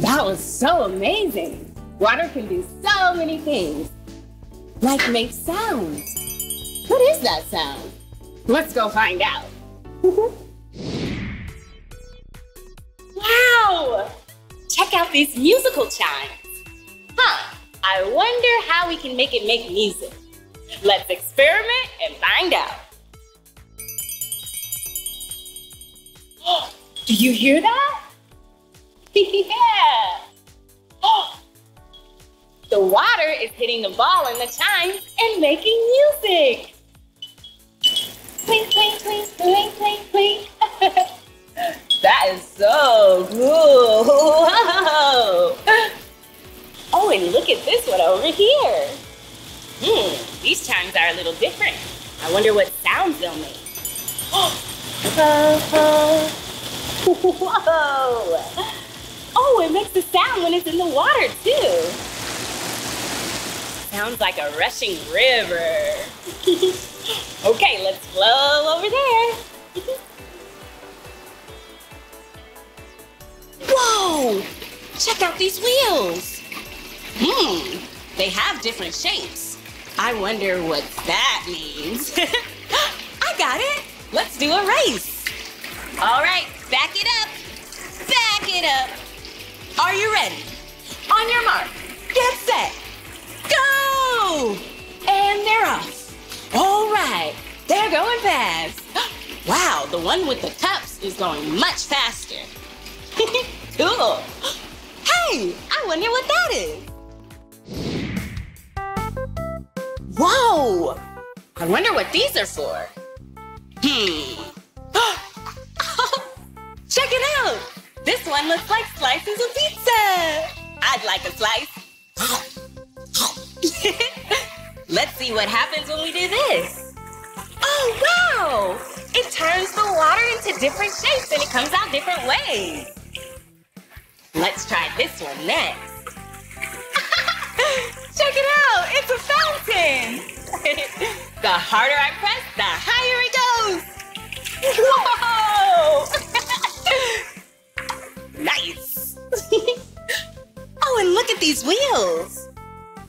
That was so amazing. Water can do so many things. Like make sounds. What is that sound? Let's go find out. Wow! Check out these musical chimes. Huh, I wonder how we can make it make music. Let's experiment and find out. Oh, do you hear that? Yeah! Oh! The water is hitting the ball in the chime and making music. Clink, clink, clink, clink, clink, clink. That is so cool. Whoa. Oh, and look at this one over here. Hmm, these chimes are a little different. I wonder what sounds they'll make. Oh! Whoa! Oh, it makes a sound when it's in the water, too. Sounds like a rushing river. Okay, let's flow over there. Whoa! Check out these wheels. Hmm, they have different shapes. I wonder what that means. I got it. Let's do a race. All right, back it up. Back it up. Are you ready? On your mark, get set, go! And they're off. All right, they're going fast. Wow, the one with the cups is going much faster. Cool. Hey, I wonder what that is. Whoa, I wonder what these are for. Hmm. Check it out. This one looks like slices of pizza. I'd like a slice. Let's see what happens when we do this. Oh, wow! It turns the water into different shapes and it comes out different ways. Let's try this one next. Check it out! It's a fountain! The harder I press, the higher it goes! Whoa! Nice! Oh, and look at these wheels!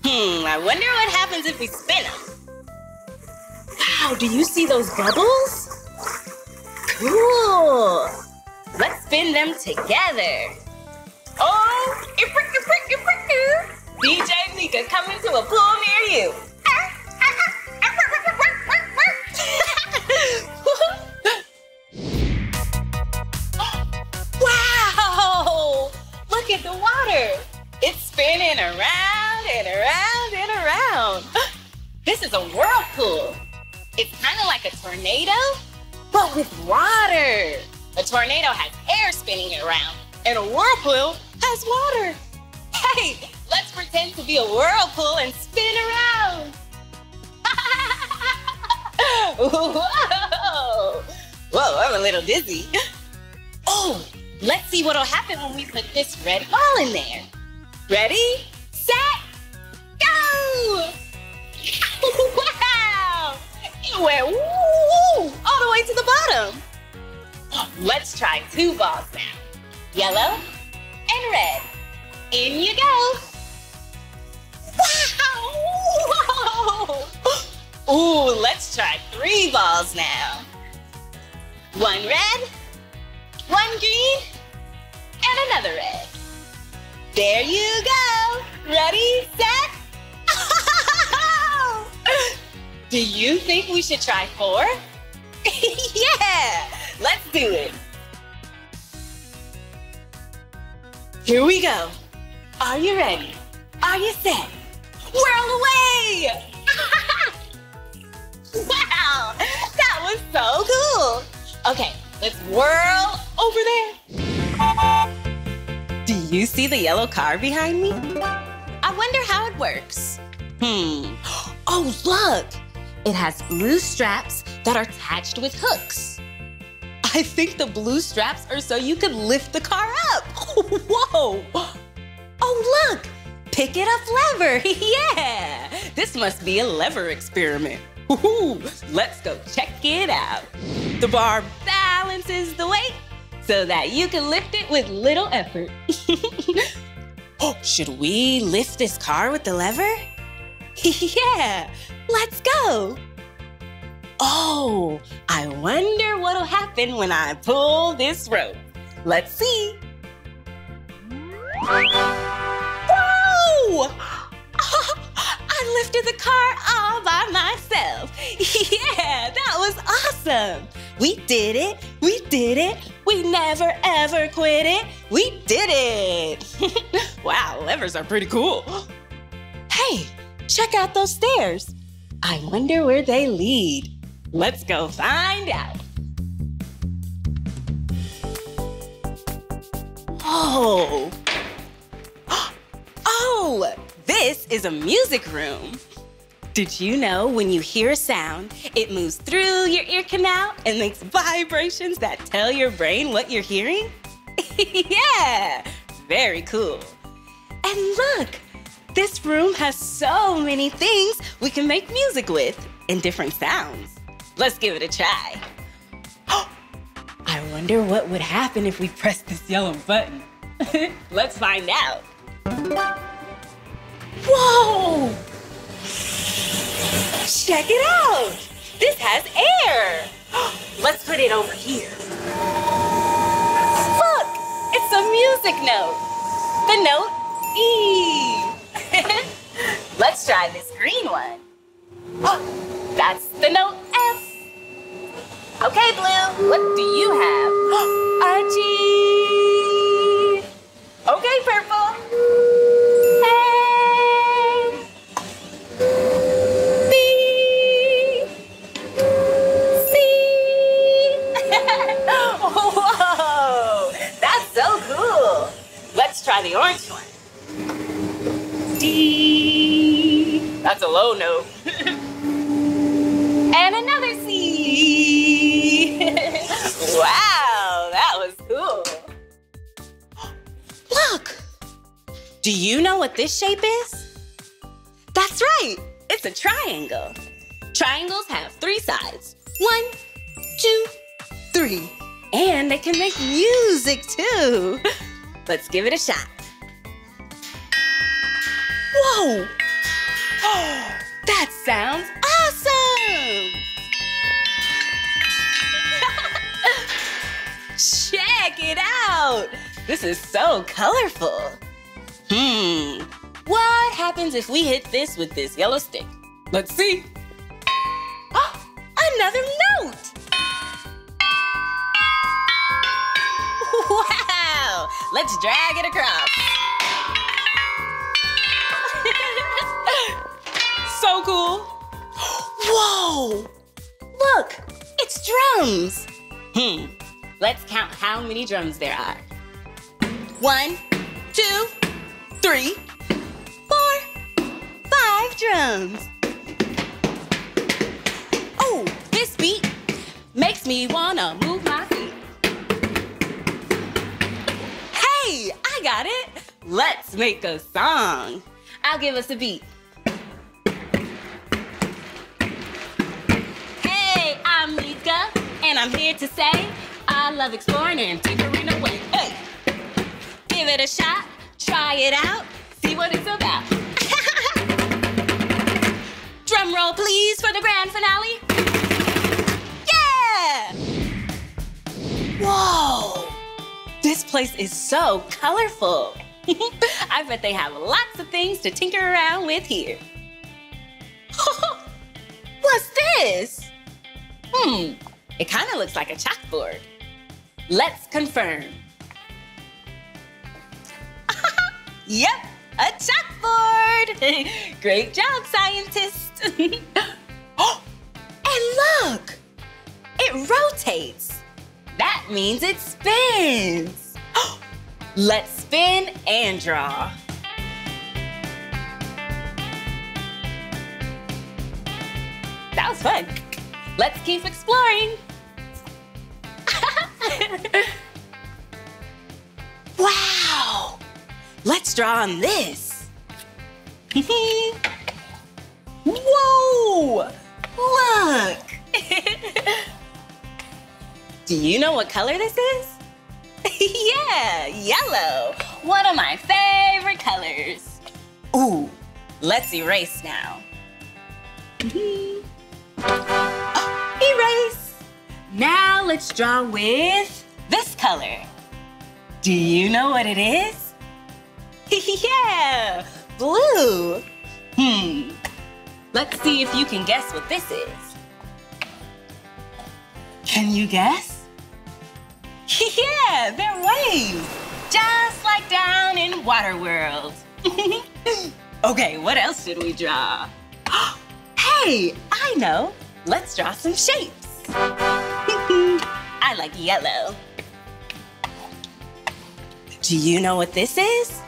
Hmm, I wonder what happens if we spin them. Wow, do you see those bubbles? Cool! Let's spin them together. Oh, D J Meekah coming to a pool near you. Wow! Look at the water. It's spinning around and around and around. This is a whirlpool. It's kind of like a tornado, but with water. A tornado has air spinning around, and a whirlpool has water. Hey, let's pretend to be a whirlpool and spin around. Whoa. Whoa, I'm a little dizzy. Oh, let's see what'll happen when we put this red ball in there. Ready, set, go! Wow! It went woo, all the way to the bottom. Let's try two balls now. Yellow and red. In you go. Wow! Whoa. Ooh, let's try three balls now. One red, one green, and another red. There you go. Ready, set. Do you think we should try four? Yeah, let's do it. Here we go. Are you ready? Are you set? Whirl away! Wow, that was so cool. Okay, let's whirl over there. Do you see the yellow car behind me? I wonder how it works. Hmm. Oh, look! It has blue straps that are attached with hooks. I think the blue straps are so you can lift the car up. Whoa! Oh, look! Pick it up lever. Yeah! This must be a lever experiment. Woo-hoo. Let's go check it out. The bar balances the weight so that you can lift it with little effort. Oh, should we lift this car with the lever? Yeah, let's go. Oh, I wonder what'll happen when I pull this rope. Let's see. Whoa! I lifted the car all by myself. Yeah, that was awesome. We did it. We did it. We never, ever quit it. We did it. Wow, levers are pretty cool. Hey. Check out those stairs. I wonder where they lead. Let's go find out. Oh. Oh, this is a music room. Did you know when you hear a sound, it moves through your ear canal and makes vibrations that tell your brain what you're hearing? Yeah, very cool. And look. This room has so many things we can make music with and different sounds. Let's give it a try. Oh, I wonder what would happen if we pressed this yellow button. Let's find out. Whoa! Check it out! This has air. Let's put it over here. Look! It's a music note. The note E. Let's try this green one. Oh, that's the note F. Okay, Blue, what do you have? R, G. Okay, Purple. A. B. C. Whoa, that's so cool. Let's try the orange one. D. That's a low note. And another C. Wow, that was cool. Look! Do you know what this shape is? That's right, it's a triangle. Triangles have three sides. One, two, three. And they can make music too. Let's give it a shot. Whoa! Oh, that sounds awesome! Check it out! This is so colorful. Hmm. What happens if we hit this with this yellow stick? Let's see. Oh, another note! Wow! Let's drag it across. So cool. Whoa! Look, it's drums. Hmm. Let's count how many drums there are. One, two, three, four, five drums. Oh, this beat makes me wanna move my feet. Hey, I got it. Let's make a song. I'll give us a beat. Hey, I'm Meekah, and I'm here to say I love exploring and tinkering away. Hey, give it a shot, try it out, see what it's about. Drum roll, please, for the grand finale. Yeah! Whoa! This place is so colorful. I bet they have lots of things to tinker around with here. What's this? Hmm, it kind of looks like a chalkboard. Let's confirm. Yep, a chalkboard. Great job, scientists. And look, it rotates. That means it spins. Let's spin and draw. That was fun. Let's keep exploring. Wow! Let's draw on this. Whoa! Look! Do you know what color this is? Yeah, yellow. One of my favorite colors. Ooh, let's erase now. Oh, erase. Now let's draw with this color. Do you know what it is? Yeah, blue. Hmm. Let's see if you can guess what this is. Can you guess? Yeah, they're waves. Just like down in Waterworld. Okay, what else should we draw? Hey, I know. Let's draw some shapes. I like yellow. Do you know what this is?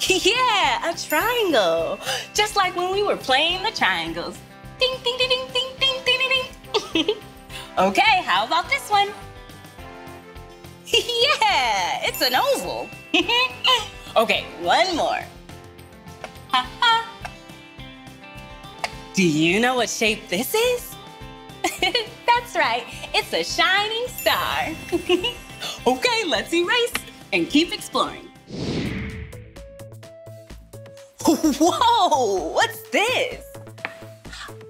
Yeah, a triangle. Just like when we were playing the triangles. Ding, ding, ding, ding, ding, ding, ding, ding. Okay, how about this one? Yeah, it's an oval. Okay, one more. Ha ha. Do you know what shape this is? That's right, it's a shining star. Okay, let's erase and keep exploring. Whoa, what's this?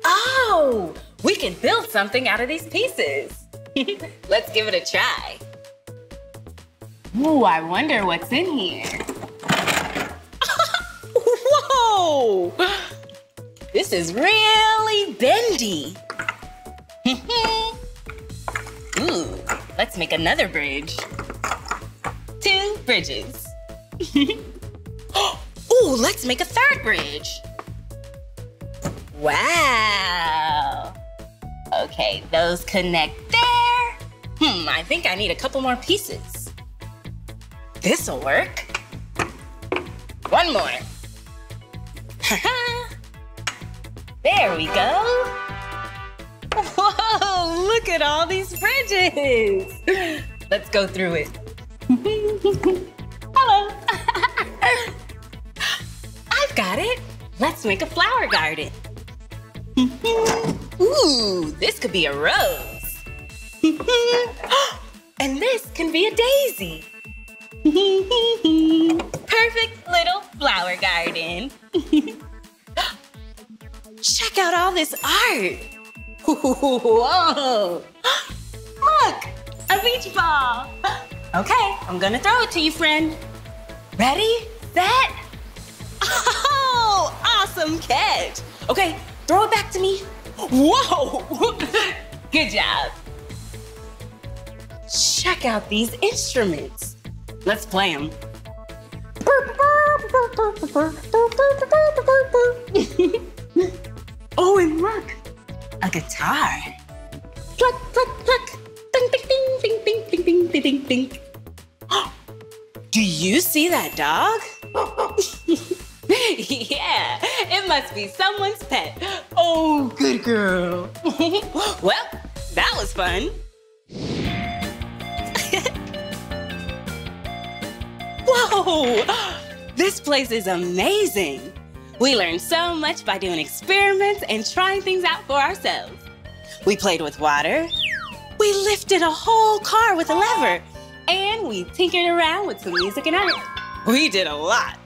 Oh, we can build something out of these pieces. Let's give it a try. Ooh, I wonder what's in here. Whoa! This is really bendy. Ooh, let's make another bridge. Two bridges. Ooh, let's make a third bridge. Wow. Okay, those connect there. Hmm, I think I need a couple more pieces. This'll work. One more. Ha-ha. There we go. Whoa, look at all these bridges. Let's go through it. Hello. I've got it. Let's make a flower garden. Ooh, this could be a rose. And this can be a daisy. Perfect little flower garden. Check out all this art. Whoa! Look! A beach ball! Okay, I'm gonna throw it to you, friend. Ready, set? Oh, awesome catch. Okay, throw it back to me. Whoa, good job. Check out these instruments. Let's play them. Oh, and look, a guitar. Pluck, pluck, pluck. Ding, ding, ding, ding, ding, ding, ding, ding, ding. Do you see that dog? Yeah, it must be someone's pet. Oh, good girl. Well, that was fun. Whoa, this place is amazing. We learned so much by doing experiments and trying things out for ourselves. We played with water. We lifted a whole car with a lever. And we tinkered around with some music and art. We did a lot.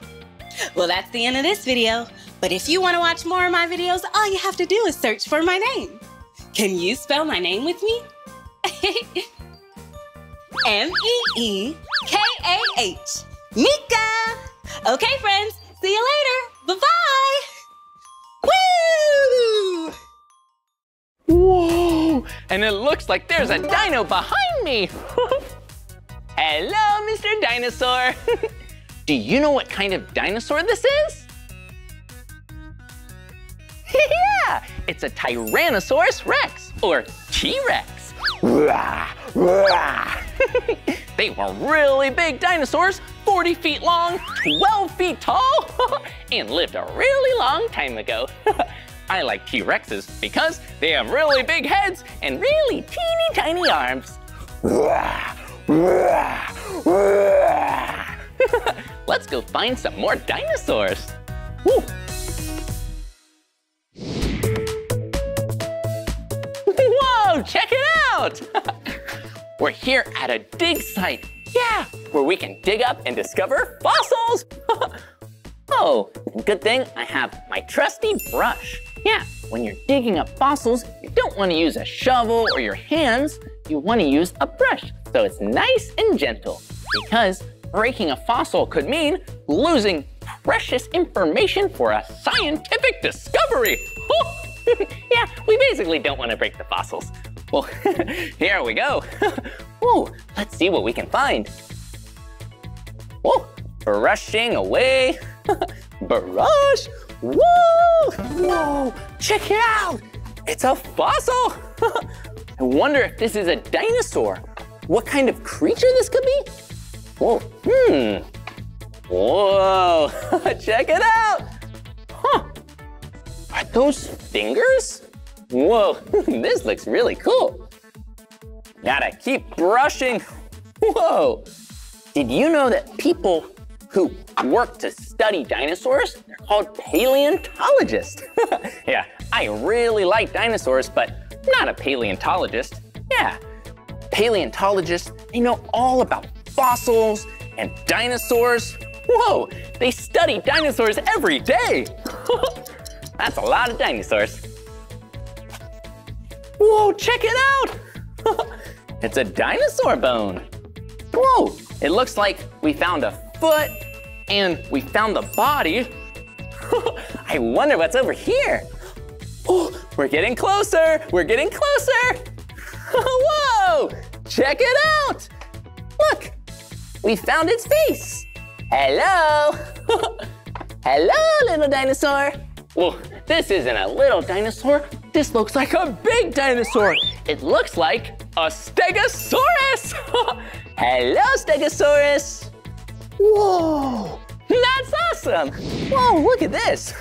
Well, that's the end of this video. But if you want to watch more of my videos, all you have to do is search for my name. Can you spell my name with me? M E E K A H. Meekah! Okay, friends. See you later. Bye-bye. Woo! Whoa! And it looks like there's a dino behind me. Hello, Mister Dinosaur. Do you know what kind of dinosaur this is? Yeah, it's a Tyrannosaurus Rex, or T-Rex. They were really big dinosaurs, forty feet long, twelve feet tall, and lived a really long time ago. I like T-Rexes because they have really big heads and really teeny tiny arms. Let's go find some more dinosaurs. Woo. Whoa, check it out! We're here at a dig site, yeah, where we can dig up and discover fossils. Oh, good thing I have my trusty brush. Yeah, when you're digging up fossils, you don't want to use a shovel or your hands. You want to use a brush, so it's nice and gentle, because breaking a fossil could mean losing precious information for a scientific discovery. Yeah, we basically don't want to break the fossils. Well, here we go. Ooh, let's see what we can find. Whoa, brushing away. Brush. Whoa, whoa, check it out. It's a fossil. I wonder if this is a dinosaur. What kind of creature this could be? Whoa, hmm. Whoa, check it out. Huh, are those fingers? Whoa, this looks really cool. Gotta keep brushing. Whoa, did you know that people who work to study dinosaurs, they're called paleontologists? Yeah, I really like dinosaurs, but not a paleontologist. Yeah, paleontologists, they know all about fossils and dinosaurs. Whoa, they study dinosaurs every day. That's a lot of dinosaurs. Whoa, check it out. It's a dinosaur bone. Whoa, it looks like we found a foot and we found the body. I wonder what's over here. Oh, we're getting closer, we're getting closer. Whoa, check it out. Look, we found its face. Hello. Hello, little dinosaur. Well, this isn't a little dinosaur. This looks like a big dinosaur. It looks like a Stegosaurus. Hello, Stegosaurus. Whoa, that's awesome. Whoa, look at this.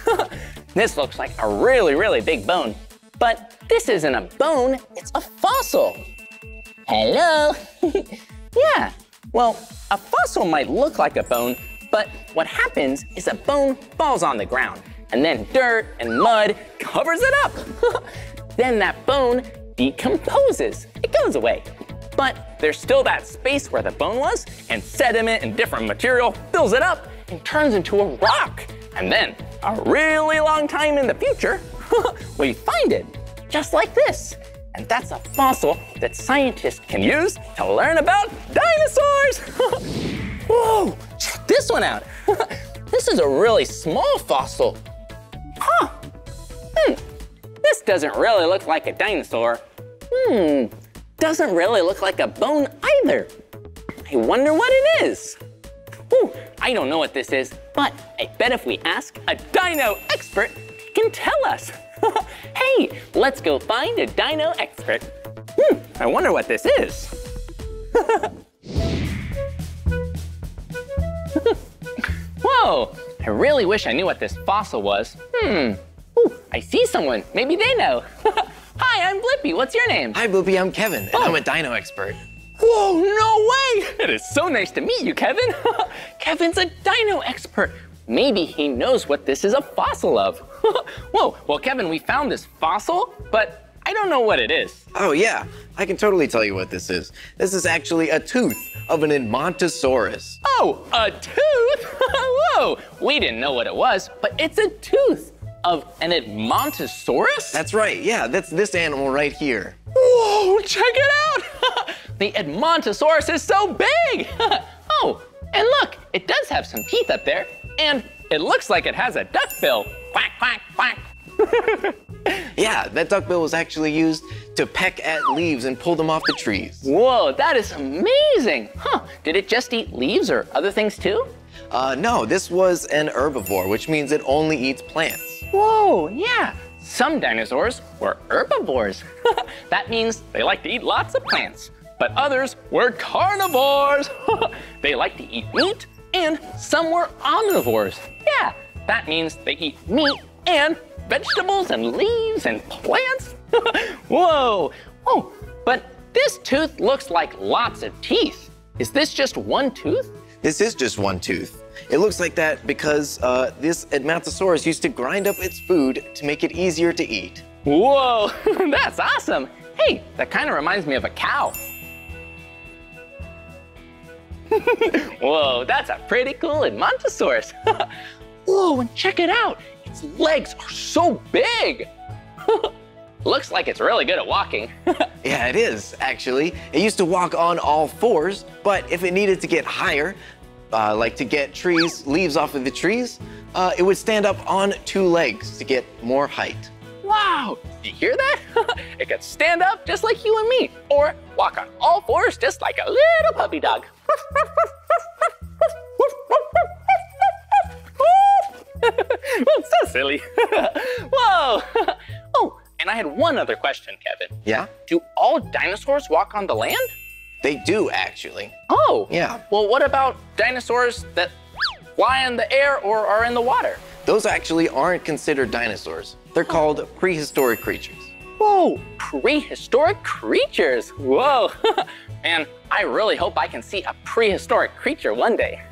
This looks like a really, really big bone. But this isn't a bone, it's a fossil. Hello. Yeah, well, a fossil might look like a bone, but what happens is a bone falls on the ground, and then dirt and mud covers it up. Then that bone decomposes, it goes away. But there's still that space where the bone was, and sediment and different material fills it up and turns into a rock. And then, a really long time in the future, we find it, just like this. And that's a fossil that scientists can use to learn about dinosaurs. Whoa, check this one out. This is a really small fossil. Huh, hmm, this doesn't really look like a dinosaur. Hmm, doesn't really look like a bone either. I wonder what it is. Ooh, I don't know what this is, but I bet if we ask a dino expert, he can tell us. Hey, let's go find a dino expert. Hmm, I wonder what this is. Whoa, I really wish I knew what this fossil was. Hmm, ooh, I see someone, maybe they know. Hi, I'm Blippi, what's your name? Hi Blippi, I'm Kevin, and oh. I'm a dino expert. Whoa, no way! It is so nice to meet you, Kevin. Kevin's a dino expert. Maybe he knows what this is a fossil of. Whoa, well, Kevin, we found this fossil, but I don't know what it is. Oh, yeah, I can totally tell you what this is. This is actually a tooth of an Edmontosaurus. Oh, a tooth? Whoa, we didn't know what it was, but it's a tooth of an Edmontosaurus? That's right, yeah, that's this animal right here. Whoa, check it out! The Edmontosaurus is so big! Oh, and look, it does have some teeth up there, and it looks like it has a duck bill. Quack, quack, quack. Yeah, that duck bill was actually used to peck at leaves and pull them off the trees. Whoa, that is amazing! Huh, did it just eat leaves or other things too? Uh, no, this was an herbivore, which means it only eats plants. Whoa, yeah. Some dinosaurs were herbivores. That means they like to eat lots of plants. But others were carnivores. They like to eat meat, and some were omnivores. Yeah, that means they eat meat and vegetables and leaves and plants. Whoa. Oh, but this tooth looks like lots of teeth. Is this just one tooth? This is just one tooth. It looks like that because uh, this Edmontosaurus used to grind up its food to make it easier to eat. Whoa, that's awesome. Hey, that kind of reminds me of a cow. Whoa, that's a pretty cool Edmontosaurus. Whoa, and check it out. Its legs are so big. Looks like it's really good at walking. Yeah, it is, actually. It used to walk on all fours, but if it needed to get higher, uh, like to get trees, leaves off of the trees, uh, it would stand up on two legs to get more height. Wow, did you hear that? It could stand up just like you and me, or walk on all fours just like a little puppy dog. Well, so silly. Whoa. Oh, and I had one other question, Kevin. Yeah? Do all dinosaurs walk on the land? They do, actually. Oh. Yeah. Well, what about dinosaurs that fly in the air or are in the water? Those actually aren't considered dinosaurs. They're called prehistoric creatures. Whoa, prehistoric creatures. Whoa. Man, I really hope I can see a prehistoric creature one day.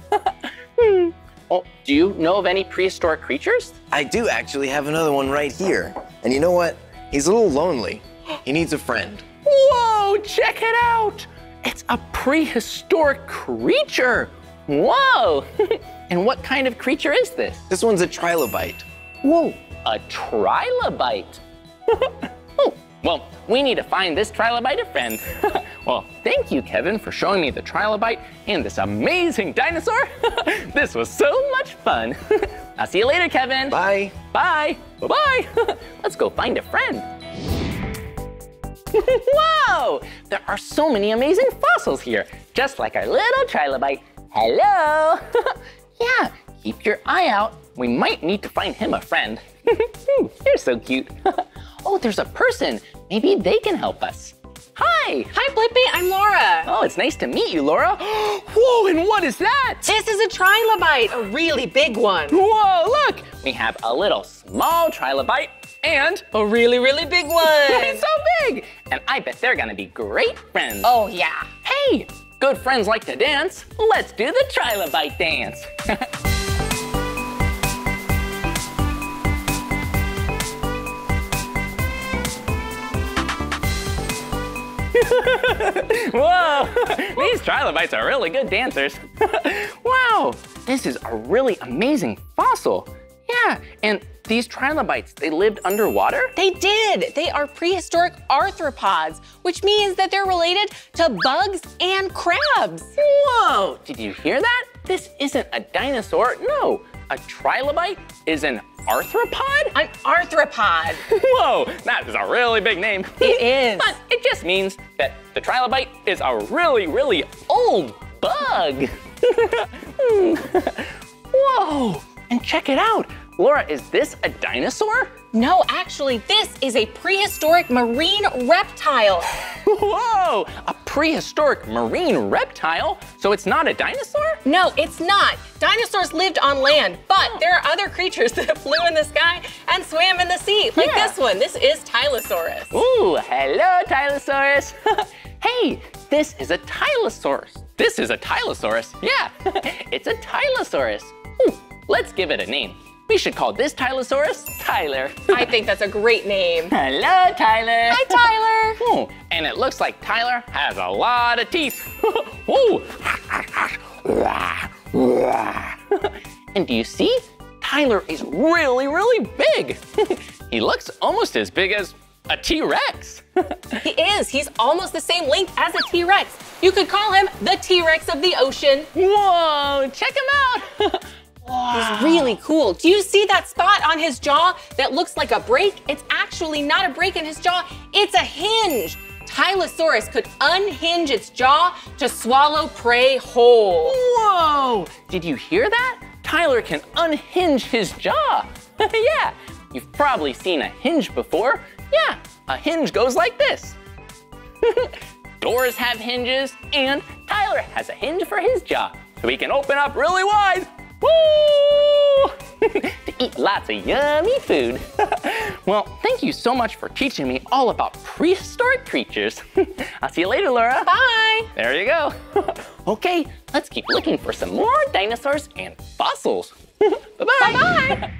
hmm. Oh, do you know of any prehistoric creatures? I do actually have another one right here. And you know what? He's a little lonely. He needs a friend. Whoa, check it out. It's a prehistoric creature. Whoa. And what kind of creature is this? This one's a trilobite. Whoa. A trilobite. Oh, well, we need to find this trilobite a friend. Well, thank you, Kevin, for showing me the trilobite and this amazing dinosaur. This was so much fun. I'll see you later, Kevin. Bye. Bye. Bye-bye. Let's go find a friend. Whoa! There are so many amazing fossils here, just like our little trilobite. Hello. Yeah, keep your eye out. We might need to find him a friend. You're so cute. Oh, there's a person. Maybe they can help us. Hi. Hi, Blippi. I'm Laura. Oh, it's nice to meet you, Laura. Whoa, and what is that? This is a trilobite, a really big one. Whoa, look. We have a little small trilobite and a really, really big one. It's so big. And I bet they're going to be great friends. Oh, yeah. Hey, good friends like to dance. Let's do the trilobite dance. Whoa, these trilobites are really good dancers. Wow, this is a really amazing fossil. Yeah, and These trilobites, they lived underwater? They did. They are prehistoric arthropods, which means that they're related to bugs and crabs. Whoa, did you hear that? This isn't a dinosaur, no. A trilobite is an arthropod? An arthropod. Whoa, that is a really big name. It is. But it just means that the trilobite is a really, really old bug. Whoa, and check it out. Laura, is this a dinosaur? No, actually, this is a prehistoric marine reptile. Whoa, a prehistoric marine reptile? So it's not a dinosaur? No, it's not. Dinosaurs lived on land, but there are other creatures that flew in the sky and swam in the sea, like yeah. this one. This is Tylosaurus. Ooh, hello, Tylosaurus. Hey, this is a Tylosaurus. This is a Tylosaurus, yeah. It's a Tylosaurus. Ooh, let's give it a name. We should call this Tylosaurus Tyler. I think that's a great name. Hello, Tyler. Hi, Tyler. Oh, and it looks like Tyler has a lot of teeth. And do you see? Tyler is really, really big. He looks almost as big as a T-Rex. He is. He's almost the same length as a T-Rex. You could call him the T-Rex of the ocean. Whoa, check him out. Wow. He's really cool. Do you see that spot on his jaw that looks like a break? It's actually not a break in his jaw, it's a hinge. Tylosaurus could unhinge its jaw to swallow prey whole. Whoa, did you hear that? Tyler can unhinge his jaw. Yeah, you've probably seen a hinge before. Yeah, a hinge goes like this. Doors have hinges, and Tyler has a hinge for his jaw, so he can open up really wide. Woo! To eat lots of yummy food. Well, thank you so much for teaching me all about prehistoric creatures. I'll see you later, Laura. Bye. There you go. Okay, let's keep looking for some more dinosaurs and fossils. Bye-bye. Bye-bye.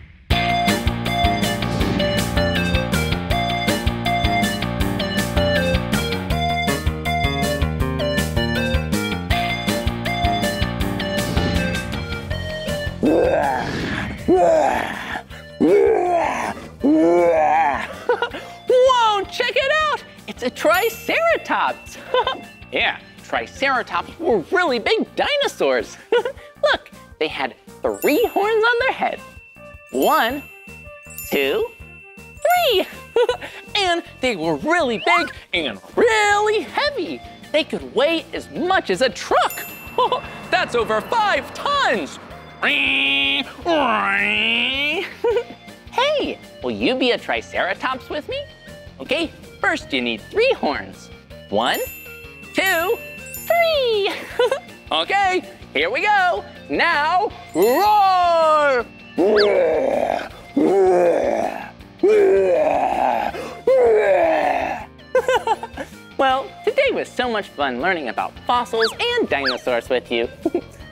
Whoa, check it out! It's a Triceratops! Yeah, Triceratops were really big dinosaurs. Look, they had three horns on their head. One, two, three! And they were really big and really heavy. They could weigh as much as a truck. That's over five tons! Hey, will you be a Triceratops with me? Okay, first you need three horns. One, two, three. Okay, here we go. Now, roar! Well, today was so much fun learning about fossils and dinosaurs with you.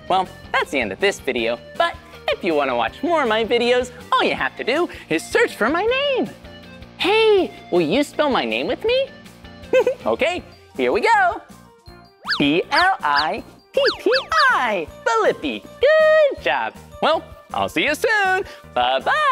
Well, that's the end of this video, but if you want to watch more of my videos, all you have to do is search for my name. Hey, will you spell my name with me? Okay, here we go. B L I P P I, Blippi. Good job. Well, I'll see you soon. Bye-bye.